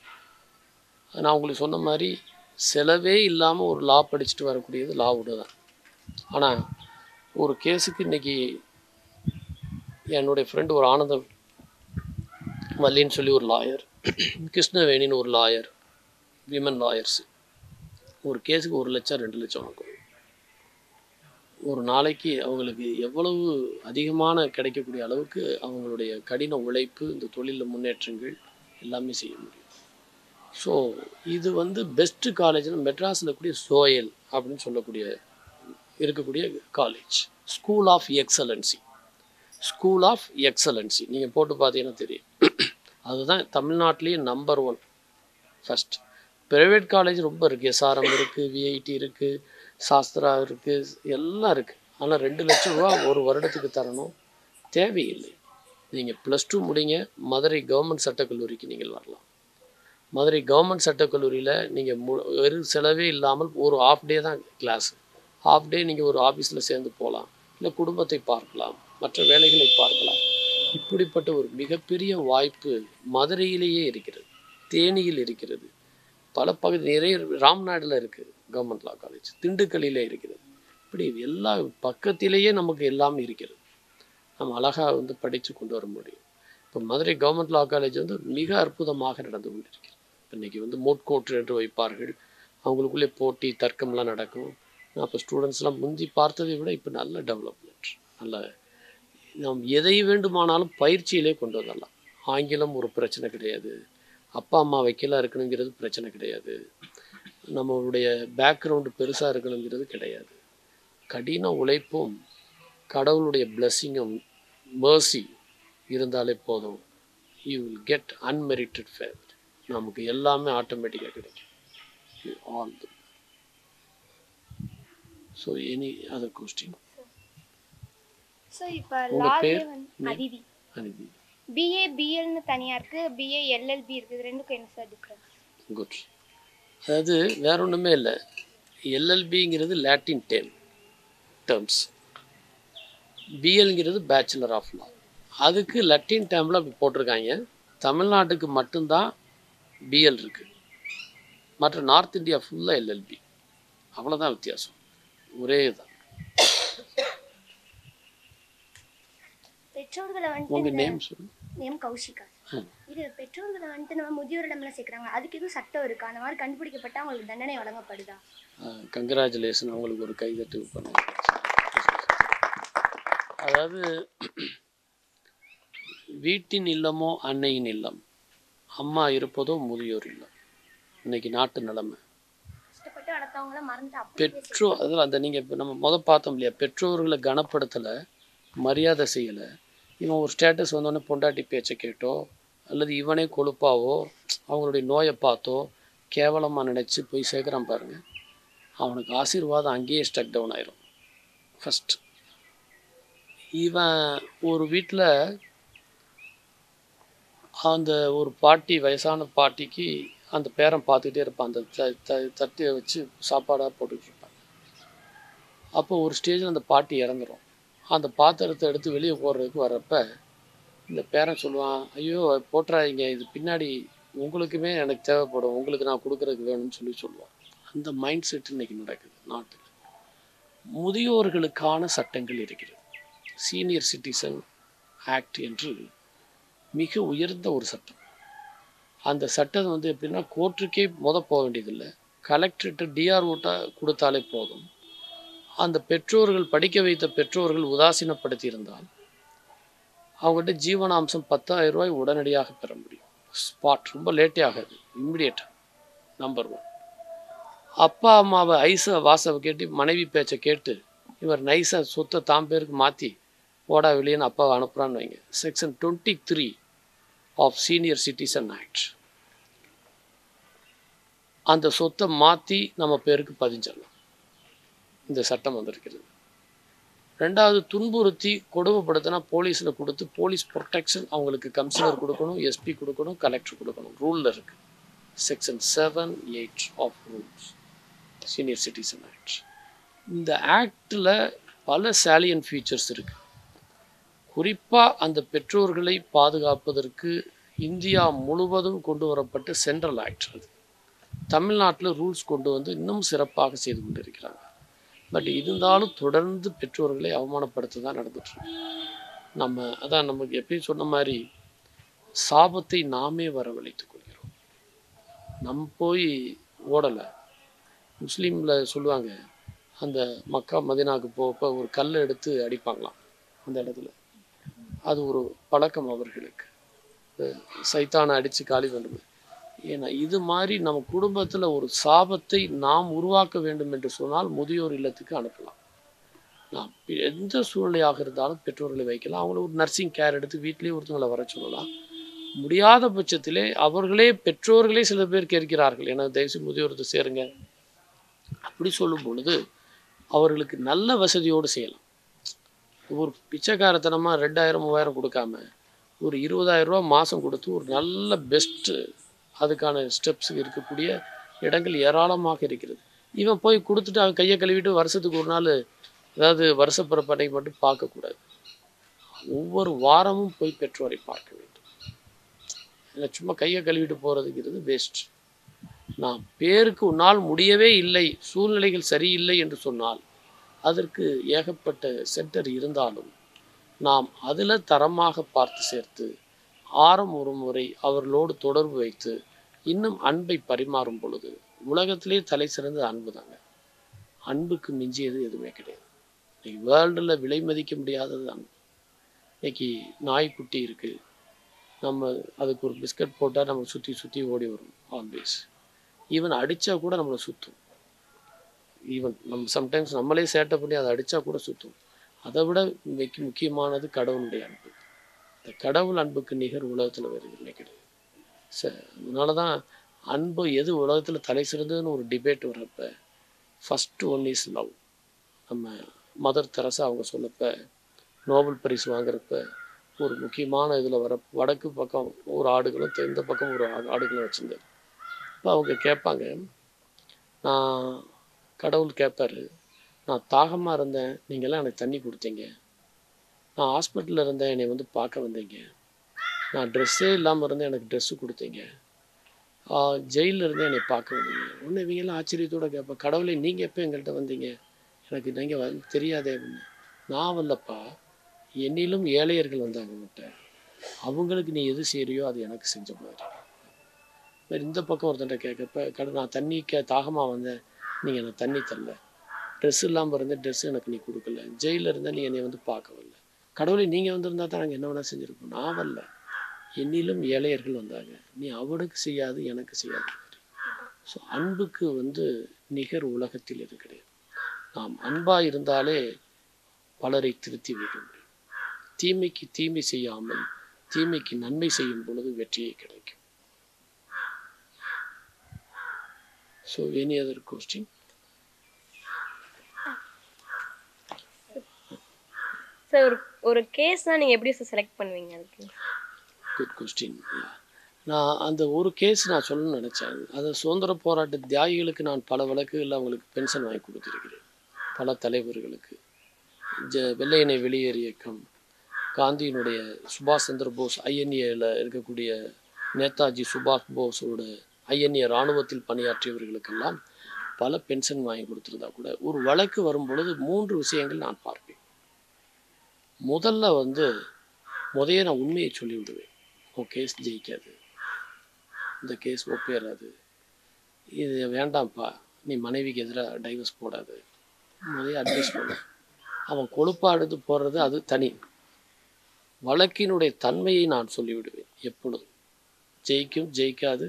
நான் உங்களுக்கு சொன்ன மாதிரி செலவே இல்லாமல் ஒரு லா படிச்சுட்டு வரக்கூடியது லாவோடு தான். ஆனால் ஒரு கேஸுக்கு இன்றைக்கி என்னுடைய ஃப்ரெண்டு ஒரு ஆனந்த மல்லின்னு சொல்லி ஒரு லாயர், கிருஷ்ணவேணின்னு ஒரு லாயர், விமன் லாயர்ஸு, ஒரு கேஸுக்கு ஒரு லட்சம் ரெண்டு லட்சம் ஆகும். ஒரு நாளைக்கு அவங்களுக்கு எவ்வளவு அதிகமான கிடைக்கக்கூடிய அளவுக்கு அவங்களுடைய கடின உழைப்பு, இந்த தொழிலில் முன்னேற்றங்கள் எல்லாமே செய்ய முடியும். ஸோ இது வந்து பெஸ்ட்டு காலேஜ்னால் மெட்ராஸில் கூடிய சோயல் அப்படின்னு சொல்லக்கூடிய இருக்கக்கூடிய college, school of excellency. School of excellency நீங்கள் போட்டு பார்த்தீங்கன்னா தெரியும், அதுதான் தமிழ்நாட்டிலேயே number one first. Private college ரொம்ப இருக்குது, எஸ்ஆர்எம் இருக்குது, விஐடி இருக்குது, சாஸ்திரா இருக்குது, எல்லாம் இருக்குது. ஆனால் ரெண்டு லட்சம் ரூபா ஒரு வருடத்துக்கு தரணும், தேவையில்லை. நீங்கள் ப்ளஸ் டூ முடிங்க, மதுரை கவர்மெண்ட் சட்டக்கல்லூரிக்கு நீங்கள் வரலாம். மதுரை கவர்மெண்ட் சட்டக்கல்லூரியில் நீங்கள் மு வெறும் செலவே இல்லாமல் ஒரு ஆஃப் டே தான் கிளாஸு. ஆஃப் டே நீங்கள் ஒரு ஆஃபீஸில் சேர்ந்து போகலாம், இல்லை குடும்பத்தை பார்க்கலாம், மற்ற வேலைகளை பார்க்கலாம். இப்படிப்பட்ட ஒரு மிகப்பெரிய வாய்ப்பு மதுரையிலேயே இருக்கிறது, தேனியில் இருக்கிறது, பல பகுதி நிறைய, ராம்நாடில் இருக்குது கவர்மெண்ட் லா காலேஜ், திண்டுக்கல்லில் இருக்கிறது. இப்படி எல்லா பக்கத்திலேயே நமக்கு எல்லாமே இருக்கிறது, நம்ம அழகாக வந்து படித்து கொண்டு வர முடியும். இப்போ மதுரை கவர்மெண்ட் லா காலேஜ் வந்து மிக அற்புதமாக நடந்து கொண்டிருக்கிறது. இன்றைக்கி வந்து மூட்கோற்று என்று வைப்பார்கள், அவங்களுக்குள்ளே போட்டி தர்க்கம்லாம் நடக்கும். அப்போ ஸ்டூடெண்ட்ஸ்லாம் முந்தி பார்த்ததை விட இப்போ நல்ல டெவலப்மெண்ட், நல்ல நாம் எதை வேண்டுமானாலும் பயிற்சியிலே கொண்டு வரலாம். ஆங்கிலம் ஒரு பிரச்சனை கிடையாது, அப்பா அம்மா வைக்கலாக இருக்கணுங்கிறது பிரச்சனை கிடையாது, நம்மளுடைய பேக்ரவுண்டு பெருசாக இருக்கணுங்கிறது கிடையாது. கடின உழைப்பும் கடவுளுடைய பிளஸ்ஸிங்கும் மேர்சி இருந்தாலே போதும். You will get unmerited favour. நமக்கு எல்லாமே ஆட்டோமேட்டிக்காக கிடைக்கும். All the so any other question? உங்கள் பேர்? அதிதி. அதிதி. பிஏ பிஎல்னு தனியாக இருக்குது, பிஏ எல்எல்பி இருக்குது, ரெண்டுக்கும் என்ன சார் டிஃப்ரென்ஸ்? குட். அதாவது வேற ஒன்றுமே இல்லை, எல்எல்பிங்கிறது லாட்டின் டேர்ம் டேர்ம்ஸ், பிஎல்ங்கிறது பேச்சுலர் ஆஃப் லா. அதுக்கு லட்டின் டேர்மில் அப்படி போட்டிருக்காங்க. தமிழ்நாட்டுக்கு மட்டும்தான் பிஎல் இருக்குது, மற்ற நார்த் இந்தியா ஃபுல்லாக எல்எல்பி. அவ்வளோதான் வித்தியாசம், ஒரே தான். பெற்றோர்களை வந்து நேம் கௌஷிகா, இது பெற்றோர்களை வந்துட்டு நம்ம முதியோரிடம்லாம் சேர்க்குறாங்க, அதுக்கு எதுவும் சட்டம் இருக்கா? அந்த மாதிரி கண்டுபிடிக்கப்பட்டால் அவங்களுக்கு தண்டனை வழங்கப்படுதா? கங்க்ராச்சுலேஷன், அவங்களுக்கு ஒரு கைதட்டு பண்ணுங்க. அதாவது வீட்டின் இல்லமோ அன்னையின் இல்லம், அம்மா இருப்பதோ முதியோர் இல்லம். இன்னைக்கு நாட்டு நிலைமை பெற்றோர், அதில் அந்த நீங்கள் இப்போ நம்ம முதல் பார்த்தோம் இல்லையா, பெற்றோர்களை கனப்படுத்தலை, மரியாதை செய்யலை. இவன் ஒரு ஸ்டேட்டஸ் வந்தோடனே பொண்டாட்டி பேச்சை கேட்டோ அல்லது இவனே கொழுப்பாவோ அவங்களுடைய நோயை பார்த்தோ கேவலமாக நினச்சி போய் சேர்க்குறான் பாருங்கள், அவனுக்கு ஆசீர்வாதம் அங்கேயே ஸ்டக் டவுன் ஆயிரும். ஃபஸ்ட் இவன் ஒரு வீட்டில் அந்த ஒரு பாட்டி, வயசான பாட்டிக்கு அந்த பேரன் பார்த்துக்கிட்டே இருப்பான், அந்த த த தட்டியை வச்சு சாப்பாடாக போட்டுக்கிட்டு இருப்பாங்க. அப்போ ஒரு ஸ்டேஜில் அந்த பாட்டி இறங்குறோம், அந்த பாத்திரத்தை எடுத்து வெளியே போடுறதுக்கு வர்றப்ப இந்த பேரன் சொல்லுவான், ஐயோ போட்டுறாதீங்க, இது பின்னாடி உங்களுக்குமே எனக்கு தேவைப்படும், உங்களுக்கு நான் கொடுக்குறதுக்கு வேணும்னு சொல்லி சொல்லுவான். அந்த மைண்ட் செட் இன்றைக்கி நடக்குது நாட்டில். முதியோர்களுக்கான சட்டங்கள் இருக்கிறது, சீனியர் சிட்டிசன் ஆக்ட் என்று மிக உயர்ந்த ஒரு சட்டம். அந்த சட்டம் வந்து எப்படின்னா, கோர்ட்டுக்கே முத போக வேண்டியதில்லை, கலெக்டர்கிட்ட டிஆர்ஓட்டா கொடுத்தாலே போதும். அந்த பெற்றோர்கள், படிக்க வைத்த பெற்றோர்கள் உதாசீனப்படுத்தி இருந்தால் அவங்ககிட்ட ஜீவனாம்சம் பத்தாயிரம் ரூபாய் உடனடியாக பெற முடியும். ஸ்பாட், ரொம்ப லேட்டே ஆகாது, இம்மிடியேட்டாக. நம்பர் ஒன், அப்பா அம்மாவை ஐசை வாசவை கேட்டு மனைவி பேச்சை கேட்டு இவர் நைஸை சொத்தை தாம் பேருக்கு மாற்றி ஓடா வெளியேன்னு அப்பாவை அனுப்புகிறான்னு வைங்க. Section twenty three of senior citizen act, அந்த சொத்தை மாற்றி நம்ம பேருக்கு பதிஞ்சிடலாம். இந்த சட்டம் வந்திருக்கிறது. ரெண்டாவது, துன்புறுத்தி கொடுமைப்படுத்தினா போலீஸில் கொடுத்து போலீஸ் ப்ரொடெக்ஷன் அவங்களுக்கு கமிஷனர் கொடுக்கணும், எஸ்பி கொடுக்கணும், கலெக்டர் கொடுக்கணும். ரூலில் இருக்குது, section seven eight of rules senior citizen act. இந்த ஆக்டில் பல சேலியன் ஃபீச்சர்ஸ் இருக்குது. குறிப்பாக அந்த பெற்றோர்களை பாதுகாப்பதற்கு இந்தியா முழுவதும் கொண்டு வரப்பட்ட சென்ட்ரல் ஆக்ட். அது தமிழ்நாட்டில் ரூல்ஸ் கொண்டு வந்து இன்னும் சிறப்பாக செய்து கொண்டிருக்கிறாங்க. பட் இருந்தாலும் தொடர்ந்து பெற்றோர்களை அவமானப்படுத்த தான் நடந்துட்டுருக்கு. நம்ம அதான் நமக்கு எப்பயும் சொன்ன மாதிரி, சாபத்தை நாமே வரவழைத்து கொள்கிறோம், நம் போய் ஓடலை. முஸ்லீமில் சொல்லுவாங்க, அந்த மக்கா மதினாவுக்கு போகப்போ ஒரு கல்லை எடுத்து அடிப்பாங்களாம் அந்த இடத்துல, அது ஒரு பழக்கம் அவர்களுக்கு, சைத்தானை அடித்து காலி பண்ணுது. ஏன்னா இது மாதிரி நம்ம குடும்பத்தில் ஒரு சாபத்தை நாம் உருவாக்க வேண்டும் என்று சொன்னால் முதியோர் இல்லத்துக்கு அனுப்பலாம். நாம் எந்த சூழ்நிலையாக இருந்தாலும் பெற்றோர்களை வைக்கலாம், அவங்கள ஒரு நர்சிங் கேர் எடுத்து வீட்டிலேயே ஒருத்தவங்களை வர சொல்லலாம். முடியாத பட்சத்திலே அவர்களே, பெற்றோர்களே சில பேர் கேட்கிறார்கள், ஏன்னா தயவுசெய்து முதியோரத்தை சேருங்க அப்படி சொல்லும் பொழுது அவர்களுக்கு நல்ல வசதியோடு செய்யலாம். ஒரு பிச்சைக்காரத்தனமாக ரெண்டாயிரம் மூவாயிரம் கொடுக்காம ஒரு இருபதாயிரம் ரூபா மாதம் கொடுத்து ஒரு நல்ல பெஸ்ட்டு, அதுக்கான ஸ்டெப்ஸ் இருக்கக்கூடிய இடங்கள் ஏராளமாக இருக்கிறது. இவன் போய் கொடுத்துட்டு அவன் கையை கழுவிட்டு வருஷத்துக்கு ஒரு நாள், அதாவது வருஷப்பிறப்பு அன்றைக்கு மட்டும் பார்க்கக்கூடாது, ஒவ்வொரு வாரமும் போய் பெற்றோரை பார்க்க வேண்டும். இல்லை சும்மா கையை கழுவிட்டு போகிறதுங்கிறது வேஸ்ட். நான் பேருக்கு உன்னால் முடியவே இல்லை, சூழ்நிலைகள் சரியில்லை என்று சொன்னால் அதற்கு ஏகப்பட்ட சென்டர் இருந்தாலும் நாம் அதில் தரமாக பார்த்து சேர்த்து ஆரம் ஒரு முறை அவர்களோடு தொடர்பு வைத்து இன்னும் அன்பை பரிமாறும் பொழுது, உலகத்திலே தலை சிறந்த அன்பு தாங்க, அன்புக்கு மிஞ்சியது எதுவுமே கிடையாது. வேர்ல்டில் விலை மதிக்க முடியாதது அன்பு. இன்னைக்கு நாய்க்குட்டி இருக்குது, நம்ம அதுக்கு ஒரு பிஸ்கட் போட்டால் நம்ம சுற்றி சுற்றி ஓடி வரும். ஆல்வேஸ் ஈவன் அடித்தா கூட நம்மளை சுற்றும். ஈவன் நம்ம சம்டைம்ஸ் நம்மளே சேட்டை பண்ணி அதை அடித்தா கூட சுற்றும். அதை விட மிக முக்கியமானது கடவுளுடைய அன்பு. இந்த கடவுள் அன்புக்கு நிகர் உலகத்தில் வேறு இல்லை கிடையாது. ச அதனால தான் அன்பு எது உலகத்தில் தலை சிறந்ததுன்னு ஒரு டிபேட் வர்றப்ப ஃபஸ்ட்டு ஒன் இஸ் லவ். நம்ம மதர் தெரசா அவங்க சொல்லப்போ நோபல் பரிசு வாங்குறப்ப ஒரு முக்கியமான இதில் வர வடக்கு பக்கம் ஒரு ஆடுகளும் தெந்த பக்கம் ஒரு ஆடுகளும் வச்சுருந்தார். இப்போ அவங்க கேட்பாங்க, நான் கடவுள் கேட்பார், நான் தாகமாக இருந்தேன், நீங்கள்லாம் எனக்கு தண்ணி கொடுத்தீங்க, நான் ஹாஸ்பிட்டலில் இருந்தேன், என்னை வந்து பார்க்க வந்தீங்க, நான் ட்ரெஸ்ஸே இல்லாமல் இருந்தேன், எனக்கு ட்ரெஸ்ஸு கொடுத்தீங்க, ஜெயிலில் இருந்தேன், என்னை பார்க்க வந்தீங்க. ஒன்று இவங்கெல்லாம் ஆச்சரியத்தோடு கேட்பேன், கடவுளே நீங்கள் எப்போ எங்கள்கிட்ட வந்தீங்க? எனக்கு நீங்கள் வந்து தெரியாதே அப்படின்னு. நான் வந்தப்பா என்னிலும் ஏழையர்கள் வந்தாங்க கிட்ட, அவங்களுக்கு நீ எது செய்கிறியோ அது எனக்கு செஞ்ச மாதிரி. இந்த பக்கம் ஒருத்தன்ட்ட கேட்கப்ப கடை நான் தண்ணி கே தாகமாக வந்தேன், நீங்கள் எனக்கு தண்ணி தரல, ட்ரெஸ் இல்லாமல் இருந்தேன், ட்ரெஸ்ஸு எனக்கு நீ கொடுக்கல, ஜெயிலில் இருந்தால் நீ என்னை வந்து பார்க்க வரல, கடவுளை நீங்கள் வந்திருந்தா தான் நாங்கள் என்ன வேணால் செஞ்சுருப்போம், நான் வரல, என்னிலும் ஏழையர்கள் வந்தாங்க, நீ அவனுக்கு செய்யாது எனக்கு செய்யாது. ஸோ அன்புக்கு வந்து நிகர் உலகத்தில் எது கிடையாது. நாம் அன்பாக இருந்தாலே பலரை திருத்தி வைக்க முடியும். தீமைக்கு தீமை செய்யாமல் தீமைக்கு நன்மை செய்யும் பொழுது வெற்றியை கிடைக்கும். So any other question? Sir ஒரு கேஸ்னா நீங்க எப்படி செலக்ட் பண்ணுவீங்க? Good question. நான் அந்த ஒரு கேஸ் நான் சொல்லணும்னு நினைச்சேன். அது சுதந்திர போராட்ட தியாகிகளுக்கு நான் பல வழக்குகளில் அவங்களுக்கு பென்ஷன் வாங்கி கொடுத்துருக்கிறேன். பல தலைவர்களுக்கு ஜ வெள்ளையனை வெளியேறு இயக்கம், காந்தியினுடைய சுபாஷ் சந்திர போஸ் ஐஎன்ஏவில் இருக்கக்கூடிய நேதாஜி சுபாஷ் போஸோட ஐஎன்ஏ இராணுவத்தில் பணியாற்றியவர்களுக்கெல்லாம் பல பென்ஷன் வாங்கி கொடுத்துருந்தா கூட ஒரு வழக்கு வரும் பொழுது மூன்று விஷயங்கள் நான் பார்ப்பேன். முதல்ல வந்து முதைய நான் உண்மையை சொல்லிவிடுவேன். ஓ கேஸ் ஜெயிக்காது, இந்த கேஸ் ஒப்பேறாது, இது வேண்டாம்ப்பா, நீ மனைவிக்கு எதிராக டைவர்ஸ் போடாது, முதைய அட்வைஸ் பண்ண. அவன் கொழுப்பாடுத்து போடுறது அது தனி. வழக்கினுடைய தன்மையை நான் சொல்லிவிடுவேன். எப்பொழுதும் ஜெயிக்கும் ஜெயிக்காது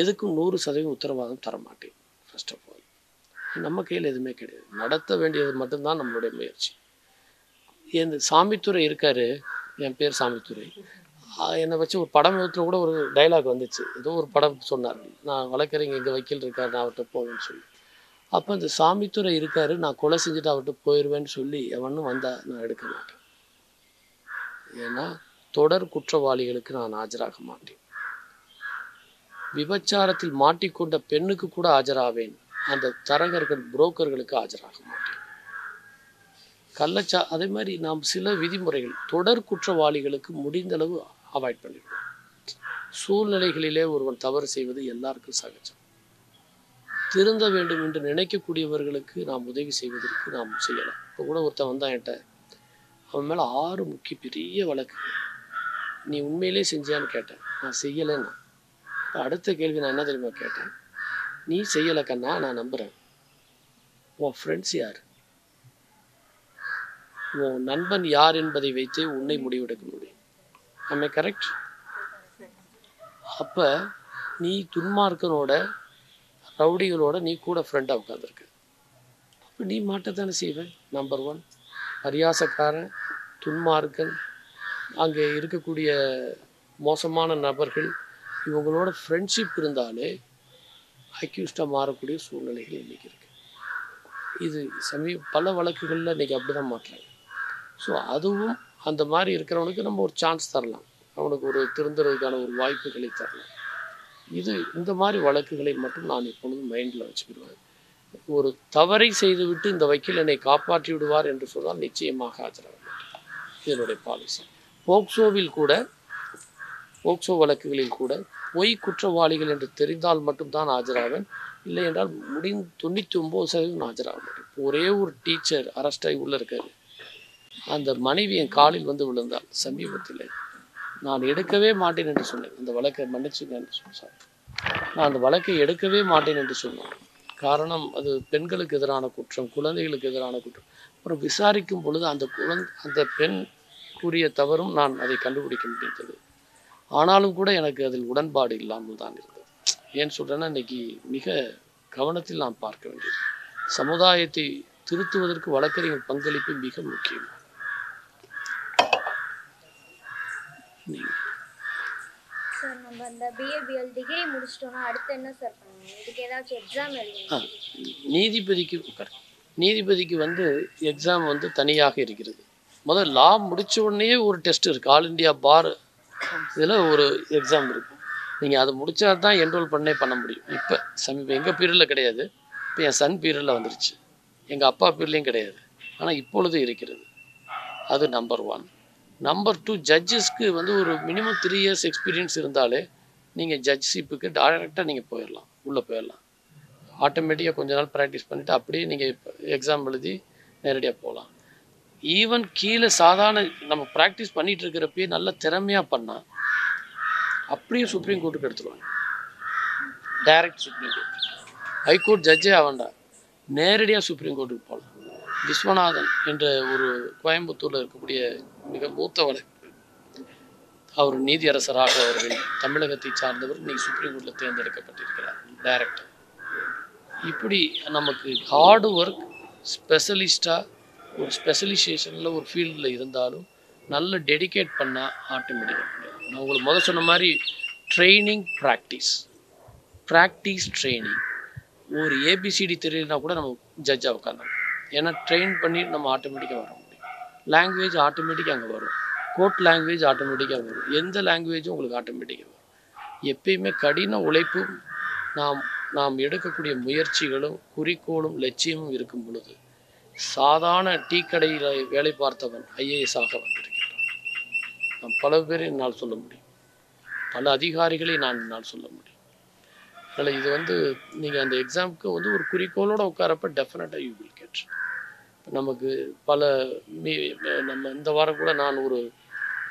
எதுக்கும் நூறு சதவீதம் உத்தரவாதம் தரமாட்டேன். ஃபர்ஸ்ட் ஆஃப் ஆல் நம்ம கையில் எதுவுமே கிடையாது, நடத்த வேண்டியது மட்டும்தான் நம்மளுடைய முயற்சி. என் சாமித்துறை இருக்காரு, என் பேர் சாமித்துறை, என்னை வச்சு ஒரு படம் விதத்தில் கூட ஒரு டைலாக் வந்துச்சு. ஏதோ ஒரு படம் சொன்னார், நான் வழக்கறிஞர் இங்கே வக்கீல் இருக்கார், நான் அவர்கிட்ட போவேன்னு சொல்லி. அப்போ இந்த சாமித்துறை இருக்காரு, நான் கொலை செஞ்சுட்டு அவர்கிட்ட போயிடுவேன்னு சொல்லி எவனும் வந்தால் நான் எடுக்க மாட்டேன். ஏன்னா தொடர் குற்றவாளிகளுக்கு நான் ஆஜராக மாட்டேன். விபச்சாரத்தில் மாட்டிக்கொண்ட பெண்ணுக்கு கூட ஆஜராவேன், அந்த தரகர்கள் புரோக்கர்களுக்கு ஆஜராக மாட்டேன். கள்ளச்சா அதே மாதிரி நாம் சில விதிமுறைகள் தொடர் குற்றவாளிகளுக்கு முடிந்தளவு அவாய்ட் பண்ணிடுவோம். சூழ்நிலைகளிலே ஒருவன் தவறு செய்வது எல்லாருக்கும் சகஜம். திருந்த வேண்டும் என்று நினைக்கக்கூடியவர்களுக்கு நாம் உதவி செய்வதற்கு நாம் செய்யலாம். இப்போ கூட ஒருத்தன் வந்தான் என்கிட்ட, அவன் மேலே ஆறு முக்கிய பெரிய வழக்கு. நீ உண்மையிலே செஞ்சியான்னு கேட்டேன். நான் செய்யலைன்னா இப்போ அடுத்த கேள்வி நான் என்ன தெரியுமா கேட்டேன், நீ செய்யலை கண்ணா, நான் நம்புகிறேன், உன் ஃப்ரெண்ட்ஸ் யார், உன் நண்பன் யார் என்பதை வைத்தே உன்னை முடிவெடுக்க முடியும். ஆமே கரெக்ட்? அப்போ நீ துன்மார்க்கனோட ரவுடிகளோட நீ கூட ஃப்ரெண்டாக உட்காந்துருக்க, அப்போ நீ மாட்டத்தானே செய்வேன். நம்பர் ஒன் பரியாசக்காரன், துன்மார்க்கன், அங்கே இருக்கக்கூடிய மோசமான நபர்கள், இவங்களோட ஃப்ரெண்ட்ஷிப் இருந்தாலே அக்யூஸ்டாக மாறக்கூடிய சூழ்நிலைகள் இன்றைக்கி இருக்குது. இது சமீ பல வழக்குகளில் இன்றைக்கி அப்படி தான் மாற்றுறாங்க. ஸோ அதுவும் அந்த மாதிரி இருக்கிறவனுக்கு நம்ம ஒரு சான்ஸ் தரலாம், அவனுக்கு ஒரு திருந்துறதுக்கான ஒரு வாய்ப்புகளை தரலாம். இது இந்த மாதிரி வழக்குகளை மட்டும் நான் எப்பொழுதும் மைண்டில் வச்சுக்கிடுவேன். ஒரு தவறை செய்துவிட்டு இந்த வக்கீல் என்னை காப்பாற்றி விடுவார் என்று சொன்னால் நிச்சயமாக ஆஜராக மாட்டேன். இதனுடைய பாலிசி. போக்சோவில் கூட, போக்சோ வழக்குகளில் கூட பொய் குற்றவாளிகள் என்று தெரிந்தால் மட்டும்தான் ஆஜராவேன். இல்லை என்றால் முடிந்து தொண்ணூற்றி ஒம்பது சதவீதம் ஆஜராக மாட்டேன். ஒரே ஒரு டீச்சர் அரெஸ்டாகி உள்ளே இருக்காரு, அந்த மனைவி என் காலில் வந்து விழுந்தால் சமீபத்தில். நான் எடுக்கவே மாட்டேன் என்று சொன்னேன். அந்த வழக்கை மன்னிச்சுங்க என்று சொன்னேன். நான் அந்த வழக்கை எடுக்கவே மாட்டேன் என்று சொன்னேன். காரணம் அது பெண்களுக்கு எதிரான குற்றம், குழந்தைகளுக்கு எதிரான குற்றம். அப்புறம் விசாரிக்கும் பொழுது அந்த குழந்தை அந்த பெண் கூறிய தவறும் நான் அதை கண்டுபிடிக்க முடிந்தது. ஆனாலும் கூட எனக்கு அதில் உடன்பாடு இல்லாமல் தான் இருந்தது. ஏன் சொல்கிறேன்னா, இன்னைக்கு மிக கவனத்தில் நாம் பார்க்க வேண்டியது, சமுதாயத்தை திருத்துவதற்கு வழக்கறிஞர் பங்களிப்பு மிக முக்கியம். நீதிபதிக்கு நீதிபதிக்கு வந்து எக்ஸாம் வந்து தனியாக இருக்கிறது. முதல் லா முடித்த உடனே ஒரு டெஸ்ட் இருக்குது, ஆல் இண்டியா பார் இதில் ஒரு எக்ஸாம் இருக்கும். நீங்கள் அதை முடித்தா தான் என்ரோல் பண்ணே பண்ண முடியும். இப்போ சமீபம் எங்கள் பீரியடில் கிடையாது, இப்போ என் சன் பீரியடில் வந்துருச்சு, எங்கள் அப்பா பீரியட்லையும் கிடையாது, ஆனால் இப்பொழுது இருக்கிறது. அது நம்பர் ஒன். நம்பர் டூ, ஜட்ஜஸ்க்கு வந்து ஒரு மினிமம் த்ரீ இயர்ஸ் எக்ஸ்பீரியன்ஸ் இருந்தாலே நீங்கள் ஜட்ஜ்ஷிப்புக்கு டைரெக்டாக நீங்கள் போயிடலாம், உள்ளே போயிடலாம். ஆட்டோமேட்டிக்காக கொஞ்ச நாள் ப்ராக்டிஸ் பண்ணிவிட்டு அப்படியே நீங்கள் எக்ஸாம் எழுதி நேரடியாக போகலாம். ஈவன் கீழே சாதாரண நம்ம ப்ராக்டிஸ் பண்ணிகிட்டு இருக்கிறப்பயே நல்ல திறமையாக பண்ணால் அப்படியே சுப்ரீம் கோர்ட்டுக்கு எடுத்துருவாங்க. டைரக்ட் சுப்ரீம் கோர்ட், ஹைகோர்ட் ஜட்ஜே ஆகண்டா, நேரடியாக சுப்ரீம் கோர்ட்டுக்கு போகலாம். விஸ்வநாதன் என்ற ஒரு கோயம்புத்தூரில் இருக்கக்கூடிய மிக மூத்த வழக்கு, அவர் நீதியரசராக அவர்கள் தமிழகத்தை சார்ந்தவர், இன்னைக்கு சுப்ரீம் கோர்ட்டில் தேர்ந்தெடுக்கப்பட்டிருக்கிறார் டைரக்டர். இப்படி நமக்கு ஹார்டு ஒர்க், ஸ்பெஷலிஸ்டாக ஒரு ஸ்பெஷலைசேஷனில் ஒரு ஃபீல்டில் இருந்தாலும் நல்ல டெடிகேட் பண்ணால் ஆட்டோமேட்டிக்காக. நான் உங்களுக்கு முதல் சொன்ன மாதிரி ட்ரைனிங் ப்ராக்டிஸ், ப்ராக்டிஸ் ட்ரைனிங். ஒரு ஏபிசிடி தெரியலனா கூட நம்ம ஜட்ஜாக உட்காந்துடும், ஏன்னா ட்ரெயின் பண்ணி நம்ம ஆட்டோமேட்டிக்காக வர முடியும். லாங்குவேஜ் ஆட்டோமேட்டிக்காக அங்கே வரும், கோர்ட் லாங்குவேஜ் ஆட்டோமேட்டிக்காக வரும், எந்த லாங்குவேஜும் உங்களுக்கு ஆட்டோமேட்டிக்காக வரும். எப்பயுமே கடின உழைப்பும் நாம் நாம் எடுக்கக்கூடிய முயற்சிகளும் குறிக்கோளும் லட்சியமும் இருக்கும் பொழுது சாதாரண டீ கடையில் வேலை பார்த்தவன் ஐஏஎஸ் ஆக வந்திருக்கிறான். நான் பல பேரை என்னால் சொல்ல முடியும், பல அதிகாரிகளை நான் என்னால் சொல்ல முடியும். அதனால் இது வந்து நீங்கள் அந்த எக்ஸாமுக்கு வந்து ஒரு குறிக்கோளோடு உட்காரப்ப டெஃபினட்டாக யூ வில் கெட். நமக்கு பல மீ நம்ம இந்த வாரம் கூட நான் ஒரு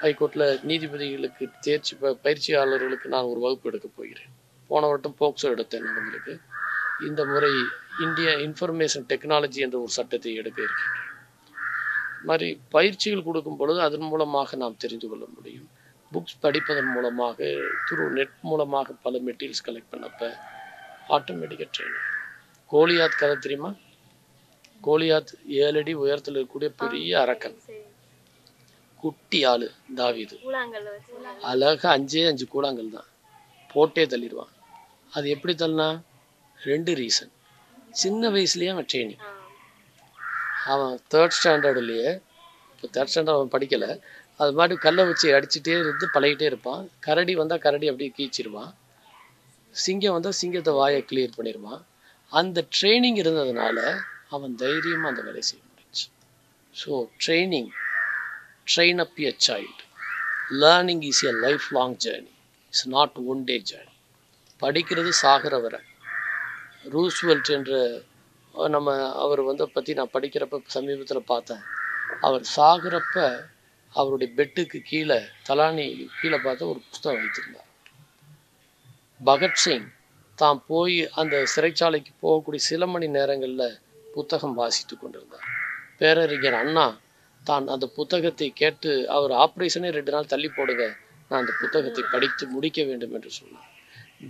ஹைகோர்ட்டில் நீதிபதிகளுக்கு தேர்ச்சி ப பயிற்சியாளர்களுக்கு நான் ஒரு வகுப்பு எடுக்க போகிறேன். போன வருடம் போக்சோ எடுத்தேன் நடந்திருக்கு, இந்த முறை இந்திய இன்ஃபர்மேஷன் டெக்னாலஜி என்ற ஒரு சட்டத்தை எடுக்க இருக்கிறேன். மாதிரி பயிற்சிகள் கொடுக்கும் பொழுது அதன் மூலமாக நாம் தெரிந்து கொள்ள முடியும். புக்ஸ் படிப்பதன் மூலமாக, த்ரூ நெட் மூலமாக பல மெட்டீரியல்ஸ் கலெக்ட் பண்ணப்போ ஆட்டோமேட்டிக்காக ட்ரெயின். கோலியாத் கதை தெரியுமா? கோலியாத் ஏழு அடி உயரத்தில் இருக்கக்கூடிய பெரிய அரக்கன், குட்டி ஆள் தாவீது, அழகாக அஞ்சே அஞ்சு கூழாங்கல் தான் போட்டே தள்ளிடுவான். அது எப்படி தள்ளினா, ரெண்டு ரீசன். சின்ன வயசுலேயே அவன் ட்ரெயினிங், அவன் தேர்ட் ஸ்டாண்டர்டுலேயே, இப்போ தேர்ட் ஸ்டாண்டர்ட் அவன் படிக்கலை, அது மாதிரி கல்லை வச்சு அடிச்சுட்டே இருந்து பழகிட்டே இருப்பான். கரடி வந்தால் கரடி அப்படியே கீச்சிடுவான், சிங்கம் வந்தால் சிங்கத்தை வாயை கிளியர் பண்ணிடுவான். அந்த ட்ரைனிங் இருந்ததுனால அவன் தைரியமாக அந்த வேலையை செய்ய முடிச்சு. So training, train up a child. Learning is a life long journey, it's not one day journey. படிக்கிறது சாகிற வரை. ரூஸ்வெல்ட் என்ற நம்ம அவர் வந்து பற்றி நான் படிக்கிறப்ப சமீபத்தில் பார்த்தேன், அவர் சாகிறப்ப அவருடைய பெட்டுக்கு கீழே தலானி கீழே பார்த்து ஒரு புத்தகம் வைத்திருந்தார். பகத்சிங் தான் போய் அந்த சிறைச்சாலைக்கு போகக்கூடிய சில மணி நேரங்களில் புத்தகம் வாசித்து கொண்டிருந்தார். பேரறிஞர் அண்ணா தான் அந்த புத்தகத்தை கேட்டு, அவர் ஆப்ரேஷனே ரெண்டு நாள் தள்ளி போடுங்க, நான் அந்த புத்தகத்தை படித்து முடிக்க வேண்டும் என்று சொன்னார்.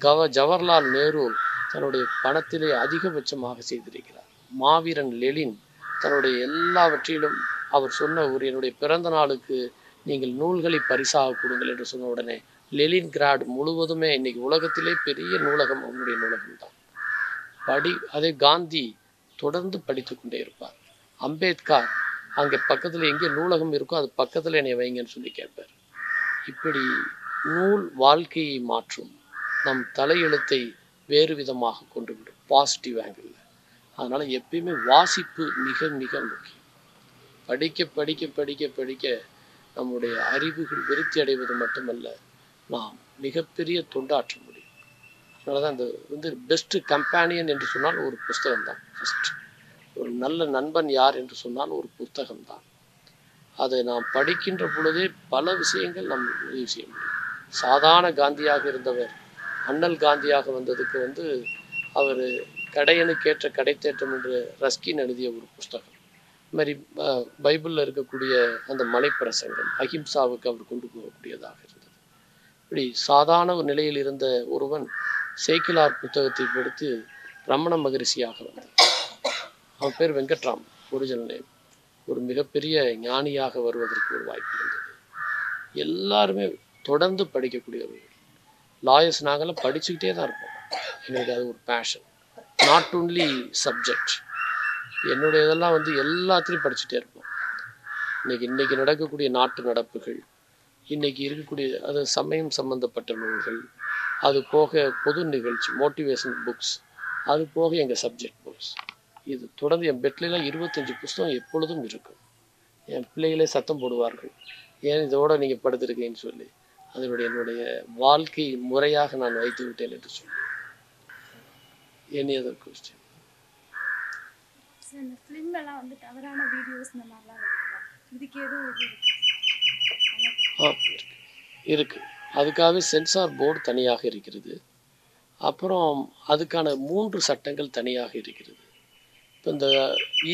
கவ ஜவஹர்லால் நேரு தன்னுடைய பணத்திலே அதிகபட்சமாக செய்திருக்கிறார். மாவீரன் லெலின் தன்னுடைய எல்லாவற்றிலும் அவர் சொன்ன ஒரு, என்னுடைய பிறந்த நாளுக்கு நீங்கள் நூல்களை பரிசாக கொடுங்கள் என்று சொன்ன உடனே லெலின் கிராட் முழுவதுமே இன்னைக்கு உலகத்திலே பெரிய நூலகம் அவனுடைய நூலகம் தான். படி அதே காந்தி தொடர்ந்து படித்து கொண்டே இருப்பார். அம்பேத்கர் அங்கே பக்கத்தில் எங்கே நூலகம் இருக்கோ அது பக்கத்தில் என்னை வைங்கன்னு சொல்லி கேட்பார். இப்படி நூல் வாழ்க்கையை மாற்றும், நம் தலையெழுத்தை வேறு விதமாக கொண்டு விடும், பாசிட்டிவ் ஆங்கிள். அதனால் எப்பயுமே வாசிப்பு மிக மிக முக்கியம். படிக்க படிக்க படிக்க படிக்க நம்முடைய அறிவுகள் விருத்தி அடைவது மட்டுமல்ல, நாம் மிகப்பெரிய தொண்டாற்ற முடியும். அதனால தான் இந்த வந்து பெஸ்ட்டு கம்பேனியன் என்று சொன்னால் ஒரு புஸ்தகம் தான். ஃபஸ்ட் ஒரு நல்ல நண்பன் யார் என்று சொன்னால் ஒரு புத்தகம் தான். அதை நாம் படிக்கின்ற பொழுதே பல விஷயங்கள் நம்ம உதவி செய்ய முடியும். சாதாரண காந்தியாக இருந்தவர் அண்ணல் காந்தியாக வந்ததுக்கு வந்து அவர் கடையனுக்கேற்ற கடைத்தேற்றம் என்று ரஸ்கின் எழுதிய ஒரு புஸ்தகம். மாதிரி பைபிளில் இருக்கக்கூடிய அந்த மலைப்பிரசங்கம் அஹிம்சாவுக்கு அவர் கொண்டு போகக்கூடியதாக இருந்தது. இப்படி சாதாரண ஒரு நிலையில் இருந்த ஒருவன் சேக்கிலார் புத்தகத்தை எடுத்து ரமண மகரிஷியாக வந்தார். அவன் பேர் வெங்கட்ராம், ஒரிஜினல் நேம். ஒரு மிகப்பெரிய ஞானியாக வருவதற்கு ஒரு வாய்ப்பு இருந்தது. எல்லாருமே தொடர்ந்து படிக்கக்கூடியவர்கள். லாயர்ஸ் நாங்கள்லாம் படிச்சுக்கிட்டே தான் இருப்போம். எங்களுக்கு அது ஒரு பேஷன், நாட் ஒன்லி சப்ஜெக்ட். என்னுடைய இதெல்லாம் வந்து எல்லாத்துலேயும் படிச்சுட்டே இருப்போம். இன்றைக்கி இன்றைக்கி நடக்கக்கூடிய நாட்டு நடப்புகள், இன்றைக்கி இருக்கக்கூடிய அது சமயம் சம்மந்தப்பட்ட நூல்கள், அது போக பொது நிகழ்ச்சி, மோட்டிவேஷன் புக்ஸ், அது போக எங்கள் சப்ஜெக்ட் புக்ஸ், இது தொடர்ந்து என் பெட்லாம் இருபத்தஞ்சி புஸ்தகம் எப்பொழுதும் இருக்கும். என் பிள்ளைகளே சத்தம் போடுவார்கள், ஏன் இதோட நீங்கள் படுத்திருக்கேன்னு சொல்லி. அதனுடைய என்னுடைய வாழ்க்கை முறையாக நான் வைத்து விட்டேன் என்று சொல்லுவேன். Any other question? இந்த ஃபிலிம்லலாம் வந்து தவறான வீடியோஸ் இந்த மாதிரிலாம் இதுக்கு எதுவும் இருக்குது இருக்குது அதுக்காகவே சென்சார் போர்டு தனியாக இருக்கிறது. அப்புறம் அதுக்கான மூன்று சட்டங்கள் தனியாக இருக்கிறது. இப்போ இந்த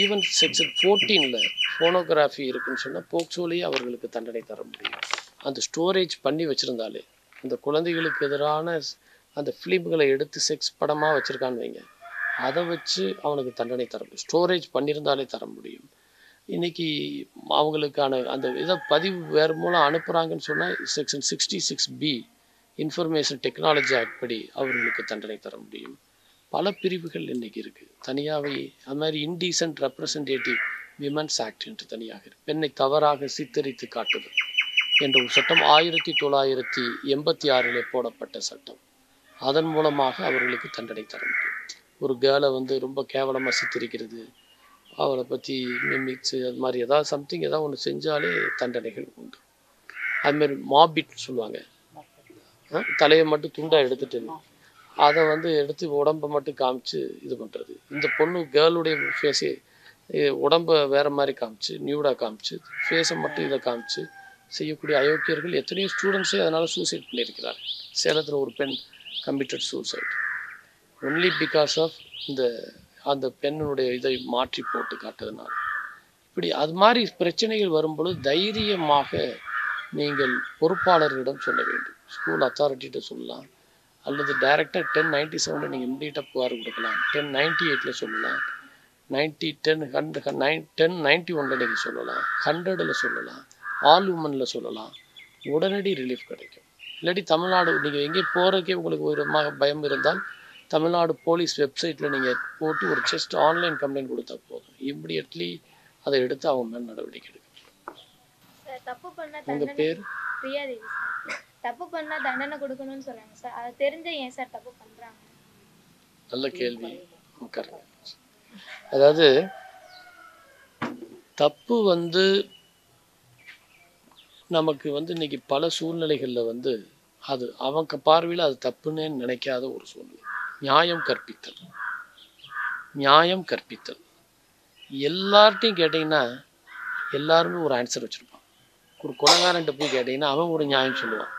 ஈவன் செக்ஷன் ஃபோர்டீனில் ஃபோனோகிராஃபி இருக்குதுன்னு சொன்னால் போக்சோலேயே அவர்களுக்கு தண்டனை தர முடியும். அந்த ஸ்டோரேஜ் பண்ணி வச்சுருந்தாலே, அந்த குழந்தைகளுக்கு எதிரான அந்த ஃபிலிம்களை எடுத்து செக்ஸ் படமாக வச்சுருக்கான்னு வைங்க, அதை வச்சு அவனுக்கு தண்டனை தர முடியும். ஸ்டோரேஜ் பண்ணியிருந்தாலே தர முடியும். இன்றைக்கி அவங்களுக்கான அந்த இதை பதிவு வேறு மூலம் அனுப்புகிறாங்கன்னு சொன்னால் section sixty six B information technology act படி அவர்களுக்கு தண்டனை தர முடியும். பல பிரிவுகள் இன்றைக்கி இருக்குது தனியாகவே. அது மாதிரி இன்டீசன்ட் ரெப்ரசன்டேட்டிவ் விமன்ஸ் ஆக்ட் என்று தனியாக இருக்குது. பெண்ணை தவறாக சித்தரித்து காட்டுதல் என்ற ஒரு சட்டம் ஆயிரத்தி தொள்ளாயிரத்தி எண்பத்தி ஆறிலே போடப்பட்ட சட்டம். அதன் மூலமாக அவர்களுக்கு தண்டனை தர முடியும். ஒரு கேர்ளை வந்து ரொம்ப கேவலமாக சித்தரிக்கிறது, அவளை பற்றி மிமிக்ஸு, அது மாதிரி ஏதாவது சம்திங் ஏதாவது ஒன்று செஞ்சாலே தண்டனைகள் உண்டு. அதுமாரி மாபிட்னு சொல்லுவாங்க, தலையை மட்டும் துண்டாக எடுத்துட்டு அதை வந்து எடுத்து உடம்பை மட்டும் காமிச்சு இது பண்ணுறது. இந்த பொண்ணு கேர்ளுடைய ஃபேஸே உடம்பை வேறு மாதிரி காமிச்சு, நியூடாக காமிச்சு, ஃபேஸை மட்டும் இதை காமிச்சு செய்யக்கூடிய அயோக்கியர்கள் எத்தனையோ ஸ்டூடெண்ட்ஸே அதனால் சூசைட் பண்ணியிருக்கிறார். சேலத்தில் ஒரு பெண் committed suicide only because of இந்த அந்த பெண்ணுடைய இதை மாற்றி போட்டு காட்டுறதுனால. இப்படி அது மாதிரி பிரச்சனைகள் வரும்பொழுது தைரியமாக நீங்கள் பொறுப்பாளர்களிடம் சொல்ல வேண்டும். ஸ்கூல் அத்தாரிட்டிகிட்ட சொல்லலாம், அல்லது டைரெக்டாக டென் நைன்டி செவனில் நீங்கள் இம்மிடியேட்டாக புகார் கொடுக்கலாம், டென் நைன்டி எயிட்டில் சொல்லலாம், ninety ten hundred nine ten ninety ஒனில் நீங்கள் சொல்லலாம், ஹண்ட்ரடில் சொல்லலாம், ஆல் உமனில் சொல்லலாம். உடனடி ரிலீஃப் கிடைக்கும். இல்லாட்டி தமிழ்நாடு நீங்கள் எங்கே போகிறக்கே உங்களுக்கு ஒரு பயம் இருந்தால் தமிழ்நாடு போலீஸ் வெப்சைட்டில் நீங்கள் போட்டு ஒரு ஜஸ்ட் ஆன்லைன் கம்ப்ளைண்ட் கொடுத்தா போதும், இம்மிடியட்லி அதை எடுத்து அவங்க மேலே நடவடிக்கை எடுக்கணும். உங்கள் பேர்? பிரியாதேவி. தப்பு பண்ணால் தண்டனை கொடுக்கணும்னு சொல்கிறாங்க சார், அதை தெரிஞ்ச ஏன் சார் தப்பு பண்ணுறாங்க? நல்ல கேள்வி. கரெக்ட். அதாவது தப்பு வந்து நமக்கு வந்து இன்னைக்கு பல சூழ்நிலைகளில் வந்து அது அவங்க பார்வையில் அது தப்புன்னே நினைக்காத ஒரு சூழ்நிலை. நியாயம் கற்பித்தல், நியாயம் கற்பித்தல். எல்லார்ட்டையும் கேட்டிங்கன்னா எல்லாருமே ஒரு ஆன்சர் வச்சுருப்பான். ஒரு கொலைகாரன்ட்ட போய் கேட்டிங்கன்னா அவன் ஒரு நியாயம் சொல்லுவான்.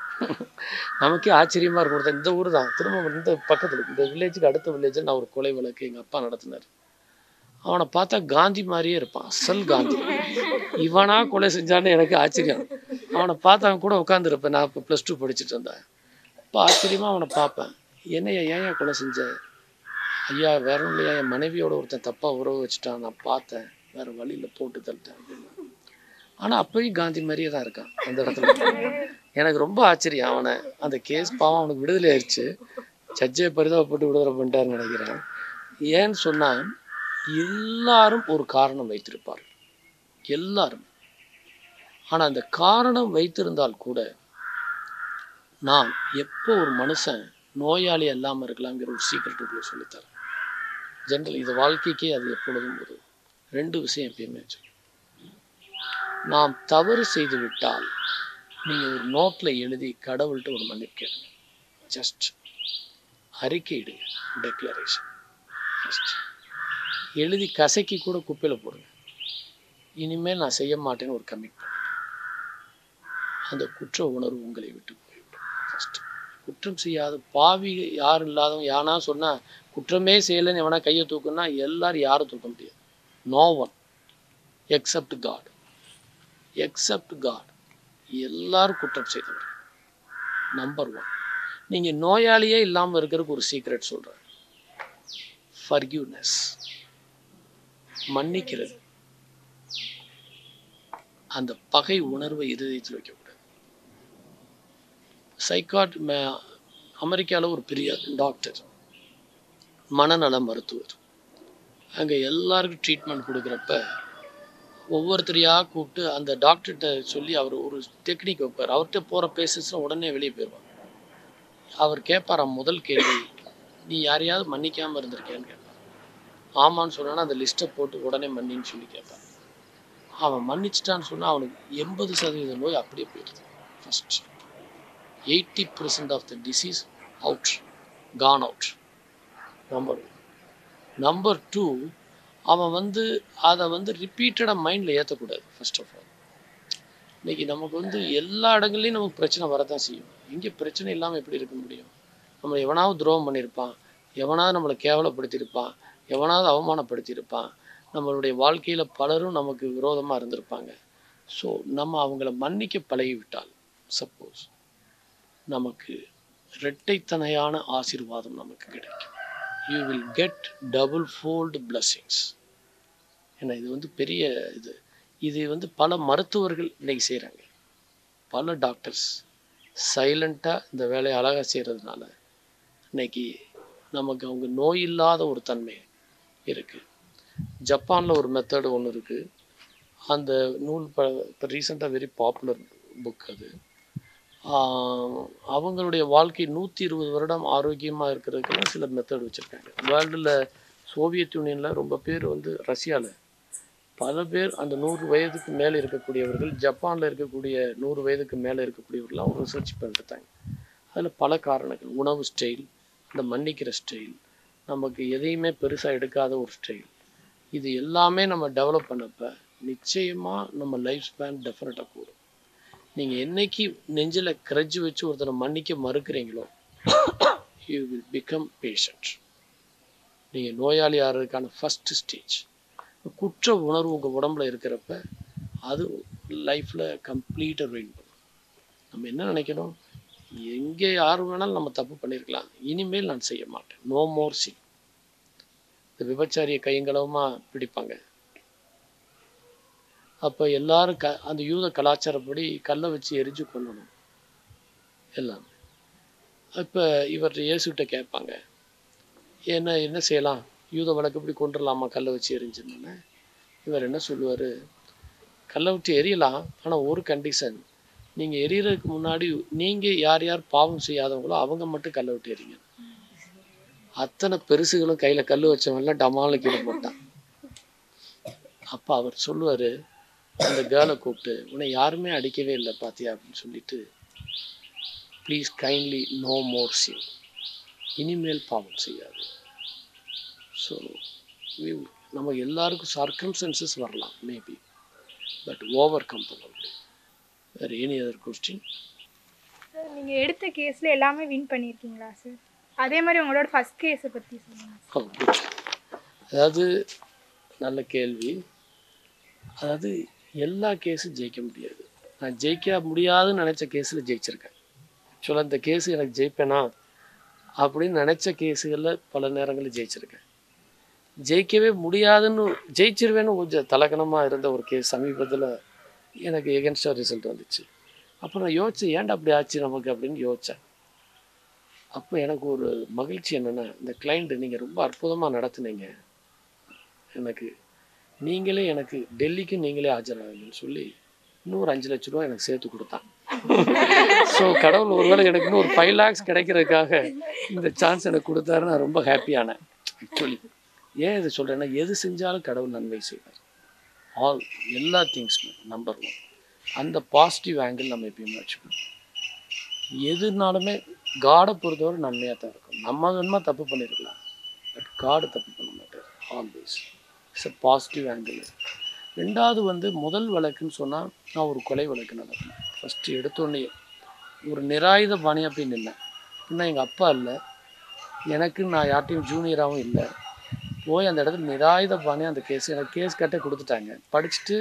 நமக்கே ஆச்சரியமாக இருக்கும். ஒருத்தன் இந்த ஊர் தான், திரும்ப இந்த பக்கத்தில் இந்த வில்லேஜுக்கு அடுத்த வில்லேஜில் நான் ஒரு கொலை வழக்கு எங்கள் அப்பா நடத்தினார். அவனை பார்த்தா காந்தி மாதிரியே இருப்பான், அசல் காந்தி. இவனா கொலை செஞ்சான்னு எனக்கு ஆச்சரியம். அவனை பார்த்து அவன் கூட உட்காந்துருப்பேன், நான் இப்போ ப்ளஸ் டூ படிச்சுட்டு இருந்தேன். இப்போ ஆச்சரியமாக அவனை பார்ப்பேன், என்னையா ஏன் கொலை செஞ்ச? ஐயா வேற இல்லையா, என் மனைவியோட ஒருத்தன் தப்பாக உறவு வச்சுட்டான், நான் பார்த்தேன், வேறு வழியில் போட்டு தள்ளிட்டேன் அப்படின்னா. ஆனால் அப்போயும் காந்தி மாதிரியே தான் இருக்கான் அந்த இடத்துல. எனக்கு ரொம்ப ஆச்சரியம். அவனை அந்த கேஸ் பாவம் அவனுக்கு விடுதலை ஆயிடுச்சு, சர்ச்சையை பரிதாபப்பட்டு விடுதலை பண்ணிட்டாருன்னு நினைக்கிறேன். ஏன்னு சொன்னால் எல்லாரும் ஒரு காரணம் வைத்திருப்பார்கள், எல்லாரும். ஆனால் அந்த காரணம் வைத்திருந்தால் கூட நான் எப்போ ஒரு மனுஷன் நோயாளி இல்லாமல் இருக்கலாம்ங்கிற ஒரு சீக்கிரட் உங்களை சொல்லித்தரேன். ஜென்ரல் இது வாழ்க்கைக்கே அது எப்பொழுதும் ஒரு ரெண்டு விஷயம் எப்பயுமே சொல்லு. நாம் தவறு செய்து விட்டால் நீங்கள் ஒரு நோட்டில் எழுதி கடவுள்கிட்ட ஒரு மன்னிப்பு கேளுங்க, ஜஸ்ட் அறிக்கையிடுங்க, டெக்ளரேஷன் ஜஸ்ட் எழுதி கசைக்கு கூட குப்பையில் போடுங்க. இனிமேல் நான் செய்ய மாட்டேன்னு ஒரு கமிட்மெண்ட். அந்த குற்ற உணர்வு உங்களை விட்டு போய்விடும். ஃபஸ்ட்டு குற்றம் செய்யாத பாவி யாரும் இல்லாதவங்க யானா சொன்னால் குற்றமே செய்யலைன்னு எவனா கையை தூக்குன்னா எல்லாரும் யாரும் தூக்க முடியாது, no one. except God. Except God. Yellar kutram seithavar. Number one. Ninge noyaliye illama irukkarukku oru secret solrar. Forgiveness. மன்னிக்கிறது. அந்த பகை உணர்வை இதயத்தில் வைக்க கூடாது. சைக்காட் அமெரிக்கால ஒரு பெரிய டாக்டர், மனநல மருத்துவர். அங்க எல்லாருக்கும் ட்ரீட்மெண்ட் கொடுக்கறப்ப ஒவ்வொருத்தரையா கூப்பிட்டு அந்த டாக்டர்கிட்ட சொல்லி அவர் ஒரு டெக்னிக் வைப்பார். அவர்கிட்ட போற பேஷண்ட்ஸ் உடனே வெளியே போயிடுவாங்க. அவர் கேட்பார் முதல் கேள்வி, நீ யாரையாவது மன்னிக்காம இருந்திருக்கியான்னு கேட்பார். ஆமான்னு சொன்னா அந்த லிஸ்ட்டை போட்டு உடனே மன்னின்னு சொல்லி கேட்பான். அவன் மன்னிச்சிட்டான்னு சொன்னா அவனுக்கு எண்பது சதவீதம் நோய் அப்படியே போயிடுது. First eighty percent of the disease out, gone out. Number one. Number two, அவன் வந்து அதை வந்து ரிப்பீட்டடாக மைண்டில் ஏற்றக்கூடாது. ஃபர்ஸ்ட் ஆஃப் ஆல் இன்னைக்கு நமக்கு வந்து எல்லா இடங்கள்லையும் நமக்கு பிரச்சனை வரதான் செய்யும். இங்கே பிரச்சனை இல்லாமல் எப்படி இருக்க முடியும்? நம்ம எவனாவது துரோகம் பண்ணியிருப்பான், எவனாவது நம்மளை கேவலப்படுத்தியிருப்பான், எவனாவது அவமானப்படுத்தியிருப்பான், நம்மளுடைய வாழ்க்கையில் பலரும் நமக்கு விரோதமாக இருந்திருப்பாங்க. ஸோ நம்ம அவங்கள மன்னிக்க பழகிவிட்டால் சப்போஸ் நமக்கு இரட்டைத்தனையான ஆசீர்வாதம் நமக்கு கிடைக்கும். You will get double fold blessings. ஏன்னா இது வந்து பெரிய இது இது வந்து பல மருத்துவர்கள் இன்றைக்கி செய்கிறாங்க. பல டாக்டர்ஸ் சைலண்ட்டாக இந்த வேலையை அழகாக செய்கிறதுனால இன்றைக்கி நமக்கு அவங்க நோய் இல்லாத ஒரு தன்மை இருக்குது. ஜப்பானில் ஒரு மெத்தடு ஒன்று இருக்குது. அந்த நூல் ப இப்போ ரீசெண்டாக வெரி பாப்புலர் புக். அது அவங்களுடைய வாழ்க்கை நூற்றி இருபது வருடம் ஆரோக்கியமாக இருக்கிறதுக்குலாம் சில மெத்தட் வச்சுருக்காங்க. வேர்ல்டில் சோவியத் யூனியனில் ரொம்ப பேர் வந்து, ரஷ்யாவில் பல பேர் அந்த நூறு வயதுக்கு மேலே இருக்கக்கூடியவர்கள், ஜப்பானில் இருக்கக்கூடிய நூறு வயதுக்கு மேலே இருக்கக்கூடியவர்கள்லாம் அவங்க ரிசர்ச் பண்ணிட்டாங்க. அதில் பல காரணங்கள், உணவு ஸ்டைல், இந்த மன்னிக்கிற ஸ்டைல், நமக்கு எதையுமே பெருசாக எடுக்காத ஒரு ஸ்டைல், இது எல்லாமே நம்ம டெவலப் பண்ணப்போ நிச்சயமாக நம்ம லைஃப் ஸ்பேன் டெஃபினட்டாக கூடும். நீங்கள் என்றைக்கு நெஞ்சில் கிரட்ஜ் வச்சு ஒருத்தரை மன்னிக்க மறுக்கிறீங்களோ, யூ வில் பிகம் பேஷண்ட். நீங்கள் நோயாளி ஆகிறதுக்கான ஃபஸ்ட்டு ஸ்டேஜ். குற்ற உணர்வு உங்கள் உடம்புல இருக்கிறப்ப அது லைஃப்பில் கம்ப்ளீட்டாக ரூயின் பண்ணும். நம்ம என்ன நினைக்கணும், எங்கே யார் வேணாலும் நம்ம தப்பு பண்ணியிருக்கலாம், இனிமேல் நான் செய்ய மாட்டேன், நோ மோர் சிங். இந்த விபச்சாரியை கையங்களவமாக பிடிப்பாங்க. அப்போ எல்லாரும் க அந்த யூத கலாச்சாரப்படி கல்லை வச்சு எரிஞ்சு கொள்ளணும் எல்லாமே. இப்போ இவர் இயேசுகிட்ட கேட்பாங்க, என்ன என்ன செய்யலாம், யூத வழக்கப்படி கொண்டுடலாமா கல்லை வச்சு எரிஞ்சுன்னு? இவர் என்ன சொல்லுவார், கல்லை விட்டு எரியலாம், ஆனால் ஒரு கண்டிஷன், நீங்கள் எரியறதுக்கு முன்னாடி நீங்கள் யார் யார் பாவம் செய்யாதவங்களோ அவங்க மட்டும் கல்லை விட்டு எறிங்க. அத்தனை பெருசுகளும் கையில் கல் வச்சவங்கலாம் டமாலில் கீழே போட்டான். அப்போ அவர் சொல்லுவார், அந்த கேர்ளை கூப்பிட்டு, உன்னை யாருமே அடிக்கவே இல்லை பார்த்தியா அப்படின்னு சொல்லிட்டு, please kindly no more sin, இனிமேல் பாவம் செய்யாது. ஸோ நம்ம எல்லாருக்கும் சர்க்கம்ஸ்டன்சஸ் வரலாம் மேபி, பட் ஓவர் கம் பண்ண முடியும். வேறு எனி அதர் கொஸ்டின்? சார், நீங்கள் எடுத்த கேஸில் எல்லாமே வின் பண்ணியிருக்கீங்களா சார்? அதே மாதிரி உங்களோட ஃபஸ்ட் கேஸை பற்றி சொல்லுங்கள். அதாவது நல்ல கேள்வி. அதாவது எல்லா கேஸும் ஜெயிக்க முடியாது. நான் ஜெயிக்க முடியாதுன்னு நினச்ச கேஸில் ஜெயிச்சிருக்கேன். ஆக்சுவலாக இந்த கேஸு எனக்கு ஜெயிப்பேனா அப்படின்னு நினச்ச கேஸுகளில் பல நேரங்களில் ஜெயிச்சிருக்கேன். ஜெயிக்கவே முடியாதுன்னு ஜெயிச்சிருவேன்னு கொஞ்சம் தலக்கணமாக இருந்த ஒரு கேஸ் சமீபத்தில் எனக்கு எகென்ஸ்டாக ரிசல்ட் வந்துச்சு. அப்போ நான் யோசித்தேன், ஏன்டா அப்படி ஆச்சு நமக்கு அப்படின்னு யோசித்தேன். அப்போ எனக்கு ஒரு மகிழ்ச்சி என்னென்னா, இந்த கிளைண்ட்டு நீங்கள் ரொம்ப அற்புதமாக நடத்துனீங்க, எனக்கு நீங்களே எனக்கு டெல்லிக்கு நீங்களே ஆஜராகணும்னு சொல்லி இன்னொரு அஞ்சு லட்ச ரூபா எனக்கு சேர்த்து கொடுத்தான். ஸோ கடவுள் ஒருவேளை எனக்கு இன்னும் ஒரு ஃபைவ் லேக்ஸ் கிடைக்கிறதுக்காக இந்த சான்ஸ் எனக்கு கொடுத்தாரு. நான் ரொம்ப ஹாப்பியானேன். ஆக்சுவலி ஏன் இது சொல்கிறேன்னா, எது செஞ்சாலும் கடவுள் நன்மை செய்வார். ஆல் எல்லா திங்ஸுமே நம்பர் ஒன். அந்த பாசிட்டிவ் ஆங்கிள் நம்ம எப்பயுமே வச்சுக்கணும். எதுனாலுமே காடை பொறுத்தவரை நன்மையாக தான் இருக்கும். நம்ம வேணுமா தப்பு பண்ணியிருக்கலாம், பட் காடை தப்பு பண்ண மாட்டார். Always it's a positive angle. ரெண்டாவது வந்து முதல் வழக்குன்னு சொன்னால் நான் ஒரு கொலை வழக்கு நடக்கணும். ஃபஸ்ட்டு எடுத்தோடனே ஒரு நிராயுத பாணியாக போய் நின்னேன். ஏன்னா எங்கள் அப்பா இல்லை, எனக்கு நான் யார்ட்டையும் ஜூனியராகவும் இல்லை, போய் அந்த இடத்துல நிராயுத பானே அந்த கேஸ் எனக்கு கேஸ் கட்டை கொடுத்துட்டாங்க. படிச்சுட்டு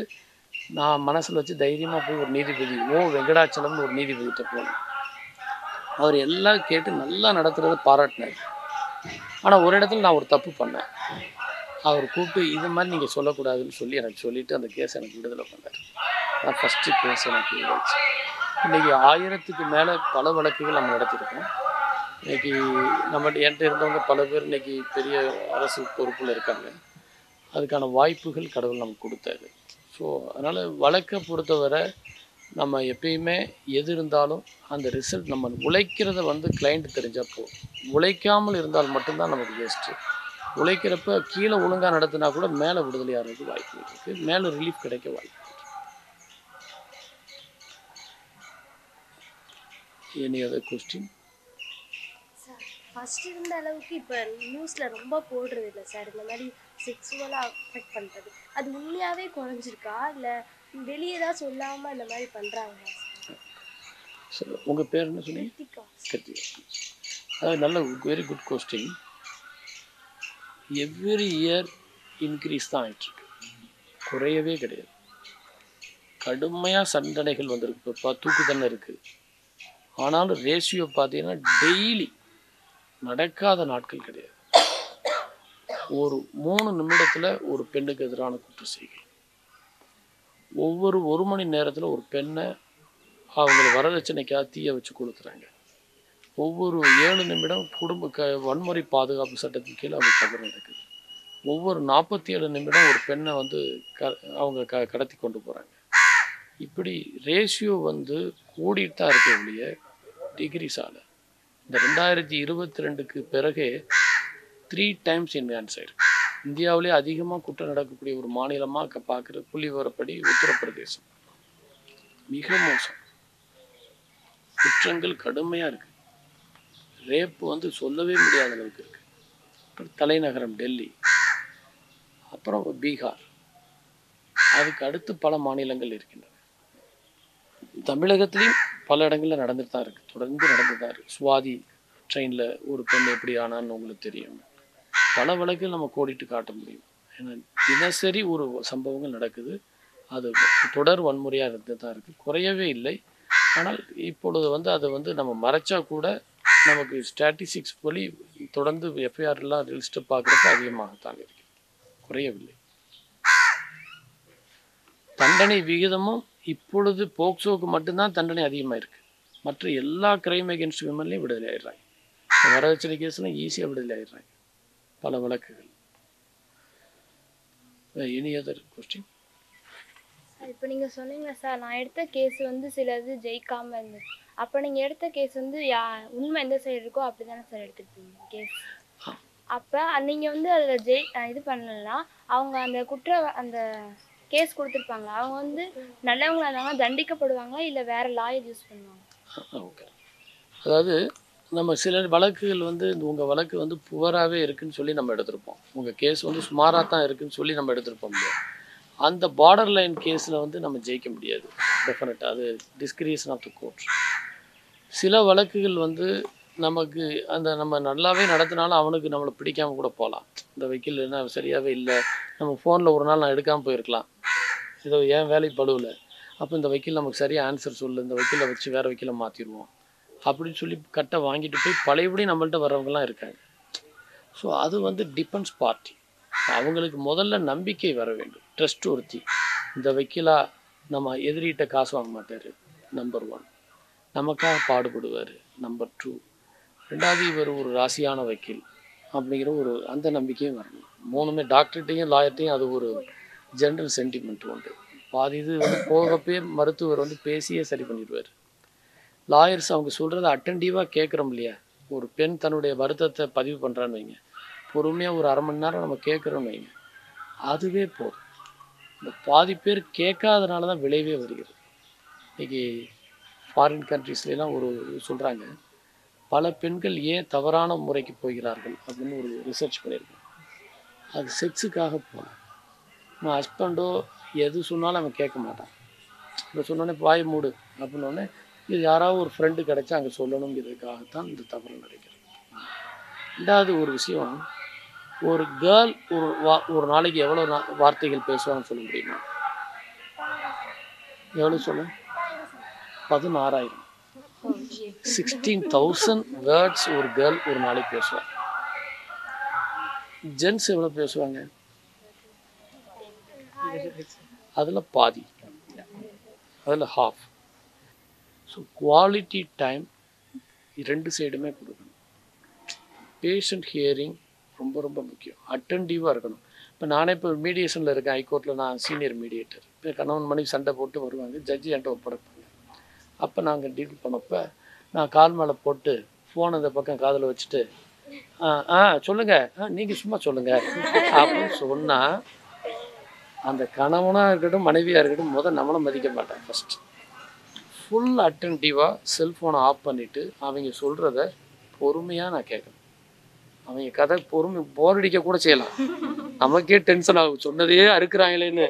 நான் மனசில் வச்சு தைரியமாக போய் ஒரு நீதிபதி ஓ வெங்கடாச்சலம்னு ஒரு நீதிபதிகிட்ட போனேன். அவர் எல்லாம் கேட்டு நல்லா நடத்துகிறத பாராட்டினார். ஆனால் ஒரு இடத்துல நான் ஒரு தப்பு பண்ணேன். அவர் கூப்பிட்டு இது மாதிரி நீங்கள் சொல்லக்கூடாதுன்னு சொல்லி எனக்கு சொல்லிவிட்டு அந்த கேஸ் எனக்கு விடுதலை பண்ணார். நான் ஃபஸ்ட்டு கேஸ் எனக்கு விடுச்சு. இன்றைக்கி ஆயிரத்துக்கு மேலே பல வழக்குகள் நம்ம நடத்தியிருக்கோம். இன்றைக்கி நம்மகிட்ட என்கிட்ட இருந்தவங்க பல பேர் இன்றைக்கி பெரிய அரசு பொறுப்பில் இருக்காங்க. அதுக்கான வாய்ப்புகள் கடவுள் நமக்கு கொடுத்தாரு. ஸோ அதனால் வழக்கை பொறுத்தவரை நம்ம எப்பயுமே எது இருந்தாலும் அந்த ரிசல்ட் நம்ம உழைக்கிறத வந்து கிளைண்ட் தெரிஞ்சால் போதும். உழைக்காமல் இருந்தால் மட்டும்தான் நமக்கு வேஸ்ட்டு. உழைக்கிறப்ப கீழே ஒழுங்காக நடத்தினா கூட மேலே விடுதலையாகிறதுக்கு வாய்ப்பு இருக்குது, மேலே ரிலீஃப் கிடைக்க வாய்ப்பு இருக்குது. Any other question? Sir first இருந்த அளவுக்கு இப்போ நியூஸில் ரொம்ப போடுறது இல்லை சார். இந்த மாதிரி செக்ஸுவலாக அஃபெக்ட் பண்ணுறது அது உண்மையாகவே குறைஞ்சிருக்கா இல்லை வெளியே தான் சொல்லாமல் இந்த மாதிரி பண்ணுறாங்க? சார் உங்கள் பேர் என்ன சொன்னீங்க? கிருத்திகா. கிருத்திகா, அது நல்ல very good question. Every year increase தான் ஆகிட்டுருக்கு, குறையவே கிடையாது. கடுமையாக சண்டனைகள் வந்திருக்கு, இப்போ தூக்கு தானே இருக்குது. ஆனாலும் ரேஷியோ பார்த்தீங்கன்னா டெய்லி நடக்காத நாட்கள் கிடையாது. ஒரு மூணு நிமிடத்தில் ஒரு பெண்ணுக்கு எதிரான குற்ற செய்கை, ஒவ்வொரு ஒரு மணி நேரத்தில் ஒரு பெண்ணை அவங்களை வரதட்சணைக்காக தீய வச்சு கொளுத்துறாங்க, ஒவ்வொரு ஏழு நிமிடம் குடும்ப க வன்முறை பாதுகாப்பு சட்டத்தின் கீழே அவங்க தவறு நடக்குது, ஒவ்வொரு நாற்பத்தி ஏழு நிமிடம் ஒரு பெண்ணை வந்து க அவங்க க கடத்தி கொண்டு போகிறாங்க. இப்படி ரேஷியோ வந்து கூடிட்டு தான் இருக்க வேண்டிய டிகிரிஸ் ஆலை. இந்த ரெண்டாயிரத்தி இருபத்தி ரெண்டுக்கு பிறகு த்ரீ டைம்ஸ் இன்வான்ஸ் ஆயிருக்கு. இந்தியாவிலே அதிகமாக குற்றம் நடக்கக்கூடிய ஒரு மாநிலமாக பார்க்குற புள்ளி விவரப்படி உத்தரப்பிரதேசம் மிக மோசம். குற்றங்கள் கடுமையாக இருக்குது, ரேப்பு வந்து சொல்லவே முடியாத அளவுக்கு இருக்குது. அப்புறம் தலைநகரம் டெல்லி, அப்புறம் பீகார், அதுக்கு அடுத்து பல மாநிலங்கள் இருக்கின்றன. தமிழகத்துலேயும் பல இடங்களில் நடந்துட்டு தான் இருக்குது, தொடர்ந்து நடந்து தான் இருக்குது. சுவாதி ட்ரெயினில் ஒரு பெண் எப்படி ஆனான்னு உங்களுக்கு தெரியும். பல வழக்கில் நம்ம கோடிட்டு காட்ட முடியும். ஏன்னா தினசரி ஒரு சம்பவங்கள் நடக்குது, அது தொடர் வன்முறையாக இருந்து தான் இருக்குது, குறையவே இல்லை. ஆனால் இப்பொழுது வந்து அதை வந்து நம்ம மறைச்சா கூட நமக்கு ஸ்டாட்டிஸ்டிக்ஸ் போலி தொடர்ந்து எஃப்ஐஆர்லாம் ரிஜிஸ்டர் பார்க்குறப்ப அதிகமாகத்தான் இருக்குது, குறையவில்லை. தண்டனை விகிதமும் இப்பொழுது போக்சோக்கு மட்டும்தான் தண்டனை அதிகமாக இருக்குது, மற்ற எல்லா கிரைம் அகென்ஸ்ட் விமன்லையும் விடுதலை ஆகிடுறாங்க. வரதட்சணை கேஸ்லாம் ஈஸியாக விடுதலை ஆகிடுறாங்க பல வழக்குகள். Any other question? இப்போ நீங்கள் சொன்னீங்க சார் நான் எடுத்த கேஸ் வந்து சிலது ஜெயிக்காமல் இருந்தது. அப்போ நீங்கள் எடுத்த கேஸ் வந்து யா உண்மை எந்த சைடு இருக்கோ அப்படி தானே சார் எடுத்துருப்பீங்க கேஸ். அப்போ நீங்கள் வந்து அதில் ஜெய் இது பண்ணலாம், அவங்க அந்த குற்ற அந்த கேஸ் கொடுத்துருப்பாங்க, அவங்க வந்து நல்லவங்களாக இருந்தாங்கன்னா தண்டிக்கப்படுவாங்க இல்லை வேறு லாயர் யூஸ் பண்ணுவாங்க. ஓகே, அதாவது நம்ம சில வழக்குகள் வந்து உங்கள் வழக்கு வந்து புவராகவே இருக்குதுன்னு சொல்லி நம்ம எடுத்திருப்போம், உங்கள் கேஸ் வந்து சுமாராக தான் இருக்குதுன்னு சொல்லி நம்ம எடுத்திருப்போம் இல்லையா. அந்த பார்டர் லைன் கேஸில் வந்து நம்ம ஜெயிக்க முடியாது டெஃபினட்டாக, அது டிஸ்கிரிஷன் ஆஃப் த கோர்ட். சில வழக்குகள் வந்து நமக்கு அந்த நம்ம நல்லாவே நடத்தினாலும் அவனுக்கு நம்மளை பிடிக்காமல் கூட போகலாம். இந்த வக்கீல் என்ன சரியாகவே இல்லை, நம்ம ஃபோனில் ஒரு நாள் நான் எடுக்காமல் போயிருக்கலாம், இதோ ஏன் வேலை படுவலை, அப்போ இந்த வக்கீல் நமக்கு சரியாக ஆன்சர் சொல்லு, இந்த வக்கீலை வச்சு வேறு வக்கீலை மாற்றிடுவோம் அப்படின்னு சொல்லி கட்டை வாங்கிட்டு போய் பழையபடி நம்மள்கிட்ட வர்றவங்கலாம் இருக்காங்க. ஸோ அது வந்து டிபெண்ட்ஸ் பார்ட்டி, அவங்களுக்கு முதல்ல நம்பிக்கை வர வேண்டும், ட்ரஸ்ட் ஒருத்தி. இந்த வக்கீலா நம்ம எதிரிகிட்ட காசு வாங்க மாட்டார் நம்பர் ஒன், நமக்காக பாடுபடுவார் நம்பர் டூ, ரெண்டாவது இவர் ஒரு ராசியான வக்கீல் அப்படிங்கிற ஒரு அந்த நம்பிக்கையும் வரணும். மூணுமே டாக்டர்கிட்டையும் லாயர்கிட்டையும் அது ஒரு ஜென்ரல் சென்டிமெண்ட் உண்டு. பாதி இது வந்து போகப்பே மருத்துவர் வந்து பேசியே சரி பண்ணிடுவார். லாயர்ஸ் அவங்க சொல்கிறத அட்டன்டிவாக கேட்குறோம் இல்லையா. ஒரு பெண் தன்னுடைய வருத்தத்தை பதிவு பண்ணுறான்னு வைங்க, பொறுமையாக ஒரு அரை மணி நேரம் நம்ம கேட்குறோன்னு வைங்க, அதுவே போதும். இந்த பாதி பேர் கேட்காதனால தான் விளைவே வருகிறது. இன்றைக்கி ஃபாரின் கண்ட்ரீஸ்லாம் ஒரு சொல்கிறாங்க, பல பெண்கள் ஏன் தவறான முறைக்கு போகிறார்கள் அப்படின்னு ஒரு ரிசர்ச் பண்ணியிருக்கேன். அது செக்ஸுக்காக போகணும். நம்ம ஹஸ்பண்டோ எது சொன்னாலும் அவன் கேட்க மாட்டான். இப்போ சொன்னோடனே வாய் மூடு அப்படின்னோடனே இது யாராவது ஒரு ஃப்ரெண்டு கிடச்சா அங்கே சொல்லணுங்கிறதுக்காகத்தான் இந்த தவறு நடக்கிறது. ரெண்டாவது ஒரு விஷயம், ஒரு கேர்ள் ஒரு ஒரு நாளைக்கு எவ்வளவு வார்த்தைகள் பேசுவான்னு சொல்ல முடியுமா? எவ்வளவு சொல்ல? பதினாறாயிரம். சிக்ஸ்டீன் தௌசண்ட் வேர்ட்ஸ் ஒரு கேர்ள் ஒரு நாளைக்கு பேசுவாங்க. ஜென்ஸ் எவ்வளவு பேசுவாங்க? அதில் பாதி, அதில் ஹாஃப். ஸோ குவாலிட்டி டைம் ரெண்டு சைடுமே கொடுக்கணும். பேஷண்ட் ஹியரிங் ரொம்ப ரொம்ப முக்கியம், அட்டென்டிவாக இருக்கணும். இப்போ நானே இப்போ மீடியேஷனில் இருக்கேன், ஹைகோர்ட்டில் நான் சீனியர் மீடியேட்டர். இப்போ கணவன் மனைவி சண்டை போட்டு வருவாங்க, ஜட்ஜி என்கிட்ட ஒப்படைப்பாங்க. அப்போ நாங்கள் டீல் பண்ணப்போ நான் கால் மேலே போட்டு ஃபோன் அந்த பக்கம் காதில் வச்சுட்டு ஆ ஆ சொல்லுங்கள், ஆ நீங்கள் சும்மா சொல்லுங்கள் அப்படின்னு சொன்னால் அந்த கணவனாக இருக்கட்டும் மனைவியாக இருக்கட்டும் முதல் நம்மளும் மதிக்க மாட்டேன். ஃபஸ்ட்டு ஃபுல் அட்டென்டிவாக செல்ஃபோனை ஆஃப் பண்ணிவிட்டு அவங்க சொல்கிறத பொறுமையாக நான் கேட்கணும். அவங்க கதை பொறுமை போர் அடிக்க கூட செய்யலாம், நமக்கே டென்ஷன் ஆகும் சொன்னதே அறுக்கிறாங்களேன்னு.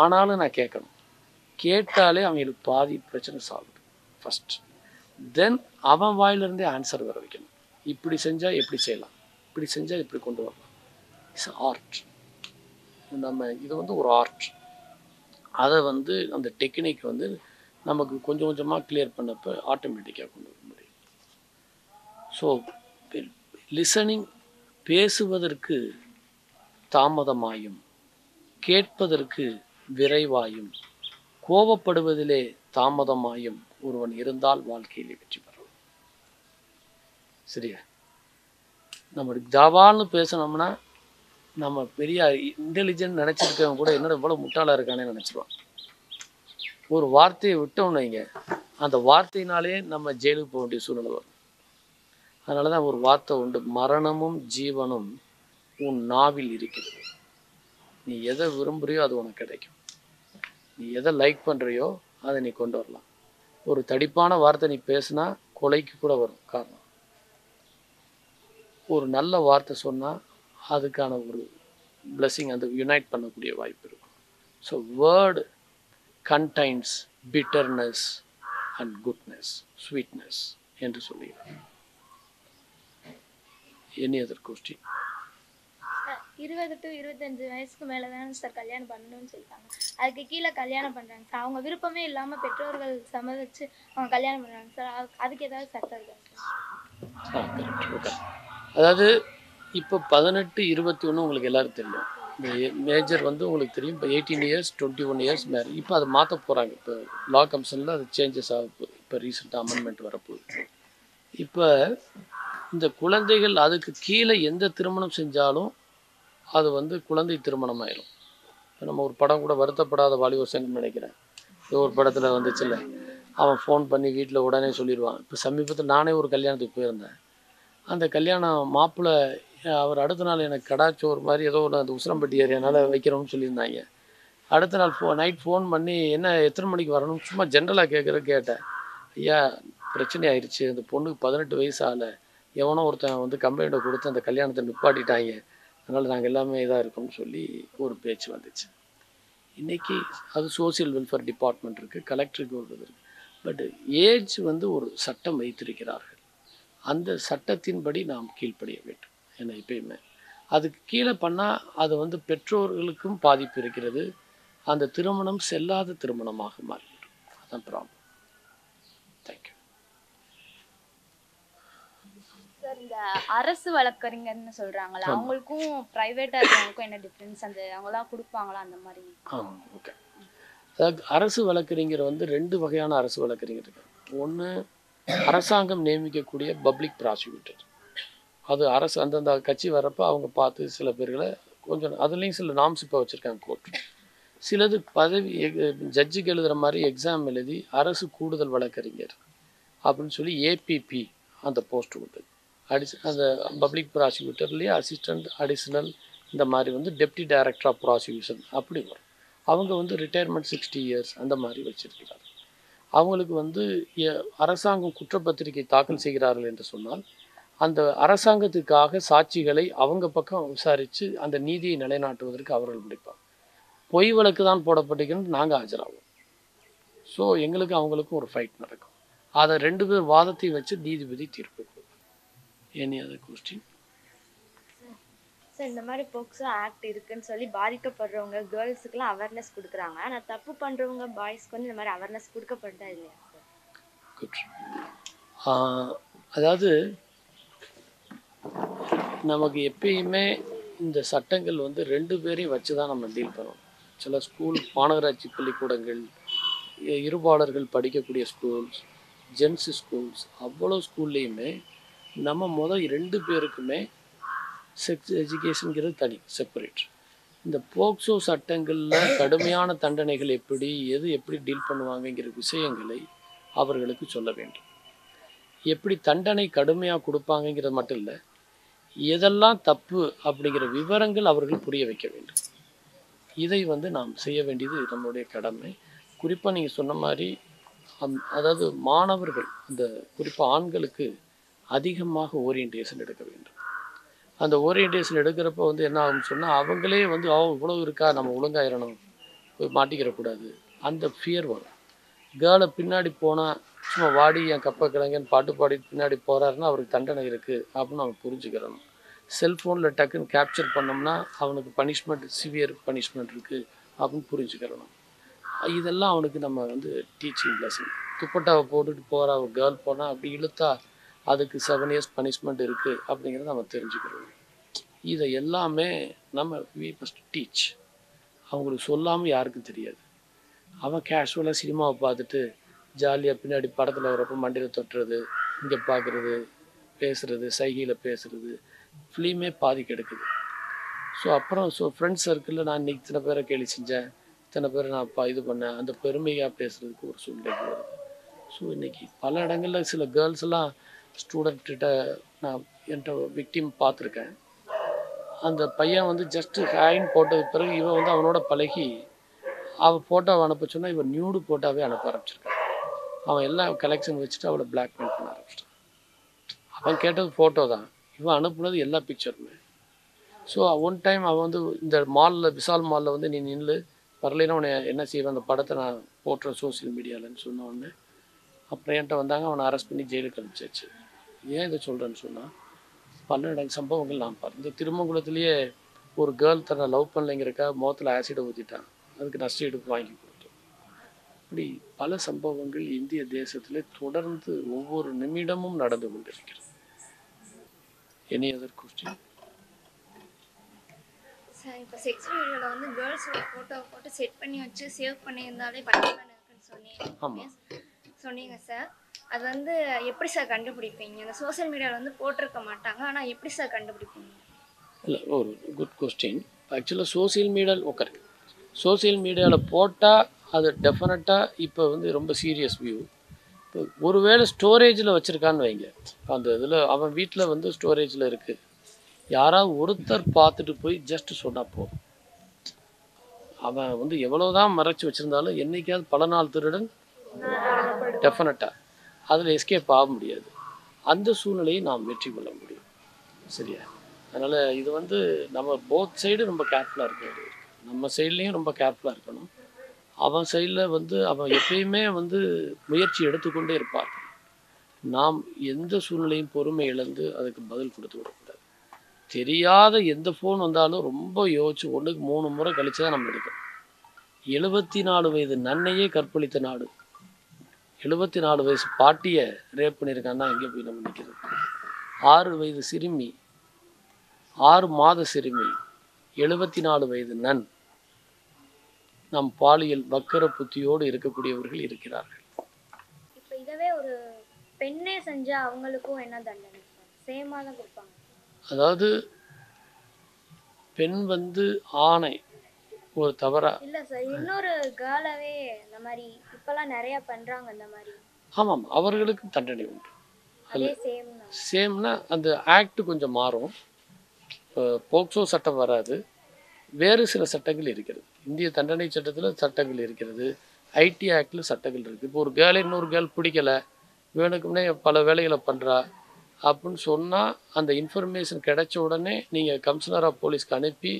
ஆனாலும் நான் கேட்கணும். கேட்டாலே அவங்களுக்கு பாதி பிரச்சனை சால்வ் ஃபஸ்ட். தென் அவன் வாயிலிருந்தே ஆன்சர் வர வைக்கணும். இப்படி செஞ்சால் எப்படி செய்யலாம், இப்படி செஞ்சால் இப்படி கொண்டு வரலாம். It's art. நம்ம இது வந்து ஒரு ஆர்ட். அதை வந்து அந்த டெக்னிக் வந்து நமக்கு கொஞ்சம் கொஞ்சமாக கிளியர் பண்ணப்போ ஆட்டோமேட்டிக்காக கொண்டு வர முடியும். ஸோ லிசனிங் பேசுவதற்கு தாமதமாயும், கேட்பதற்கு விரைவாயும், கோபப்படுவதிலே தாமதமாயும் ஒருவன் இருந்தால் வாழ்க்கையிலே வெற்றி பெறுவான். சரியா? நம்ம தவால்னு பேசணும்னா நம்ம பெரிய இன்டெலிஜென்ட் நினச்சிருக்கவங்க கூட என்னோட இவ்வளோ முட்டாளாக இருக்கானே நினச்சிருவான். ஒரு வார்த்தையை விட்டோம் வைங்க, அந்த வார்த்தையினாலே நம்ம ஜெயிலுக்கு போக வேண்டிய சூழ்நிலை வரும். அதனால தான் ஒரு வார்த்தை உண்டு, மரணமும் ஜீவனும் உன் நாவில் இருக்கிறது. நீ எதை விரும்புகிறியோ அது உனக்கு கிடைக்கும். நீ எதை லைக் பண்ணுறியோ அதை நீ கொண்டு வரலாம். ஒரு தடிப்பான வார்த்தை நீ பேசுனா கொலைக்கு கூட வரும் காரணம். ஒரு நல்ல வார்த்தை சொன்னால் அதுக்கான ஒரு பிளெஸிங் அந்த யுனைட் பண்ணக்கூடிய வாய்ப்பு இருக்கும். So word contains bitterness and goodness, sweetness என்று சொல்லுகிறேன். Any other question? இருபது டு இருபத்தஞ்சு வயசுக்கு மேலே தானே சார் கல்யாணம் பண்ணணும்னு சொல்லிட்டாங்க. அதுக்கு கீழே கல்யாணம் பண்ணுறாங்க சார். அவங்க விருப்பமே இல்லாமல் பெற்றோர்கள் சம்மதிச்சு அவங்க கல்யாணம் பண்ணுறாங்க சார். அதுக்கு ஏதாவது சட்டம் இருக்கா? அதாவது இப்போ பதினெட்டு இருபத்தி ஒன்று உங்களுக்கு எல்லோரும் தெரியும். மேஜர் வந்து உங்களுக்கு தெரியும். இப்போ eighteen years twenty one years marriage. இப்போ அதை மாற்ற போகிறாங்க. இப்போ லா கமிஷனில் அது சேஞ்சஸ் ஆக போகுது. இப்போ ரீசெண்டாக அமெண்ட்மெண்ட் வரப்போகுது. இப்போ இந்த குழந்தைகள் அதுக்கு கீழே எந்த திருமணம் செஞ்சாலும் அது வந்து குழந்தை திருமணம் ஆயிரும். இப்போ நம்ம ஒரு படம் கூட வருத்தப்படாத வாலிபர் சங்கம் நினைக்கிறேன், ஒரு படத்தில் வந்துச்சுல்ல, அவன் ஃபோன் பண்ணி வீட்டில் உடனே சொல்லிடுவான். இப்போ சமீபத்தில் நானே ஒரு கல்யாணத்துக்கு போயிருந்தேன். அந்த கல்யாணம் மாப்பிள்ளை அவர் அடுத்த நாள் எனக்கு கடாச்சோறு மாதிரி ஏதோ ஒரு அந்த உசிரம்பட்டி ஏரியானால் வைக்கிறோம்னு சொல்லியிருந்தாங்க. அடுத்த நாள் ஃபோ நைட் ஃபோன் பண்ணி என்ன எத்தனை மணிக்கு வரணும் சும்மா ஜென்ரலாக கேட்குற கேட்டேன். ஐயா பிரச்சனை ஆயிடுச்சு, அந்த பொண்ணுக்கு பதினெட்டு வயசு ஆகலை, எவனோ ஒருத்தன் வந்து கம்ப்ளைண்ட்டை கொடுத்து அந்த கல்யாணத்தை நிப்பாட்டிட்டாங்க, அதனால் நாங்கள் எல்லாமே இதாக இருக்கோம்னு சொல்லி ஒரு பேச்சு வந்துச்சு. இன்றைக்கி அது சோசியல் வெல்ஃபேர் டிபார்ட்மெண்ட் இருக்குது, கலெக்டருக்கு இருக்குது. பட் ஏஜ் வந்து ஒரு சட்டம் வைத்திருக்கிறார்கள், அந்த சட்டத்தின்படி நாம் கீழ்ப்படிய வேண்டும். ஏன்னா எப்பயுமே அதுக்கு கீழே பண்ணால் அது வந்து பெற்றோர்களுக்கும் பாதிப்பு இருக்கிறது, அந்த திருமணம் செல்லாத திருமணமாக மாறிவிடும். அதுதான் ப்ராப்ளம். தேங்க்யூ. இந்த அரசு வழக்கறிஞர்னு சொல்றாங்களா, அவங்களுக்கும் பிரைவேட்டா இருக்கவங்களுக்கும் என்ன டிஃபரன்ஸ்? அந்த அவங்களாம் கொடுப்பாங்களா அந்த மாதிரி? ஓகே, அதாவது அரசு வழக்கறிஞர் வந்து ரெண்டு வகையான அரசு வழக்கறிஞர் இருக்கு. ஒன்று அரசாங்கம் நியமிக்கக்கூடிய பப்ளிக் ப்ராசிக்யூட்டர். அது அரசு அந்தந்த கட்சி வரப்போ அவங்க பார்த்து சில பேர்களை கொஞ்சம் அதுலேயும் சில நாம்ஸ் இப்போ வச்சுருக்காங்க கோர்ட். சிலது பதவி ஜட்ஜுக்கு எழுதுகிற மாதிரி எக்ஸாம் எழுதி அரசு கூடுதல் வழக்கறிஞர் அப்படின்னு சொல்லி ஏபிபி அந்த போஸ்ட் உண்டு. அடிஷ் அந்த பப்ளிக் ப்ராசிக்யூட்டர்லேயே அசிஸ்டண்ட் அடிஷ்னல் இந்த மாதிரி வந்து டெப்டி டைரக்டர் ஆஃப் ப்ராசிக்யூஷன் அப்படி வரும். அவங்க வந்து ரிட்டையர்மெண்ட் சிக்ஸ்டி இயர்ஸ் அந்த மாதிரி வச்சுருக்கிறார்கள். அவங்களுக்கு வந்து அரசாங்கம் குற்றப்பத்திரிகை தாக்கல் செய்கிறார்கள் என்று சொன்னால் அந்த அரசாங்கத்துக்காக சாட்சிகளை அவங்க பக்கம் விசாரித்து அந்த நீதியை நிலைநாட்டுவதற்கு அவர்கள் முடிப்பாங்க. பொய் வழக்கு தான் போடப்பட்டிருக்கிறது, நாங்கள் ஆஜராகும். ஸோ எங்களுக்கும் அவங்களுக்கும் ஒரு ஃபைட் நடக்கும். அதை ரெண்டு பேர் வாதத்தை வச்சு நீதிபதி தீர்ப்பு. Any other question? ஸோ இந்த மாதிரி போக்ஸோ ஆக்ட் இருக்குன்னு சொல்லி பாதிக்கப்படுறவங்க கேர்ள்ஸுக்குலாம் அவேர்னஸ் கொடுக்குறாங்க. ஆனால் தப்பு பண்ணுறவங்க பாய்ஸ்க்கு வந்து இந்த மாதிரி அவேர்னஸ் கொடுக்கப்படுதா இல்லையா? அதாவது நமக்கு எப்பயுமே இந்த சட்டங்கள் வந்து ரெண்டு பேரையும் வச்சு தான் நம்ம டீல் பண்ணுவோம். சில ஸ்கூல் மாநகராட்சி பள்ளிக்கூடங்கள், இருபாலர்கள் படிக்கக்கூடிய ஸ்கூல்ஸ், ஜென்ஸ் ஸ்கூல்ஸ், அவ்வளோ ஸ்கூல்லையுமே நம்ம முதல் ரெண்டு பேருக்குமே செக்ஸ் எஜுகேஷனுங்கிறது தனி செப்பரேட். இந்த போக்சோ சட்டங்களில் கடுமையான தண்டனைகள் எப்படி எது எப்படி டீல் பண்ணுவாங்கங்கிற விஷயங்களை அவர்களுக்கு சொல்ல வேண்டும். எப்படி தண்டனை கடுமையாக கொடுப்பாங்கங்கிறது மட்டும் இல்லை, எதெல்லாம் தப்பு அப்படிங்கிற விவரங்கள் அவர்கள் புரிய வைக்க வேண்டும். இதை வந்து நாம் செய்ய வேண்டியது நம்மளுடைய கடமை. குறிப்பாக நீங்கள் சொன்ன மாதிரி அந் அதாவது மாணவர்கள் அந்த குறிப்பாக ஆண்களுக்கு அதிகமாக ஓரியன்டேஷன் எடுக்க வேண்டும். அந்த ஓரியன்டேஷன் எடுக்கிறப்ப வந்து என்ன ஆகும்னு சொன்னால் அவங்களே வந்து அவங்க இவ்வளோ இருக்கா, நம்ம ஒழுங்காயிடணும், போய் மாட்டிக்கிறக்கூடாது, அந்த ஃபியர் வரும். கேர்ளை பின்னாடி போனால் சும்மா வாடி என் கப்ப கிழங்கன்னு பாட்டு பாடிட்டு பின்னாடி போகிறாருன்னா அவருக்கு தண்டனை இருக்குது அப்படின்னு அவன் புரிஞ்சுக்கிறணும். செல்ஃபோனில் டக்குன்னு கேப்சர் பண்ணோம்னா அவனுக்கு பனிஷ்மெண்ட், சிவியர் பனிஷ்மெண்ட் இருக்குது அப்படின்னு புரிஞ்சுக்கிறணும். இதெல்லாம் அவனுக்கு நம்ம வந்து டீச்சிங் லெசன். துப்பட்டாவை போட்டுட்டு போகிற அவன் கேர்ள் போனால் அப்படி இழுத்தா அதுக்கு செவன் இயர்ஸ் பனிஷ்மெண்ட் இருக்குது அப்படிங்கிறத நம்ம தெரிஞ்சுக்கிறோம். இதை எல்லாமே நம்ம வி மஸ்ட் டீச். அவங்களுக்கு சொல்லாமல் யாருக்கும் தெரியாது. அவன் கேஷுவலாக சினிமாவை பார்த்துட்டு ஜாலியாக பின்னாடி படத்தில் வரப்போ மண்டியில் தொட்டுறது, இங்கே பார்க்குறது, பேசுகிறது, சைகையில் பேசுகிறது, ஃபிலிமே பாதி கெடுக்குது. ஸோ அப்புறம் ஸோ ஃப்ரெண்ட்ஸ் சர்க்கிளில் நான் இன்றைக்கி இத்தனை பேரை கேலி செஞ்சேன், இத்தனை பேரை நான் பா இது பண்ணேன், அந்த பெருமையாக பேசுகிறதுக்கு ஒரு சூழ்நிலை வருது. ஸோ இன்றைக்கி பல இடங்களில் சில கேர்ள்ஸ்லாம் ஸ்டூடெண்ட்கிட்ட நான் என்கிட்ட விக்டிம் பார்த்துருக்கேன். அந்த பையன் வந்து ஜஸ்ட்டு ஹேண்ட் போட்டது பிறகு இவன் வந்து அவனோட பழகி அவள் ஃபோட்டோவை அனுப்ப சொன்னால் இவன் நியூடு ஃபோட்டோவே அனுப்ப ஆரம்பிச்சிருக்கான். அவன் எல்லாம் கலெக்ஷன் வச்சுட்டு அவளை பிளாக்மெயில் பண்ண ஆரம்பிச்சிட்டான். அவன் கேட்டது ஃபோட்டோ தான், இவன் அனுப்புனது எல்லா பிக்சருமே. ஸோ ஒன் டைம் அவன் வந்து இந்த மாலில், விசால் மாலில் வந்து நீ நின்று வரலைன்னா உன்னை என்ன செய்வேன், அந்த படத்தை நான் போட்டுறேன் சோசியல் மீடியாவில்னு சொன்ன உடனே அப்புறம் என்கிட்ட வந்தாங்க, அவனை அரெஸ்ட் பண்ணி ஜெயிலுக்கு அனுப்பிச்சாச்சு. ஏன் இதை சொல்கிறேன்னு சொன்னால் பல சம்பவங்கள் நான் பார்த்தேன். இந்த திருமங்குளத்துலேயே ஒரு கேர்ள் தன்னை லவ் பண்ணலைங்கிறக்கா முகத்தில் ஆசிடை ஊற்றிட்டான், அதுக்கு நஷ்ட எடுப்பு வாங்கி கொடுத்தோம். இப்படி பல சம்பவங்கள் இந்திய தேசத்தில் தொடர்ந்து ஒவ்வொரு நிமிடமும் நடந்து கொண்டிருக்கிறது. Any other question? சார், இப்போ செக்ஷுவல் வீடியோவில் வந்து கேர்ள்ஸோட ஃபோட்டோ போட்டு செட் பண்ணி வச்சு சேவ் பண்ணியிருந்தாலே பனிஷ்மெண்ட் இருக்குன்னு சொன்னீங்க. ஆமாம் சொன்னீங்க சார். அது வந்து எப்படி சார் கண்டுபிடிப்பீங்க? அந்த சோசியல் மீடியாவில் வந்து போட்டிருக்க மாட்டாங்க, ஆனால் எப்படி சார் கண்டுபிடிப்பீங்க? இல்லை, ஒரு குட் கொஸ்டின். ஆக்சுவலாக சோசியல் மீடியாவில் உட்காரு சோசியல் மீடியாவில் போட்டால் அது டெஃபினட்டாக இப்போ வந்து ரொம்ப சீரியஸ் வியூ. இப்போ ஒருவேளை ஸ்டோரேஜில் வச்சுருக்கான்னு வைங்க, அந்த இதில் அவன் வீட்டில் வந்து ஸ்டோரேஜில் இருக்குது, யாராவது ஒருத்தர் பார்த்துட்டு போய் ஜஸ்ட்டு சொன்னால் போதும். அவன் வந்து எவ்வளோ தான் மறைச்சி வச்சுருந்தாலும் என்றைக்காவது பல நாள் திருடன் டெஃபினட்டாக அதில் எஸ்கேப் ஆக முடியாது. அந்த சூழ்நிலையை நாம் வெற்றி கொள்ள முடியும். சரியா? அதனால் இது வந்து நம்ம போத் சைடு ரொம்ப கேர்ஃபுல்லாக இருக்காது. நம்ம சைட்லேயும் ரொம்ப கேர்ஃபுல்லாக இருக்கணும். அவன் சைடில் வந்து அவன் எப்பயுமே வந்து முயற்சி எடுத்துக்கொண்டே இருப்பார்கள். நாம் எந்த சூழ்நிலையும் பொறுமை இழந்து அதுக்கு பதில் கொடுத்து விடக்கூடாது. தெரியாத எந்த ஃபோன் வந்தாலும் ரொம்ப யோசிச்சு ஒன்றுக்கு மூணு முறை கழித்து தான் நம்ம எடுக்கணும். எழுபத்தி நாலு வயது நன்னையே கற்பழித்த நாடு, எழுபத்தி நாலு வயசு பாட்டியை ரேப் பண்ணியிருக்கான்னா எங்கே போய் நம்ம நிற்கிறது? ஆறு வயது சிறுமி, ஆறு மாத சிறுமி, எழுபத்தி நாலு வயது நன். நம் பாலியல் வக்கர புத்தியோடு இருக்கக்கூடியவர்கள் இருக்கிறார்கள். இப்போ இதவே ஒரு பெண்ணே செஞ்சா அவங்களுக்கும் என்ன தண்டனை? சேமா தான் கொடுப்பாங்க. அதாவது பெண் வந்து ஆணை ஒரு தவறா இல்ல சார், இன்னொரு காலவே இந்த மாதிரி இப்பெல்லாம் நிறைய பண்றாங்க இந்த மாதிரி. ஆமாம், அவர்களுக்கு தண்டனை உண்டு. அதே சேம்னா சேம்னா அந்த ஆக்ட் கொஞ்சம் மாறும். போக்சோ சட்டம் வராது, வேறு சில சட்டங்கள் இருக்கிறது. இந்திய தண்டனை சட்டத்தில் சட்டங்கள் இருக்கிறது, ஐடி ஆக்டில் சட்டங்கள் இருக்குது. இப்போ ஒரு கேர்ளை இன்னொரு கேர்ள் பிடிக்கலை, வேணுக்கும்னே பல வேலைகளை பண்ணுறா அப்படின்னு சொன்னால் அந்த இன்ஃபர்மேஷன் கிடைச்ச உடனே நீங்கள் கமிஷனர் ஆஃப் போலீஸ்க்கு அனுப்பி,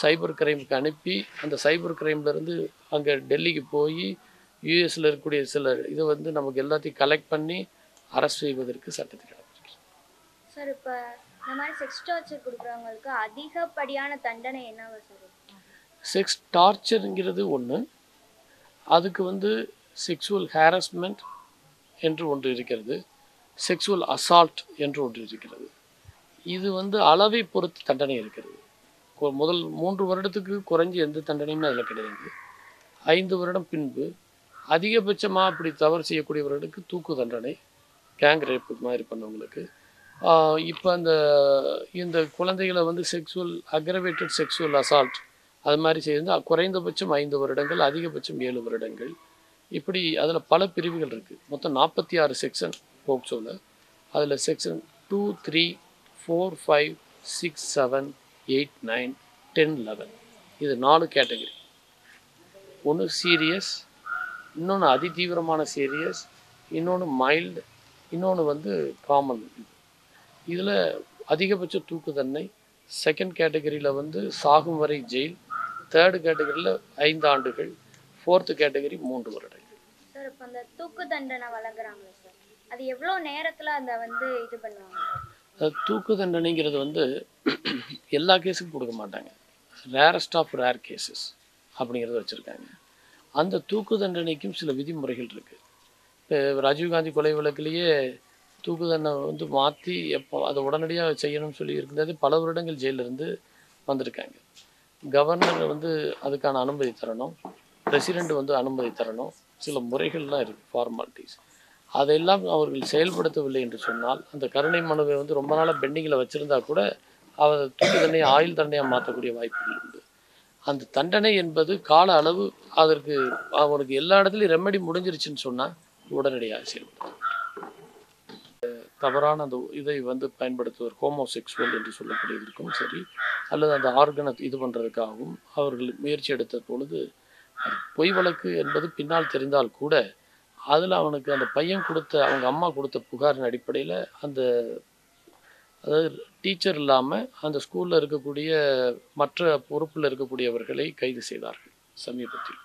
சைபர் கிரைமுக்கு அனுப்பி, அந்த சைபர் கிரைம்லேருந்து அங்கே டெல்லிக்கு போய் யூஎஸில் இருக்கக்கூடிய சில இதை வந்து நமக்கு எல்லாத்தையும் கலெக்ட் பண்ணி அரெஸ்ட் செய்வதற்கு சட்டத்துக்கு நடந்திருக்கு. சார், இப்போ sex torture அதிக படியான தண்டனை என்னவா சார்? செக்ஸ் டார்ச்சர்ங்கிறது ஒன்று, அதுக்கு வந்து செக்ஸுவல் ஹாரஸ்மெண்ட் என்று ஒன்று இருக்கிறது, செக்ஸுவல் அசால்ட் என்று ஒன்று இருக்கிறது. இது வந்து அளவை பொறுத்து தண்டனை இருக்கிறது. முதல் மூன்று வருடத்துக்கு குறைஞ்சி எந்த தண்டனையுமே அதில் கிடையாது. ஐந்து வருடம் பின்பு அதிகபட்சமாக அப்படி தவறு செய்யக்கூடியவர்களுக்கு தூக்கு தண்டனை, கேங் ரேப்பு மாதிரி பண்ணவங்களுக்கு. இப்போ அந்த இந்த குழந்தைகளை வந்து செக்ஸுவல் அக்ரவேட்டட் செக்ஸுவல் அசால்ட் அது மாதிரி செய்து குறைந்தபட்சம் ஐந்து வருடங்கள் அதிகபட்சம் ஏழு வருடங்கள் இப்படி அதில் பல பிரிவுகள் இருக்குது. மொத்தம் நாற்பத்தி ஆறு செக்ஷன் போக்சோவில். அதில் section two three four five six seven eight nine ten eleven இது நாலு கேட்டகரி. ஒன்று சீரியஸ், இன்னொன்று அதிதீவிரமான சீரியஸ், இன்னொன்று மைல்டு, இன்னொன்று வந்து காமன். இதில் அதிகபட்ச தூக்கு தண்டனை, செகண்ட் கேட்டகரியில் வந்து சாகும் வரை ஜெயில், தேர்டு கேட்டகரியில் ஐந்து ஆண்டுகள், ஃபோர்த்து கேட்டகரி மூன்று வருடங்கள். சார் இப்போ அந்த தூக்கு தண்டனை வழங்குறாங்களே சார், அது எவ்வளோ நேரத்தில் அதை வந்து இது பண்ணுவாங்க? தூக்கு தண்டனைங்கிறது வந்து எல்லா கேஸுக்கும் கொடுக்க மாட்டாங்க, ரேரஸ்ட் ஆஃப் ரேர் கேஸஸ் அப்படிங்கிறத வச்சுருக்காங்க. அந்த தூக்கு தண்டனைக்கும் சில விதிமுறைகள் இருக்குது. இப்போ ராஜீவ்காந்தி கொலை வழக்கிலேயே தூக்கு தண்டனை வந்து மாற்றி எப்போ அதை உடனடியாக செய்யணும்னு சொல்லி இருக்கிறது, பல வருடங்கள் ஜெயிலிருந்து வந்திருக்காங்க. கவர்னர் வந்து அதுக்கான அனுமதி தரணும், பிரசிடெண்ட் வந்து அனுமதி தரணும், சில முறைகள்லாம் இருக்குது, ஃபார்மாலிட்டிஸ். அதெல்லாம் அவர்கள் செயல்படுத்தவில்லை என்று சொன்னால் அந்த கருணை மனுவை வந்து ரொம்ப நாளாக பெண்டிங்கில் வச்சுருந்தா கூட அவர் தூக்கு தண்டனை ஆயுள் தண்டனையாக மாற்றக்கூடிய வாய்ப்புகள் உண்டு. அந்த தண்டனை என்பது கால அளவு, அதற்கு அவனுக்கு எல்லா இடத்துலையும் ரெமெடி முடிஞ்சிருச்சுன்னு சொன்னால் உடனடியாக செயல்படுத்தும். தவறான அந்த இதை வந்து பயன்படுத்துவர் ஹோமோசெக்சுவல் என்று சொல்லக்கூடியதற்கும் சரி, அல்லது அந்த ஆர்கனை இது பண்ணுறதுக்காகவும் அவர்கள் முயற்சி எடுத்த பொழுது பொய் வழக்கு என்பது பின்னால் தெரிந்தால் கூட அதில் அவனுக்கு அந்த பையன் கொடுத்த அவங்க அம்மா கொடுத்த புகாரின் அடிப்படையில் அந்த அதாவது டீச்சர் இல்லாமல் அந்த ஸ்கூலில் இருக்கக்கூடிய மற்ற பொறுப்பில் இருக்கக்கூடியவர்களை கைது செய்தார்கள் சமீபத்தில்.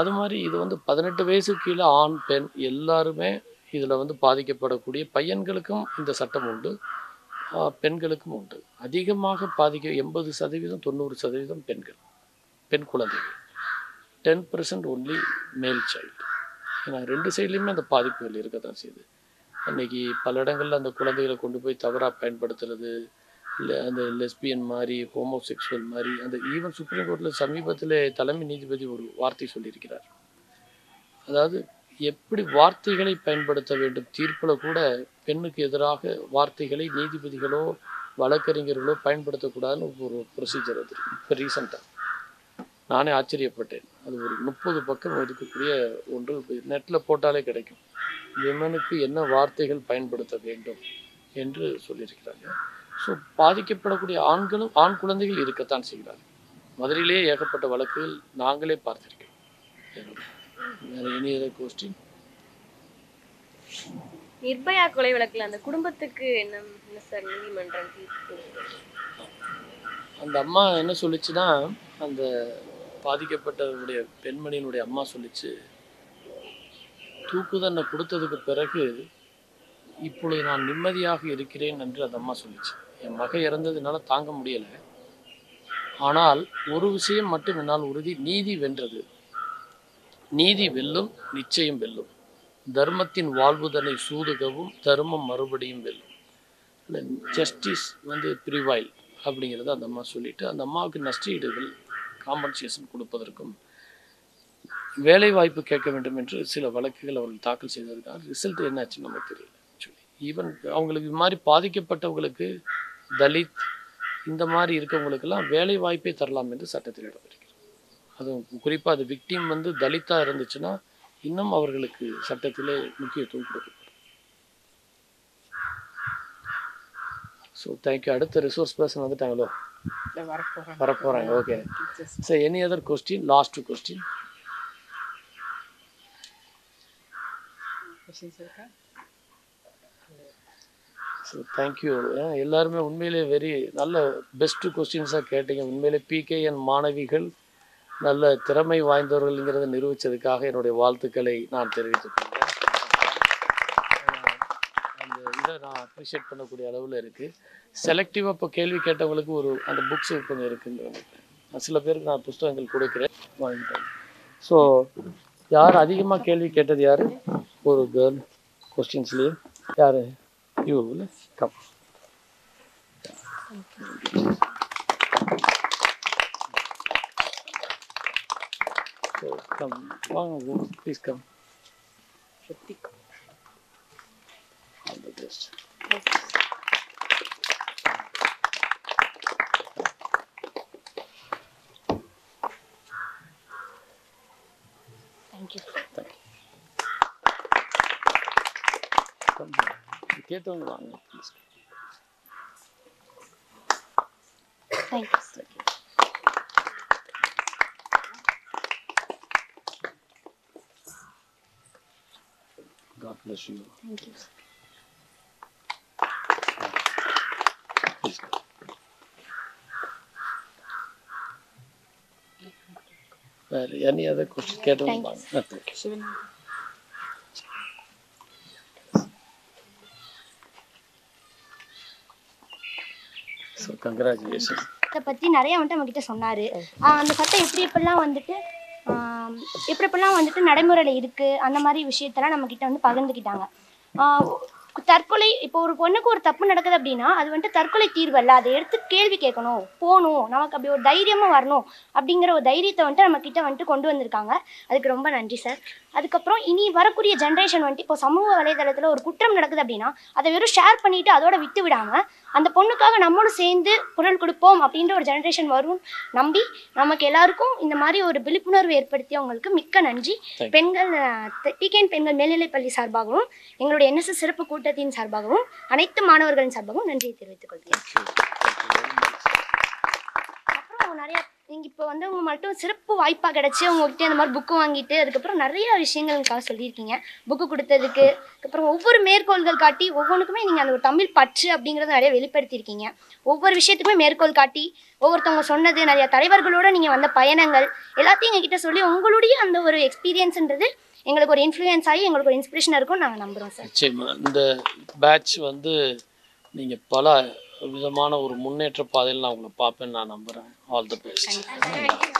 அது மாதிரி இது வந்து பதினெட்டு வயசுக்கு கீழே ஆண் பெண் எல்லாருமே இதில் வந்து பாதிக்கப்படக்கூடிய, பையன்களுக்கும் இந்த சட்டம் உண்டு, பெண்களுக்கும் உண்டு. அதிகமாக பாதிக்க எண்பது சதவீதம் தொண்ணூறு சதவீதம் பெண்கள், பெண் குழந்தைகள், ten percent only male child. ஏன்னா ரெண்டு சைட்லேயுமே அந்த பாதிப்புகள் இருக்க தான் செய்யுது. இன்றைக்கி பல இடங்களில் அந்த குழந்தைகளை கொண்டு போய் தவறாக பயன்படுத்துறது, இல்லை அந்த லெஸ்பியன் மாதிரி ஹோமோசெக்சுவல் மாதிரி. அந்த ஈவன் சுப்ரீம் கோர்ட்டில் சமீபத்தில் தலைமை நீதிபதி ஒரு வார்த்தை சொல்லியிருக்கிறார். அதாவது எப்படி வார்த்தைகளை பயன்படுத்த வேண்டும், தீர்ப்பில் கூட பெண்ணுக்கு எதிராக வார்த்தைகளை நீதிபதிகளோ வழக்கறிஞர்களோ பயன்படுத்தக்கூடாதுன்னு ஒரு ப்ரொசீஜர் அது இப்போ ரீசண்டாக நானே ஆச்சரியப்பட்டேன். அது ஒரு முப்பது பக்கம் இருக்கக்கூடிய ஒன்று, நெட்டில் போட்டாலே கிடைக்கும். விமனுக்கு என்ன வார்த்தைகள் பயன்படுத்த வேண்டும் என்று சொல்லியிருக்கிறாங்க. ஸோ பாதிக்கப்படக்கூடிய ஆண்களும் ஆண் குழந்தைகள் இருக்கத்தான் செய்கிறார்கள். மதுரையிலேயே ஏகப்பட்ட வழக்குகள் நாங்களே பார்த்திருக்கோம். நிர்பயா கொலை வழக்கில் அந்த குடும்பத்துக்கு என்ன என்ன சார் நீதிமன்றம் தீர்ப்பு? அந்த அம்மா என்ன சொல்லிச்சுன்னா, அந்த பாதிக்கப்பட்டவருடைய பெண்மணியினுடைய அம்மா சொல்லிச்சு, தூக்கு தண்டனை கொடுத்ததுக்கு பிறகு இப்பொழுது நான் நிம்மதியாக இருக்கிறேன் என்று அந்த அம்மா சொல்லிச்சு. என் மகன் இறந்ததுனால தாங்க முடியலை, ஆனால் ஒரு விஷயம் மட்டும் என்னால் உறுதி, நீதி வென்றது, நீதி வெல்லும், நிச்சயம் வெல்லும், தர்மத்தின் வாழ்வுதனை சூதுகவும் தர்மம் மறுபடியும் வெல்லும், ஜஸ்டிஸ் வந்து ப்ரிவைல் அப்படிங்கிறத அந்த அம்மா சொல்லிவிட்டு, அந்த அம்மாவுக்கு நஷ்டஈடுகள் காம்பன்சேஷன் கொடுப்பதற்கும் வேலை வாய்ப்பு கேட்க வேண்டும் என்று சில வழக்குகள் அவர்கள் தாக்கல் செய்ததுக்காக ரிசல்ட் என்னாச்சுன்னு நமக்கு தெரியல. ஆக்சுவலி ஈவன் அவங்களுக்கு இது மாதிரி பாதிக்கப்பட்டவங்களுக்கு, தலித் இந்த மாதிரி இருக்கவங்களுக்கெல்லாம் வேலை வாய்ப்பே தரலாம் என்று சட்டத்தில் இடம்பெறுகிறது. அதுவும் குறிப்பாக அது விக்டிம் வந்து தலித்தாக இருந்துச்சுன்னா இன்னும் அவர்களுக்கு சட்டத்திலே முக்கியத்துவம் கொடுக்கப்படும். So thank you. அடுத்த ரிசோர்ஸ் பர்சன் வந்துட்டாங்களோ வரப்போகிறாங்க. Okay sir, any other question? Last question so thank you. எல்லாருமே உண்மையிலே வெரி நல்ல பெஸ்ட்டு கொஸ்டின்ஸாக கேட்டீங்க. உண்மையிலே பிகேஎன் மாணவிகள் நல்ல திறமை வாய்ந்தவர்கள்ங்கிறத நிரூபித்ததுக்காக என்னுடைய வாழ்த்துக்களை நான் தெரிவித்துக்கொள்கிறேன். இதை நான் அப்ரிஷியேட் பண்ணக்கூடிய அளவில் இருக்குது. செலக்டிவாக இப்போ கேள்வி கேட்டவங்களுக்கு ஒரு அந்த புக்ஸ் கொஞ்சம் இருக்குங்க. சில பேருக்கு நான் புஸ்தகங்கள் கொடுக்குறேன் வாங்கிட்டேன். ஸோ யார் அதிகமாக கேள்வி கேட்டது யார்? ஒரு கேர்ள் கொஸ்டின்ஸ்லேயே யார்? You come. Come, வாங்க, please come. All the best. Thank you. Thank you. Come here. You get on one, please. Thank you. Thank you. God bless you. Thank you. Please go. Well, any other questions? Get on one. Thank you. So, congratulations. பத்தி நிறைய வந்துட்டு அவங்ககிட்ட சொன்னாரு. அந்த சட்டம் எப்படி எப்படிலாம் வந்துட்டு எப்படி எப்படிலாம் வந்துட்டு நடைமுறையில் இருக்குது அந்த மாதிரி விஷயத்தெல்லாம் நம்மக்கிட்ட வந்து பகிர்ந்துக்கிட்டாங்க. தற்கொலை இப்போ ஒரு பொண்ணுக்கு ஒரு தப்பு நடக்குது அப்படின்னா அது வந்துட்டு தற்கொலை தீர்வு இல்லை, அதை எடுத்து கேள்வி கேட்கணும், போகணும், நமக்கு அப்படி ஒரு தைரியமாக வரணும் அப்படிங்கிற ஒரு தைரியத்தை வந்துட்டு நம்மக்கிட்ட வந்துட்டு கொண்டு வந்திருக்காங்க. அதுக்கு ரொம்ப நன்றி சார். அதுக்கப்புறம் இனி வரக்கூடிய ஜென்ரேஷன் வந்துட்டு இப்போ சமூக வலைதளத்தில் ஒரு குற்றம் நடக்குது அப்படின்னா அதை வெறும் ஷேர் பண்ணிவிட்டு அதோட விட்டு விடாமல் அந்த பொண்ணுக்காக நம்மளும் சேர்ந்து குரல் கொடுப்போம் அப்படின்ற ஒரு ஜென்ரேஷன் வரும் நம்பி நமக்கு எல்லாருக்கும் இந்த மாதிரி ஒரு விழிப்புணர்வு ஏற்படுத்தி அவங்களுக்கு மிக்க நன்றி. பெண்கள் பிகேன் பெண்கள் மேல்நிலைப்பள்ளி சார்பாகவும் எங்களுடைய என்எஸ்எஸ் சிறப்பு கூட்டத்தின் சார்பாகவும் அனைத்து மாணவர்களின் சார்பாகவும் நன்றியை தெரிவித்துக் கொள்கிறேன். அப்புறம் நிறைய நீங்கள் இப்போ வந்து அவங்க மட்டும் சிறப்பு வாய்ப்பாக கிடச்சி அவங்ககிட்ட இந்த மாதிரி புக்கு வாங்கிட்டு அதுக்கப்புறம் நிறைய விஷயங்களுக்காக சொல்லியிருக்கீங்க. புக்கு கொடுத்ததுக்கு அதுக்கப்புறம் ஒவ்வொரு மேற்கோள்கள் காட்டி ஒவ்வொன்றுக்குமே நீங்கள் அந்த ஒரு தமிழ் பற்று அப்படிங்கிறத நிறைய வெளிப்படுத்தியிருக்கீங்க. ஒவ்வொரு விஷயத்துக்குமே மேற்கோள் காட்டி ஒவ்வொருத்தவங்க சொன்னது நிறையா தலைவர்களோடு நீங்கள் வந்த பயணங்கள் எல்லாத்தையும் எங்ககிட்ட சொல்லி உங்களுடைய அந்த ஒரு எக்ஸ்பீரியன்ஸுன்றது எங்களுக்கு ஒரு இன்ஃப்ளூயன்ஸ் ஆகி எங்களுக்கு ஒரு இன்ஸ்பிரேஷனாக இருக்கும்னு நாங்கள் நம்புகிறோம் சார். நிச்சயமா இந்த பேட்ச் வந்து நீங்கள் பல விதமான ஒரு முன்னேற்ற பாதையில் நான் உங்களை பார்ப்பேன்னு நான் நம்புகிறேன். All the best.